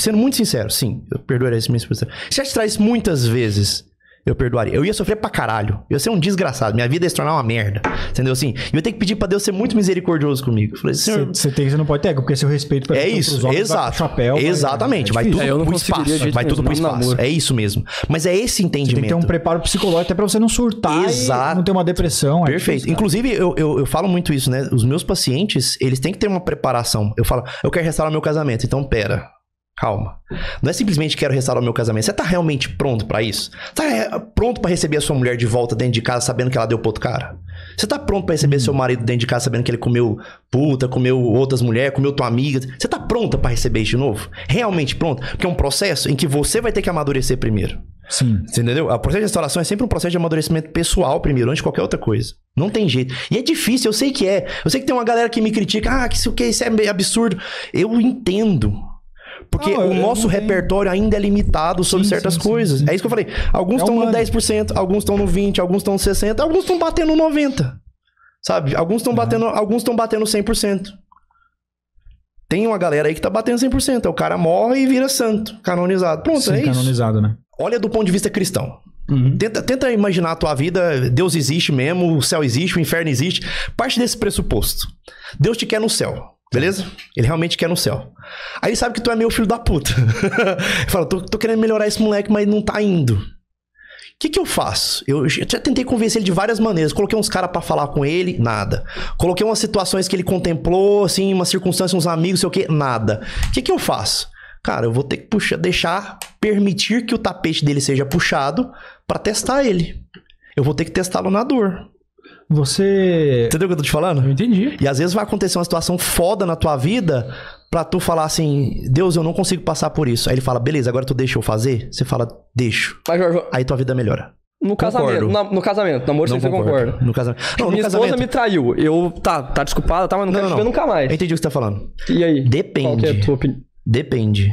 sendo muito sincero, sim, eu perdoaria se minha esposa... Se ela te traísse muitas vezes, eu perdoaria. Eu ia sofrer pra caralho. Eu ia ser um desgraçado. Minha vida ia se tornar uma merda. Entendeu assim? E eu ia ter que pedir pra Deus ser muito misericordioso comigo. Eu falei, Senhor... Você não pode ter, porque seu respeito... É isso, exato. Exatamente. Vai tudo pro espaço. Vai tudo pro espaço. É isso mesmo. Mas é esse entendimento. Você tem que ter um preparo psicológico até pra você não surtar e não ter uma depressão. Perfeito. Inclusive, eu falo muito isso, né? Os meus pacientes, eles têm que ter uma preparação. Eu falo, eu quero restaurar meu casamento. Então, pera... Calma. Não é simplesmente quero restaurar o meu casamento. Você tá realmente pronto pra isso? Tá pronto pra receber a sua mulher de volta dentro de casa sabendo que ela deu pro outro cara? Você tá pronto pra receber seu marido dentro de casa sabendo que ele comeu puta, comeu outras mulheres, comeu tua amiga? Você tá pronta pra receber isso de novo? Realmente pronto? Porque é um processo em que você vai ter que amadurecer primeiro. Sim. Você entendeu? O processo de restauração é sempre um processo de amadurecimento pessoal primeiro, antes de qualquer outra coisa. Não tem jeito. E é difícil, eu sei que é. Eu sei que tem uma galera que me critica. Ah, isso é absurdo. Eu entendo. Porque o nosso repertório ainda é limitado sobre certas coisas. Sim. É isso que eu falei. Alguns estão no 10%, alguns estão no 20%, alguns estão no 60%, alguns estão batendo no 90%. Sabe? Alguns estão batendo 100%. Tem uma galera aí que tá batendo 100%. O cara morre e vira santo, canonizado. Pronto, sim, é isso. Canonizado, né? Olha do ponto de vista cristão. Uhum. Tenta imaginar a tua vida, Deus existe mesmo, o céu existe, o inferno existe. Parte desse pressuposto. Deus te quer no céu. Beleza? Ele realmente quer no céu. Aí ele sabe que tu é meu filho da puta. Ele fala, tô querendo melhorar esse moleque, mas não tá indo. O que eu faço? Eu já tentei convencer ele de várias maneiras. Coloquei uns caras pra falar com ele, nada. Coloquei umas situações que ele contemplou, assim, uma circunstância, uns amigos, sei o quê, nada. O que eu faço? Cara, eu vou ter que permitir que o tapete dele seja puxado pra testar ele. Eu vou ter que testá-lo na dor. Entendeu o que eu tô te falando? Eu entendi. E às vezes vai acontecer uma situação foda na tua vida pra tu falar assim, Deus, eu não consigo passar por isso. Aí ele fala, beleza, agora tu deixa eu fazer? Você fala, deixo. Mas, Jorge, aí tua vida melhora. No casamento, namoro sempre concordo. No casamento. Não, minha esposa me traiu. Eu, tá desculpado, tá, mas não quero te ver nunca mais. Eu entendi o que você tá falando. E aí? Depende. Qual que é a tua opinião? Depende.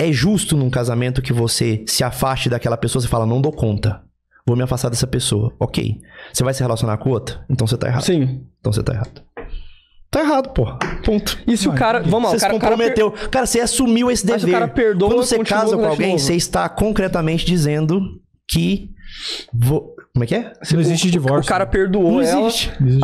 É justo num casamento que você se afaste daquela pessoa, você fala, não dou conta. Vou me afastar dessa pessoa. Ok. Você vai se relacionar com outra? Então você tá errado. Sim. Então você tá errado. Tá errado, porra. Ponto. E se o cara... Vamos lá, o cara... Você se comprometeu. Cara, você assumiu esse dever. Mas o cara perdoa... Quando você casa com alguém, você está concretamente dizendo que... Como é que é? Não existe divórcio. O cara perdoou ela,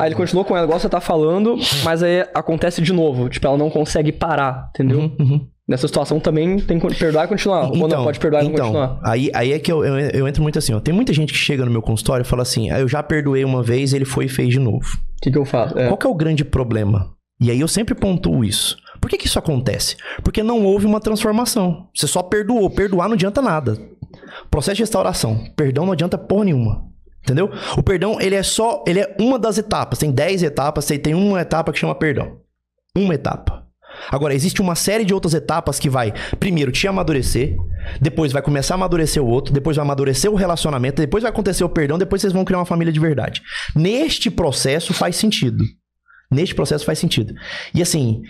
aí ele continuou com ela, igual você tá falando, mas aí acontece de novo. Tipo, ela não consegue parar, entendeu? Uhum. Nessa situação também tem que perdoar e continuar. Então, ou não pode perdoar e não continuar. Aí é que eu entro muito assim, ó. Tem muita gente que chega no meu consultório e fala assim, eu já perdoei uma vez, ele foi e fez de novo. O que eu faço? Qual que é o grande problema? E aí eu sempre pontuo isso. Por que isso acontece? Porque não houve uma transformação. Você só perdoou. Perdoar não adianta nada. Processo de restauração. Perdão não adianta porra nenhuma. Entendeu? O perdão, ele é uma das etapas. Tem 10 etapas, tem uma etapa que chama perdão. Uma etapa. Agora, existe uma série de outras etapas que vai, primeiro, te amadurecer, depois vai começar a amadurecer o outro, depois vai amadurecer o relacionamento, depois vai acontecer o perdão, depois vocês vão criar uma família de verdade. Neste processo faz sentido. Neste processo faz sentido. E assim,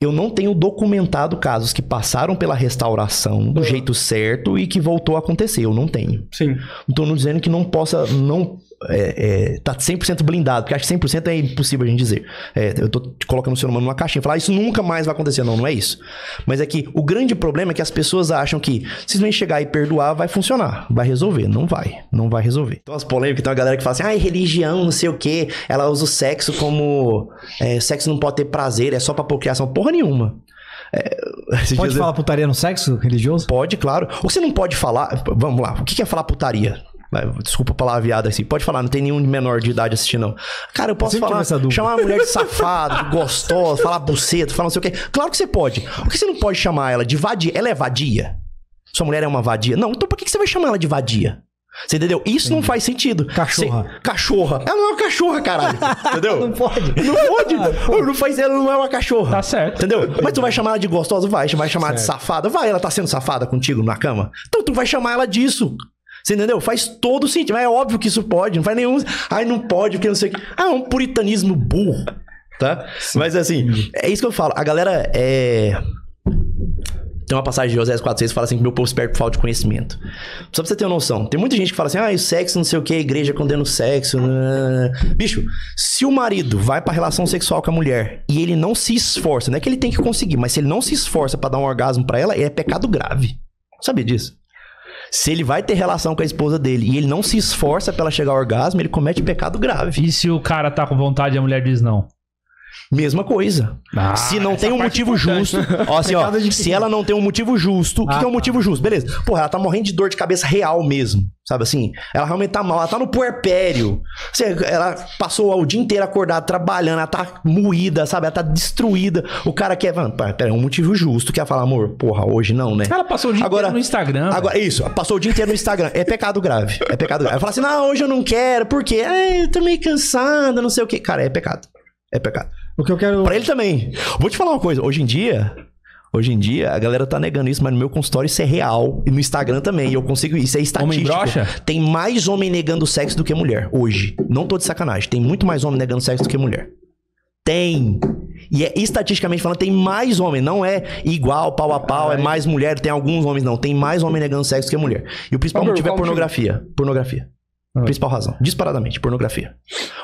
eu não tenho documentado casos que passaram pela restauração do jeito certo e que voltou a acontecer. Eu não tenho. Sim. Não estou dizendo que não possa, não tá 100% blindado, porque acho que 100% é impossível a gente dizer. Eu tô colocando o ser humano numa caixinha e falar, ah, isso nunca mais vai acontecer. Não, não é isso. Mas é que o grande problema é que as pessoas acham que se não chegar e perdoar, vai funcionar, vai resolver. Não vai, não vai resolver. Então as polêmicas, tem uma galera que fala assim, ai, religião, não sei o quê, ela usa o sexo como... sexo não pode ter prazer, é só pra procriação. Porra nenhuma. Pode falar putaria no sexo religioso? Pode, claro. O que você não pode falar... Vamos lá, o que é falar putaria? Desculpa a palavra viada assim. Pode falar, não tem nenhum menor de idade assistindo, não. Cara, eu posso falar, chamar uma mulher de safada, de gostosa, falar buceta, falar não sei o quê. Claro que você pode. O que você não pode chamar ela de vadia? Ela é vadia? Sua mulher é uma vadia? Não, então por que você vai chamar ela de vadia? Você entendeu? Isso não faz sentido. Cachorra. Cachorra. Ela não é uma cachorra, caralho. Entendeu? Não pode. Não pode. Não faz, ela não é uma cachorra. Tá certo. Entendeu? Mas tu vai chamar ela de gostosa? Vai. Vai chamar ela de safada? Vai. Ela tá sendo safada contigo na cama? Então tu vai chamar ela disso. Você entendeu? Faz todo sentido. Mas é óbvio que isso pode. Não faz nenhum... Ai, não pode, porque não sei o que. Ah, é um puritanismo burro. Tá? Sim. Mas assim, é isso que eu falo. A galera é... Tem uma passagem de Oséias 4:6 que fala assim que meu povo se perde por falta de conhecimento. Só pra você ter uma noção. Tem muita gente que fala assim, ah, o sexo não sei o que, a igreja condena o sexo. Bicho, se o marido vai pra relação sexual com a mulher e ele não se esforça, não é que ele tem que conseguir, mas se ele não se esforça pra dar um orgasmo pra ela, é pecado grave. Sabia disso? Se ele vai ter relação com a esposa dele e ele não se esforça pra ela chegar ao orgasmo, ele comete pecado grave. E se o cara tá com vontade e a mulher diz não? Mesma coisa. Ah, se não tem um motivo justo... Ó, assim, ó, se ela não tem um motivo justo... O que é um motivo justo? Beleza. Porra, ela tá morrendo de dor de cabeça real mesmo. Sabe assim? Ela realmente tá mal. Ela tá no puerpério. Ela passou o dia inteiro acordada, trabalhando. Ela tá moída, sabe? Ela tá destruída. O cara quer... Pera, é um motivo justo. Quer falar, amor, porra, hoje não, né? Ela passou o dia inteiro no Instagram. Agora, isso. Passou o dia inteiro no Instagram. É pecado grave. É pecado grave. Ela fala assim, não, hoje eu não quero. Por quê? Eu tô meio cansada, não sei o quê. Cara, é pecado. É pecado. O que eu quero... Pra ele também. Vou te falar uma coisa. Hoje em dia, a galera tá negando isso, mas no meu consultório isso é real. E no Instagram também. E eu consigo... Isso é estatístico. Homem broxa? Tem mais homem negando sexo do que mulher. Hoje. Não tô de sacanagem. Tem muito mais homem negando sexo do que mulher. Tem. E é estatisticamente falando, tem mais homem. Não é igual, pau a pau, é mais mulher. Tem alguns homens, não. Tem mais homem negando sexo do que mulher. E o principal motivo é pornografia. Pornografia. Principal razão. Disparadamente, pornografia.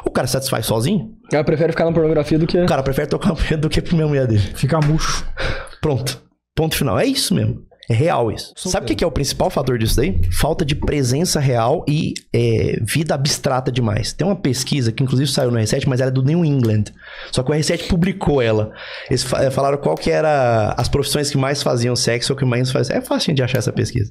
O cara se satisfaz sozinho. O cara prefere ficar na pornografia do que... O cara prefere tocar uma mulher do que pra minha mulher dele. Ficar murcho. Pronto. Ponto final. É isso mesmo. É real isso. Sabe o que é o principal fator disso daí? Falta de presença real e vida abstrata demais. Tem uma pesquisa que inclusive saiu no R7, mas ela é do New England. Só que o R7 publicou ela. Eles falaram qual que era as profissões que mais faziam sexo ou que mais faziam... É fácil de achar essa pesquisa.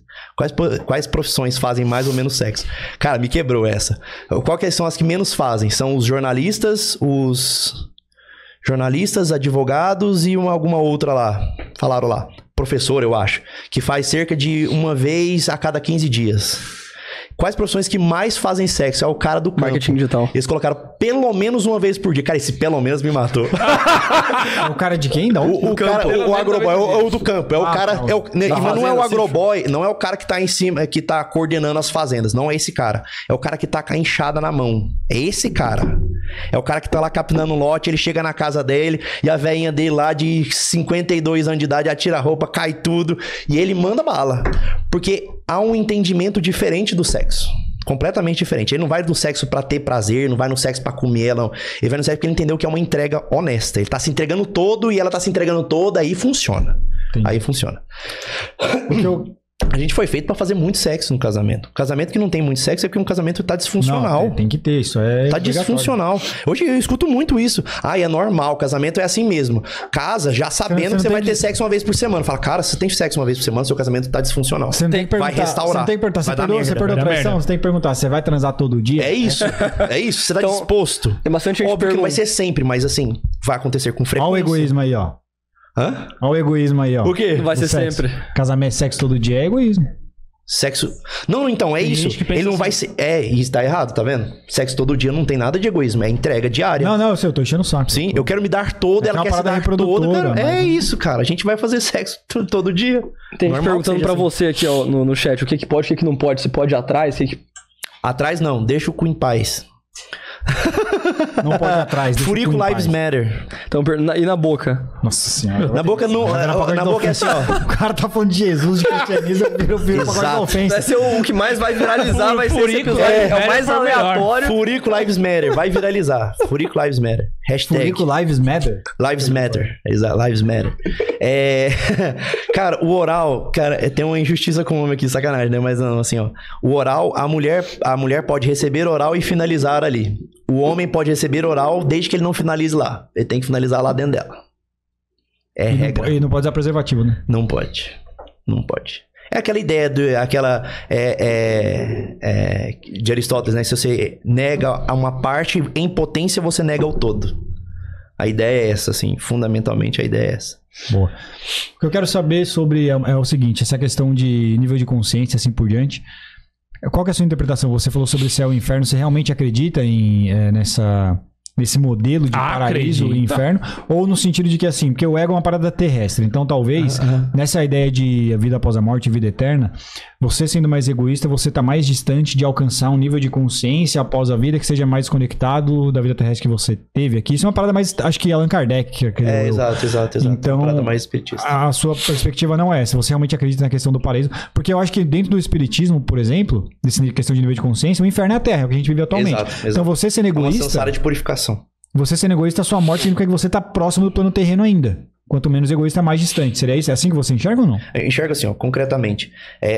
Quais profissões fazem mais ou menos sexo? Cara, me quebrou essa. Qual que são as que menos fazem? São os jornalistas, advogados e alguma outra lá. Falaram lá. Professor, eu acho, que faz cerca de uma vez a cada 15 dias. Quais profissões que mais fazem sexo? É o cara do marketing digital. Eles colocaram pelo menos uma vez por dia. Cara, esse pelo menos me matou. O cara de quem? Não? O cara, o agroboy, o do campo. É o cara, não. Mas não é o agroboy, não é o cara que tá em cima, que tá coordenando as fazendas. Não é esse cara. É o cara que tá com a enxada na mão. É esse cara. É o cara que tá lá capinando o lote, ele chega na casa dele e a velhinha dele lá de 52 anos de idade atira a roupa, cai tudo e ele manda bala. Porque há um entendimento diferente do sexo. Completamente diferente. Ele não vai do sexo pra ter prazer, não vai no sexo pra comer, não. Ele vai no sexo porque ele entendeu que é uma entrega honesta. Ele tá se entregando todo e ela tá se entregando toda, aí funciona. Entendi. Aí funciona. A gente foi feito pra fazer muito sexo no casamento. Casamento que não tem muito sexo é porque um casamento tá disfuncional. Não, tem que ter, isso é... Tá disfuncional. Hoje eu escuto muito isso. Ah, é normal, casamento é assim mesmo. Casa já sabendo que você vai ter sexo uma vez por semana. Fala, cara, se você tem sexo uma vez por semana, seu casamento tá disfuncional. Você tem que perguntar, vai restaurar. Você tem que perguntar, você perdeu traição, você tem que perguntar, você vai transar todo dia? É isso, é isso. Você tá disposto. Tem bastante gente perguntando. Óbvio que não vai ser sempre, mas assim, vai acontecer com frequência. Olha o egoísmo aí, ó. Hã? Olha o egoísmo aí, ó. O quê? Vai ser sempre. Casamento, sexo todo dia é egoísmo. Sexo... Não, então, é isso. Ele não vai ser... É, isso tá errado, tá vendo? Sexo todo dia não tem nada de egoísmo, é entrega diária. Não, eu sei, eu tô enchendo o saco. Sim, eu quero me dar toda, ela quer se dar toda. É isso, cara, a gente vai fazer sexo todo dia. Tem gente perguntando pra você aqui, ó, no chat, o que que pode, o que que não pode, se pode ir atrás, o que que... Atrás não, deixa o cu em paz. Não pode ir atrás. Furico Lives Matter. Então, e na boca? Nossa senhora. Na boca não. Na boca é assim, ó. O cara tá falando de Jesus, de cristianismo, virou pra da ofensa. Vai ser o que mais vai viralizar, vai ser esse episódio. É o mais aleatório. Furico Lives Matter. Vai viralizar. Furico Lives Matter. Hashtag. Furico Lives Matter? Lives Matter. Exato. Lives Matter. É... Cara, o oral... Cara, tem uma injustiça com o homem aqui, sacanagem, né? Mas não, assim, ó. O oral, a mulher pode receber oral e finalizar ali. O homem pode receber oral desde que ele não finalize lá. Ele tem que finalizar lá dentro dela. É regra. E não pode usar preservativo, né? Não pode. Não pode. É aquela ideia de Aristóteles, né? Se você nega a uma parte, em potência você nega o todo. A ideia é essa, assim. Fundamentalmente a ideia é essa. Boa. O que eu quero saber sobre é o seguinte, essa questão de nível de consciência, assim por diante. Qual que é a sua interpretação? Você falou sobre céu e inferno. Você realmente acredita nesse modelo de paraíso e inferno? Ou no sentido de que assim, porque o ego é uma parada terrestre. Então talvez, nessa ideia de vida após a morte, vida eterna, você sendo mais egoísta, você está mais distante de alcançar um nível de consciência após a vida que seja mais desconectado da vida terrestre que você teve aqui. Isso é uma parada mais, acho que Allan Kardec. Exato. Então, é uma parada mais espiritista. A sua perspectiva não é essa. Você realmente acredita na questão do paraíso? Porque eu acho que dentro do espiritismo, por exemplo, dessa questão de nível de consciência, o inferno é a terra, é o que a gente vive atualmente. Exato. Então você sendo egoísta... É uma samsara de purificação. Você sendo egoísta, a sua morte significa que você está próximo do plano terreno ainda. Quanto menos egoísta, mais distante. Seria isso? É assim que você enxerga ou não? Eu enxergo assim, ó, concretamente.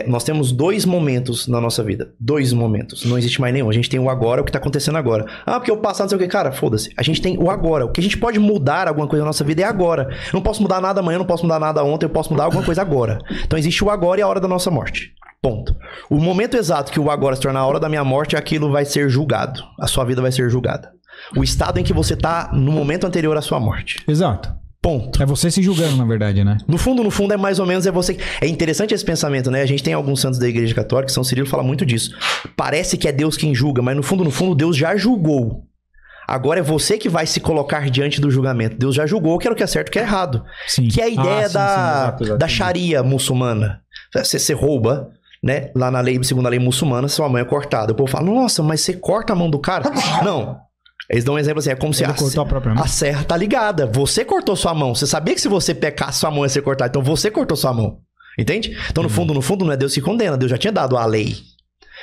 Nós temos dois momentos na nossa vida. Dois momentos. Não existe mais nenhum. A gente tem o agora, o que está acontecendo agora. Ah, porque o passado, não sei o quê. Cara, foda-se. A gente tem o agora. O que a gente pode mudar alguma coisa na nossa vida é agora. Eu não posso mudar nada amanhã, não posso mudar nada ontem, eu posso mudar alguma coisa agora. Então existe o agora e a hora da nossa morte. Ponto. O momento exato que o agora se torna a hora da minha morte, aquilo vai ser julgado. A sua vida vai ser julgada. O estado em que você tá no momento anterior à sua morte. Exato. Ponto. É você se julgando, na verdade, né? No fundo, é mais ou menos é você... É interessante esse pensamento, né? A gente tem alguns santos da Igreja Católica, São Cirilo fala muito disso. Parece que é Deus quem julga, mas no fundo, Deus já julgou. Agora é você que vai se colocar diante do julgamento. Deus já julgou, que era o que é certo, o que é errado. Sim. Que é a ideia da Sharia muçulmana. Você rouba... Né? Lá na lei, segundo a lei muçulmana, sua mão é cortada. O povo fala, nossa, mas você corta a mão do cara? Não. Eles dão um exemplo assim, é como se a serra tá ligada. Você cortou sua mão. Você sabia que se você pecar, sua mão ia ser cortada. Então você cortou sua mão. Entende? Então no fundo, não é Deus que condena. Deus já tinha dado a lei.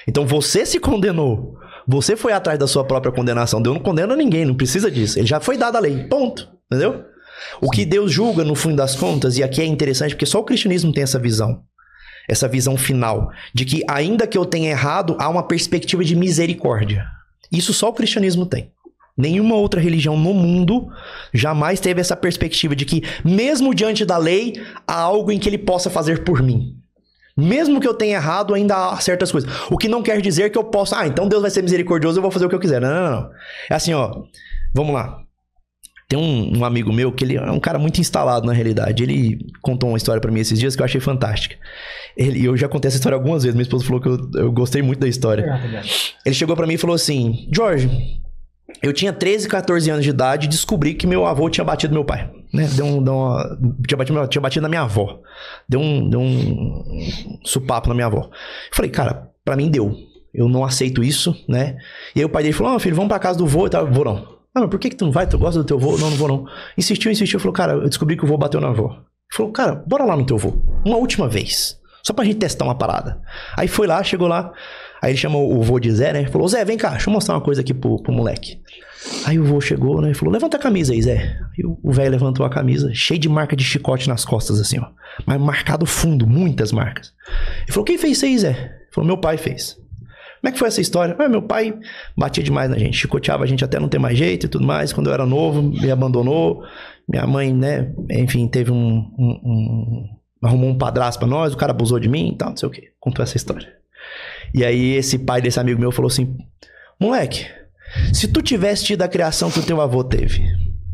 Então você se condenou. Você foi atrás da sua própria condenação. Deus não condena ninguém, não precisa disso. Ele já foi dado a lei. Ponto. Entendeu? O que Deus julga no fundo das contas, e aqui é interessante porque só o cristianismo tem essa visão. Essa visão final, de que ainda que eu tenha errado, há uma perspectiva de misericórdia. Isso só o cristianismo tem. Nenhuma outra religião no mundo jamais teve essa perspectiva de que, mesmo diante da lei, há algo em que ele possa fazer por mim. Mesmo que eu tenha errado, ainda há certas coisas. O que não quer dizer que eu possa... Ah, então Deus vai ser misericordioso, eu vou fazer o que eu quiser. Não. É assim, ó. Vamos lá. Tem um amigo meu, que ele é um cara muito instalado na realidade. Ele contou uma história pra mim esses dias que eu achei fantástica. Eu já contei essa história algumas vezes. Minha esposa falou que eu gostei muito da história. Ele chegou pra mim e falou assim... Jorge, eu tinha 13, 14 anos de idade e descobri que meu avô tinha batido meu pai. Né? Tinha batido na minha avó. Deu um supapo na minha avó. Eu falei, cara, pra mim deu. Eu não aceito isso, né? E aí o pai dele falou, filho, vamos pra casa do vô e tal. Vô não. Ah, mas por que tu não vai? Tu gosta do teu vô? Não, não vou não. Insistiu. Falou, cara, eu descobri que o vô bateu na avó. Falou, cara, bora lá no teu vô. Uma última vez. Só pra gente testar uma parada. Aí foi lá, chegou lá. Aí ele chamou o vô de Zé, né? Falou, Zé, vem cá, deixa eu mostrar uma coisa aqui pro moleque. Aí o vô chegou, né? Falou, levanta a camisa aí, Zé. Aí o velho levantou a camisa, cheio de marca de chicote nas costas, assim, ó. Mas marcado fundo, muitas marcas. Ele falou, quem fez isso aí, Zé? Ele falou, meu pai fez. Como é que foi essa história? Ah, meu pai batia demais na gente, chicoteava a gente até não ter mais jeito e tudo mais. Quando eu era novo, me abandonou. Minha mãe, né? Enfim, teve arrumou um padrasto pra nós, o cara abusou de mim e tal, não sei o quê. Contou essa história. E aí esse pai desse amigo meu falou assim, moleque, se tu tivesse tido a criação que o teu avô teve,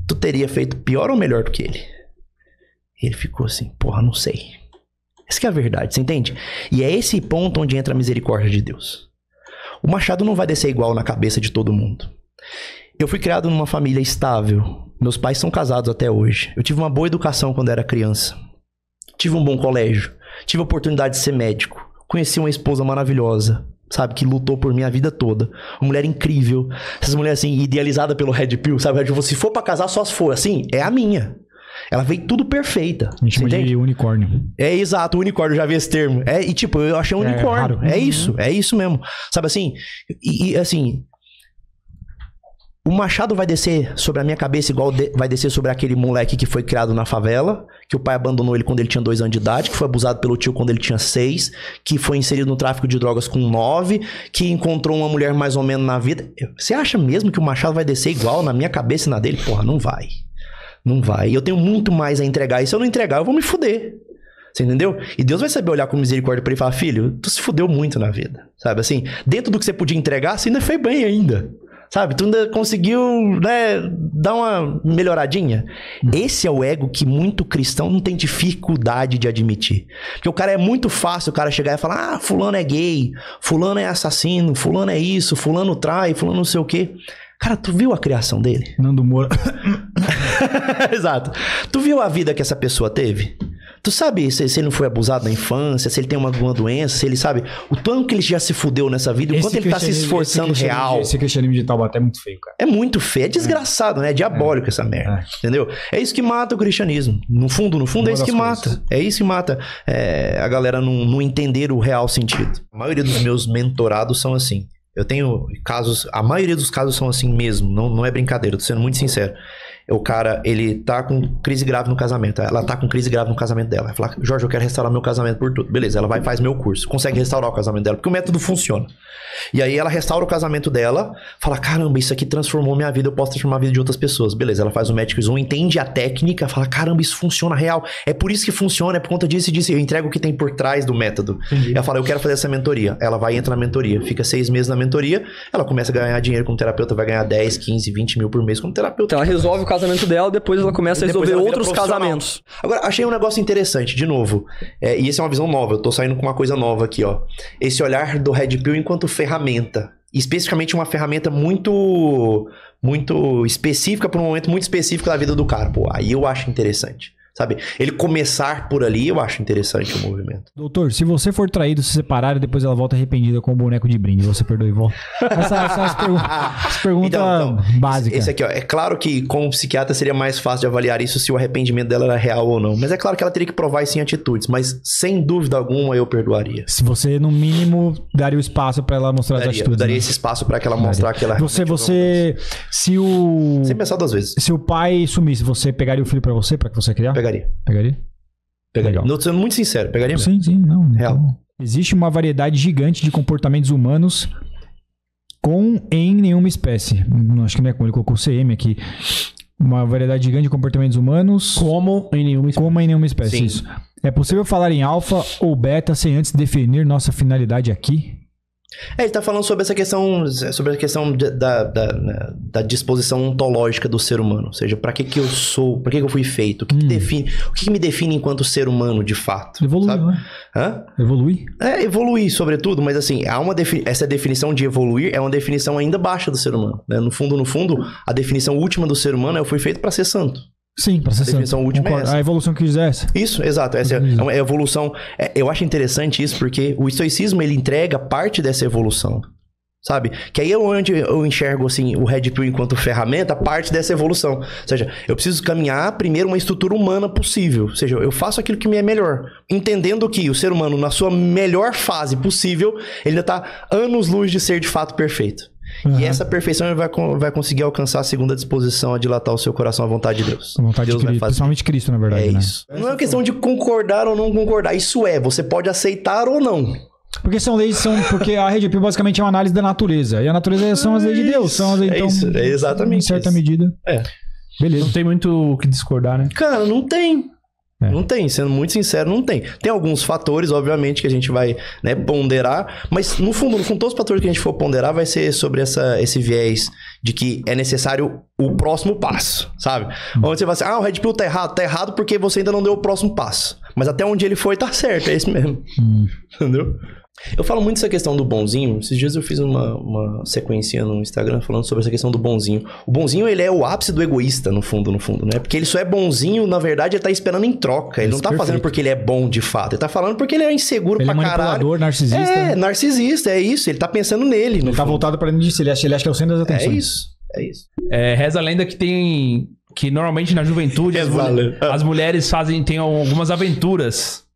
tu teria feito pior ou melhor do que ele? E ele ficou assim, porra, não sei. Essa que é a verdade, você entende? E é esse ponto onde entra a misericórdia de Deus. O machado não vai descer igual na cabeça de todo mundo. Eu fui criado numa família estável. Meus pais são casados até hoje. Eu tive uma boa educação quando era criança. Tive um bom colégio. Tive a oportunidade de ser médico. Conheci uma esposa maravilhosa. sabe, que lutou por mim a vida toda. Uma mulher incrível. Essas mulheres, assim, idealizada pelo Red Pill, sabe? Se for pra casar, só se for. Assim, é a minha. Ela veio tudo perfeita. A gente chama de unicórnio. É, exato, unicórnio, já vi esse termo. É, e tipo, eu achei um unicórnio. Raro. É isso, é isso mesmo. Sabe, assim, e assim... O machado vai descer sobre a minha cabeça igual vai descer sobre aquele moleque que foi criado na favela, que o pai abandonou ele quando ele tinha 2 anos de idade, que foi abusado pelo tio quando ele tinha 6, que foi inserido no tráfico de drogas com 9, que encontrou uma mulher mais ou menos na vida. Você acha mesmo que o machado vai descer igual na minha cabeça e na dele? Porra, não vai. Não vai. Eu tenho muito mais a entregar. E se eu não entregar, eu vou me fuder. Você entendeu? E Deus vai saber olhar com misericórdia pra ele e falar, filho, tu se fudeu muito na vida. Sabe assim? Dentro do que você podia entregar, você ainda foi bem ainda. Sabe? Tu ainda conseguiu, né, dar uma melhoradinha. Esse é o ego que muito cristão não tem dificuldade de admitir. Porque o cara é muito fácil, o cara chegar e falar, ah, fulano é gay, fulano é assassino, fulano é isso, fulano trai, fulano não sei o quê. Cara, tu viu a criação dele? Nando Moura. Exato. Tu viu a vida que essa pessoa teve? Tu sabe se ele não foi abusado na infância, se ele tem alguma doença, se ele sabe o tanto que ele já se fudeu nessa vida, o quanto ele tá se esforçando real. Esse cristianismo de Taubaté é muito feio, cara. É muito feio, é desgraçado, né? É diabólico essa merda, entendeu? É isso que mata o cristianismo. No fundo, é isso que mata. É isso que mata a galera não entender o real sentido. A maioria dos meus mentorados são assim. Eu tenho casos, a maioria dos casos são assim mesmo, não é brincadeira, eu tô sendo muito sincero. O cara, ele tá com crise grave no casamento. Ela tá com crise grave no casamento dela. Vai falar, Jorge, eu quero restaurar meu casamento por tudo. Beleza, ela vai e faz meu curso. Consegue restaurar o casamento dela, porque o método funciona. E aí ela restaura o casamento dela, fala, caramba, isso aqui transformou minha vida, eu posso transformar a vida de outras pessoas. Beleza, ela faz o Magic Zoom, entende a técnica, fala, caramba, isso funciona real. É por isso que funciona, é por conta disso e disso. Eu entrego o que tem por trás do método. Entendi. Ela fala, eu quero fazer essa mentoria. Ela vai e entra na mentoria. Fica 6 meses na mentoria, ela começa a ganhar dinheiro como terapeuta, vai ganhar 10, 15, 20 mil por mês como terapeuta. Então ela resolve o casamento dela, depois ela começa a resolver outros casamentos. Agora, achei um negócio interessante, de novo. E essa é uma visão nova, eu tô saindo com uma coisa nova aqui, ó. Esse olhar do Red Pill enquanto ferramenta. Especificamente uma ferramenta muito específica para um momento muito específico da vida do cara. Pô, aí eu acho interessante, sabe? Ele começar por ali, eu acho interessante o movimento. Doutor, se você for traído, se separar e depois ela volta arrependida com um boneco de brinde, você perdoa e volta? Essa pergunta então, básica. Esse aqui, ó, é claro que como psiquiatra seria mais fácil de avaliar isso se o arrependimento dela era real ou não. Mas é claro que ela teria que provar isso em atitudes, mas sem dúvida alguma eu perdoaria. Se você, no mínimo, daria o espaço pra ela mostrar as atitudes. Daria, né? Esse espaço pra que ela mostrar que ela... Você se o... Sem pensar 2 vezes. Se o pai sumisse, você pegaria o filho pra você, pra que você criar? Pegaria. Não, sendo muito sincero, pegaria mesmo? Sim, não. Real. Então, existe uma variedade gigante de comportamentos humanos em nenhuma espécie. Acho que não é como ele colocou o CM aqui. Uma variedade gigante de comportamentos humanos... Como em nenhuma espécie. Sim. Isso. É possível falar em alfa ou beta sem antes definir nossa finalidade aqui? Ele tá falando sobre essa questão, da disposição ontológica do ser humano. Ou seja, pra que eu sou, pra que eu fui feito, o que me define enquanto ser humano de fato. Evolui. É, evoluir sobretudo, mas assim, essa definição de evoluir é uma definição ainda baixa do ser humano, né? No fundo, a definição última do ser humano é eu fui feito pra ser santo. Sim, a definição última é essa. A evolução que quisesse. Isso, exato. Essa é uma evolução. Eu acho interessante isso porque o estoicismo ele entrega parte dessa evolução, sabe? Que aí é onde eu enxergo assim, o Red Pill enquanto ferramenta, parte dessa evolução. Ou seja, eu preciso caminhar primeiro uma estrutura humana possível. Ou seja, eu faço aquilo que me é melhor. Entendendo que o ser humano, na sua melhor fase possível, ele ainda está anos-luz de ser de fato perfeito. E essa perfeição ele vai conseguir alcançar a segunda disposição a dilatar o seu coração à vontade de Deus. A vontade Deus de Cristo, principalmente Cristo, na verdade. É, né? Isso. Não é uma questão de concordar ou não concordar. Isso é, você pode aceitar ou não. Porque são leis, porque a Red Pill basicamente é uma análise da natureza. E a natureza são as leis de Deus. São as leis, então, é isso, é exatamente em certa medida. É. Beleza. Não tem muito o que discordar, né? Cara, não tem. É. Não tem, sendo muito sincero, não tem. Tem alguns fatores, obviamente, que a gente vai, né, ponderar, mas no fundo, todos os fatores que a gente for ponderar vai ser sobre esse viés de que é necessário o próximo passo, sabe? Onde você vai assim, o Red Pill tá errado porque você ainda não deu o próximo passo. Mas até onde ele foi, tá certo, é isso mesmo. Entendeu? Eu falo muito essa questão do bonzinho. Esses dias eu fiz uma sequência no Instagram falando sobre essa questão do bonzinho. O bonzinho, ele é o ápice do egoísta, no fundo, né? Porque ele só é bonzinho, na verdade, ele tá esperando em troca. Ele não tá fazendo porque ele é bom, de fato. Ele tá falando porque ele é inseguro pra caralho. Ele é manipulador, narcisista. É, narcisista, é isso. Ele tá pensando nele, no fundo. Ele tá voltado pra mim disso. Ele acha que é o centro das atenções. É isso, é isso. É, reza a lenda que tem... Que normalmente na juventude as mulheres fazem... Tem algumas aventuras...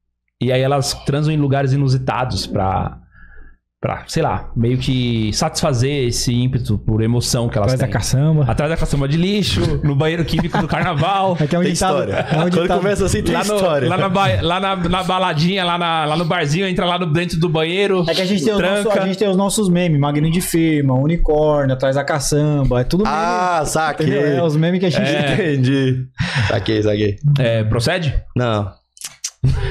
E aí elas transam em lugares inusitados pra, sei lá, meio que satisfazer esse ímpeto por emoção que elas têm. Atrás da caçamba de lixo, no banheiro químico do carnaval. É que é onde tem história. É onde quando começa assim, tem história. Lá na baladinha, lá no barzinho, entra lá dentro do banheiro. É que a gente tem os nossos memes, Magrinho de Firma, Unicórnio, Atrás da Caçamba, é tudo meme. Ah, saquei. Entendeu? É os memes que a gente entende. Saquei. É, procede? Não.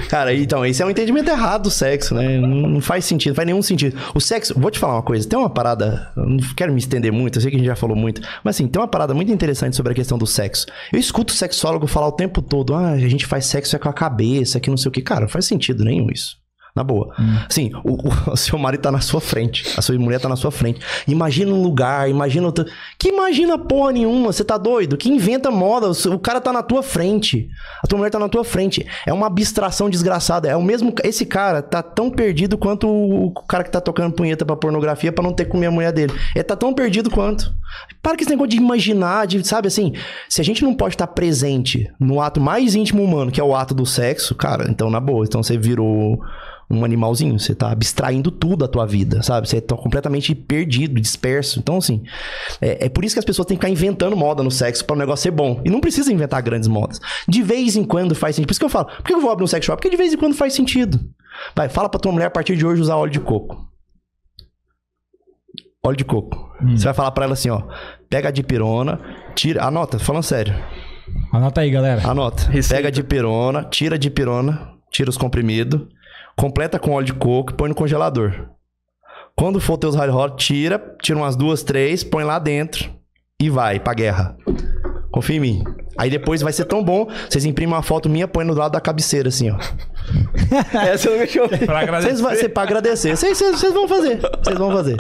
Cara, então, esse é um entendimento errado do sexo, né? Não faz sentido, não faz nenhum sentido. O sexo, vou te falar uma coisa, tem uma parada, não quero me estender muito, eu sei que a gente já falou muito, mas assim, tem uma parada muito interessante sobre a questão do sexo. Eu escuto o sexólogo falar o tempo todo, a gente faz sexo é com a cabeça, que não sei o que. Cara, não faz sentido nenhum isso. Na boa. Assim, o seu marido tá na sua frente. A sua mulher tá na sua frente. Imagina um lugar, imagina outro... Que imagina porra nenhuma, você tá doido? Que inventa moda, o cara tá na tua frente. A tua mulher tá na tua frente. É uma abstração desgraçada. É o mesmo... Esse cara tá tão perdido quanto o cara que tá tocando punheta pra pornografia pra não ter que comer a mulher dele. Ele tá tão perdido quanto... Para que esse negócio de imaginar, de, sabe assim... Se a gente não pode estar presente no ato mais íntimo humano, que é o ato do sexo, cara, então na boa. Então você virou... um animalzinho, você tá abstraindo tudo da tua vida, sabe? Você tá completamente perdido, disperso. Então, assim, é por isso que as pessoas têm que ficar inventando moda no sexo pra o negócio ser bom. E não precisa inventar grandes modas. De vez em quando faz sentido. Por isso que eu falo, por que eu vou abrir um sex shop? Porque de vez em quando faz sentido. Vai, fala pra tua mulher a partir de hoje usar óleo de coco. Óleo de coco. Você vai falar pra ela assim, ó, pega a dipirona, tira... Anota, tô falando sério. Anota aí, galera. Anota. Receita. Pega a dipirona, tira os comprimidos... Completa com óleo de coco e põe no congelador. Quando for teus hot rods, tira umas 2, 3, põe lá dentro e vai pra guerra. Confia em mim. Aí depois vai ser tão bom, vocês imprimem uma foto minha, põe no lado da cabeceira, assim, ó. Essa eu não me chamo. Pra agradecer. Vocês vão fazer.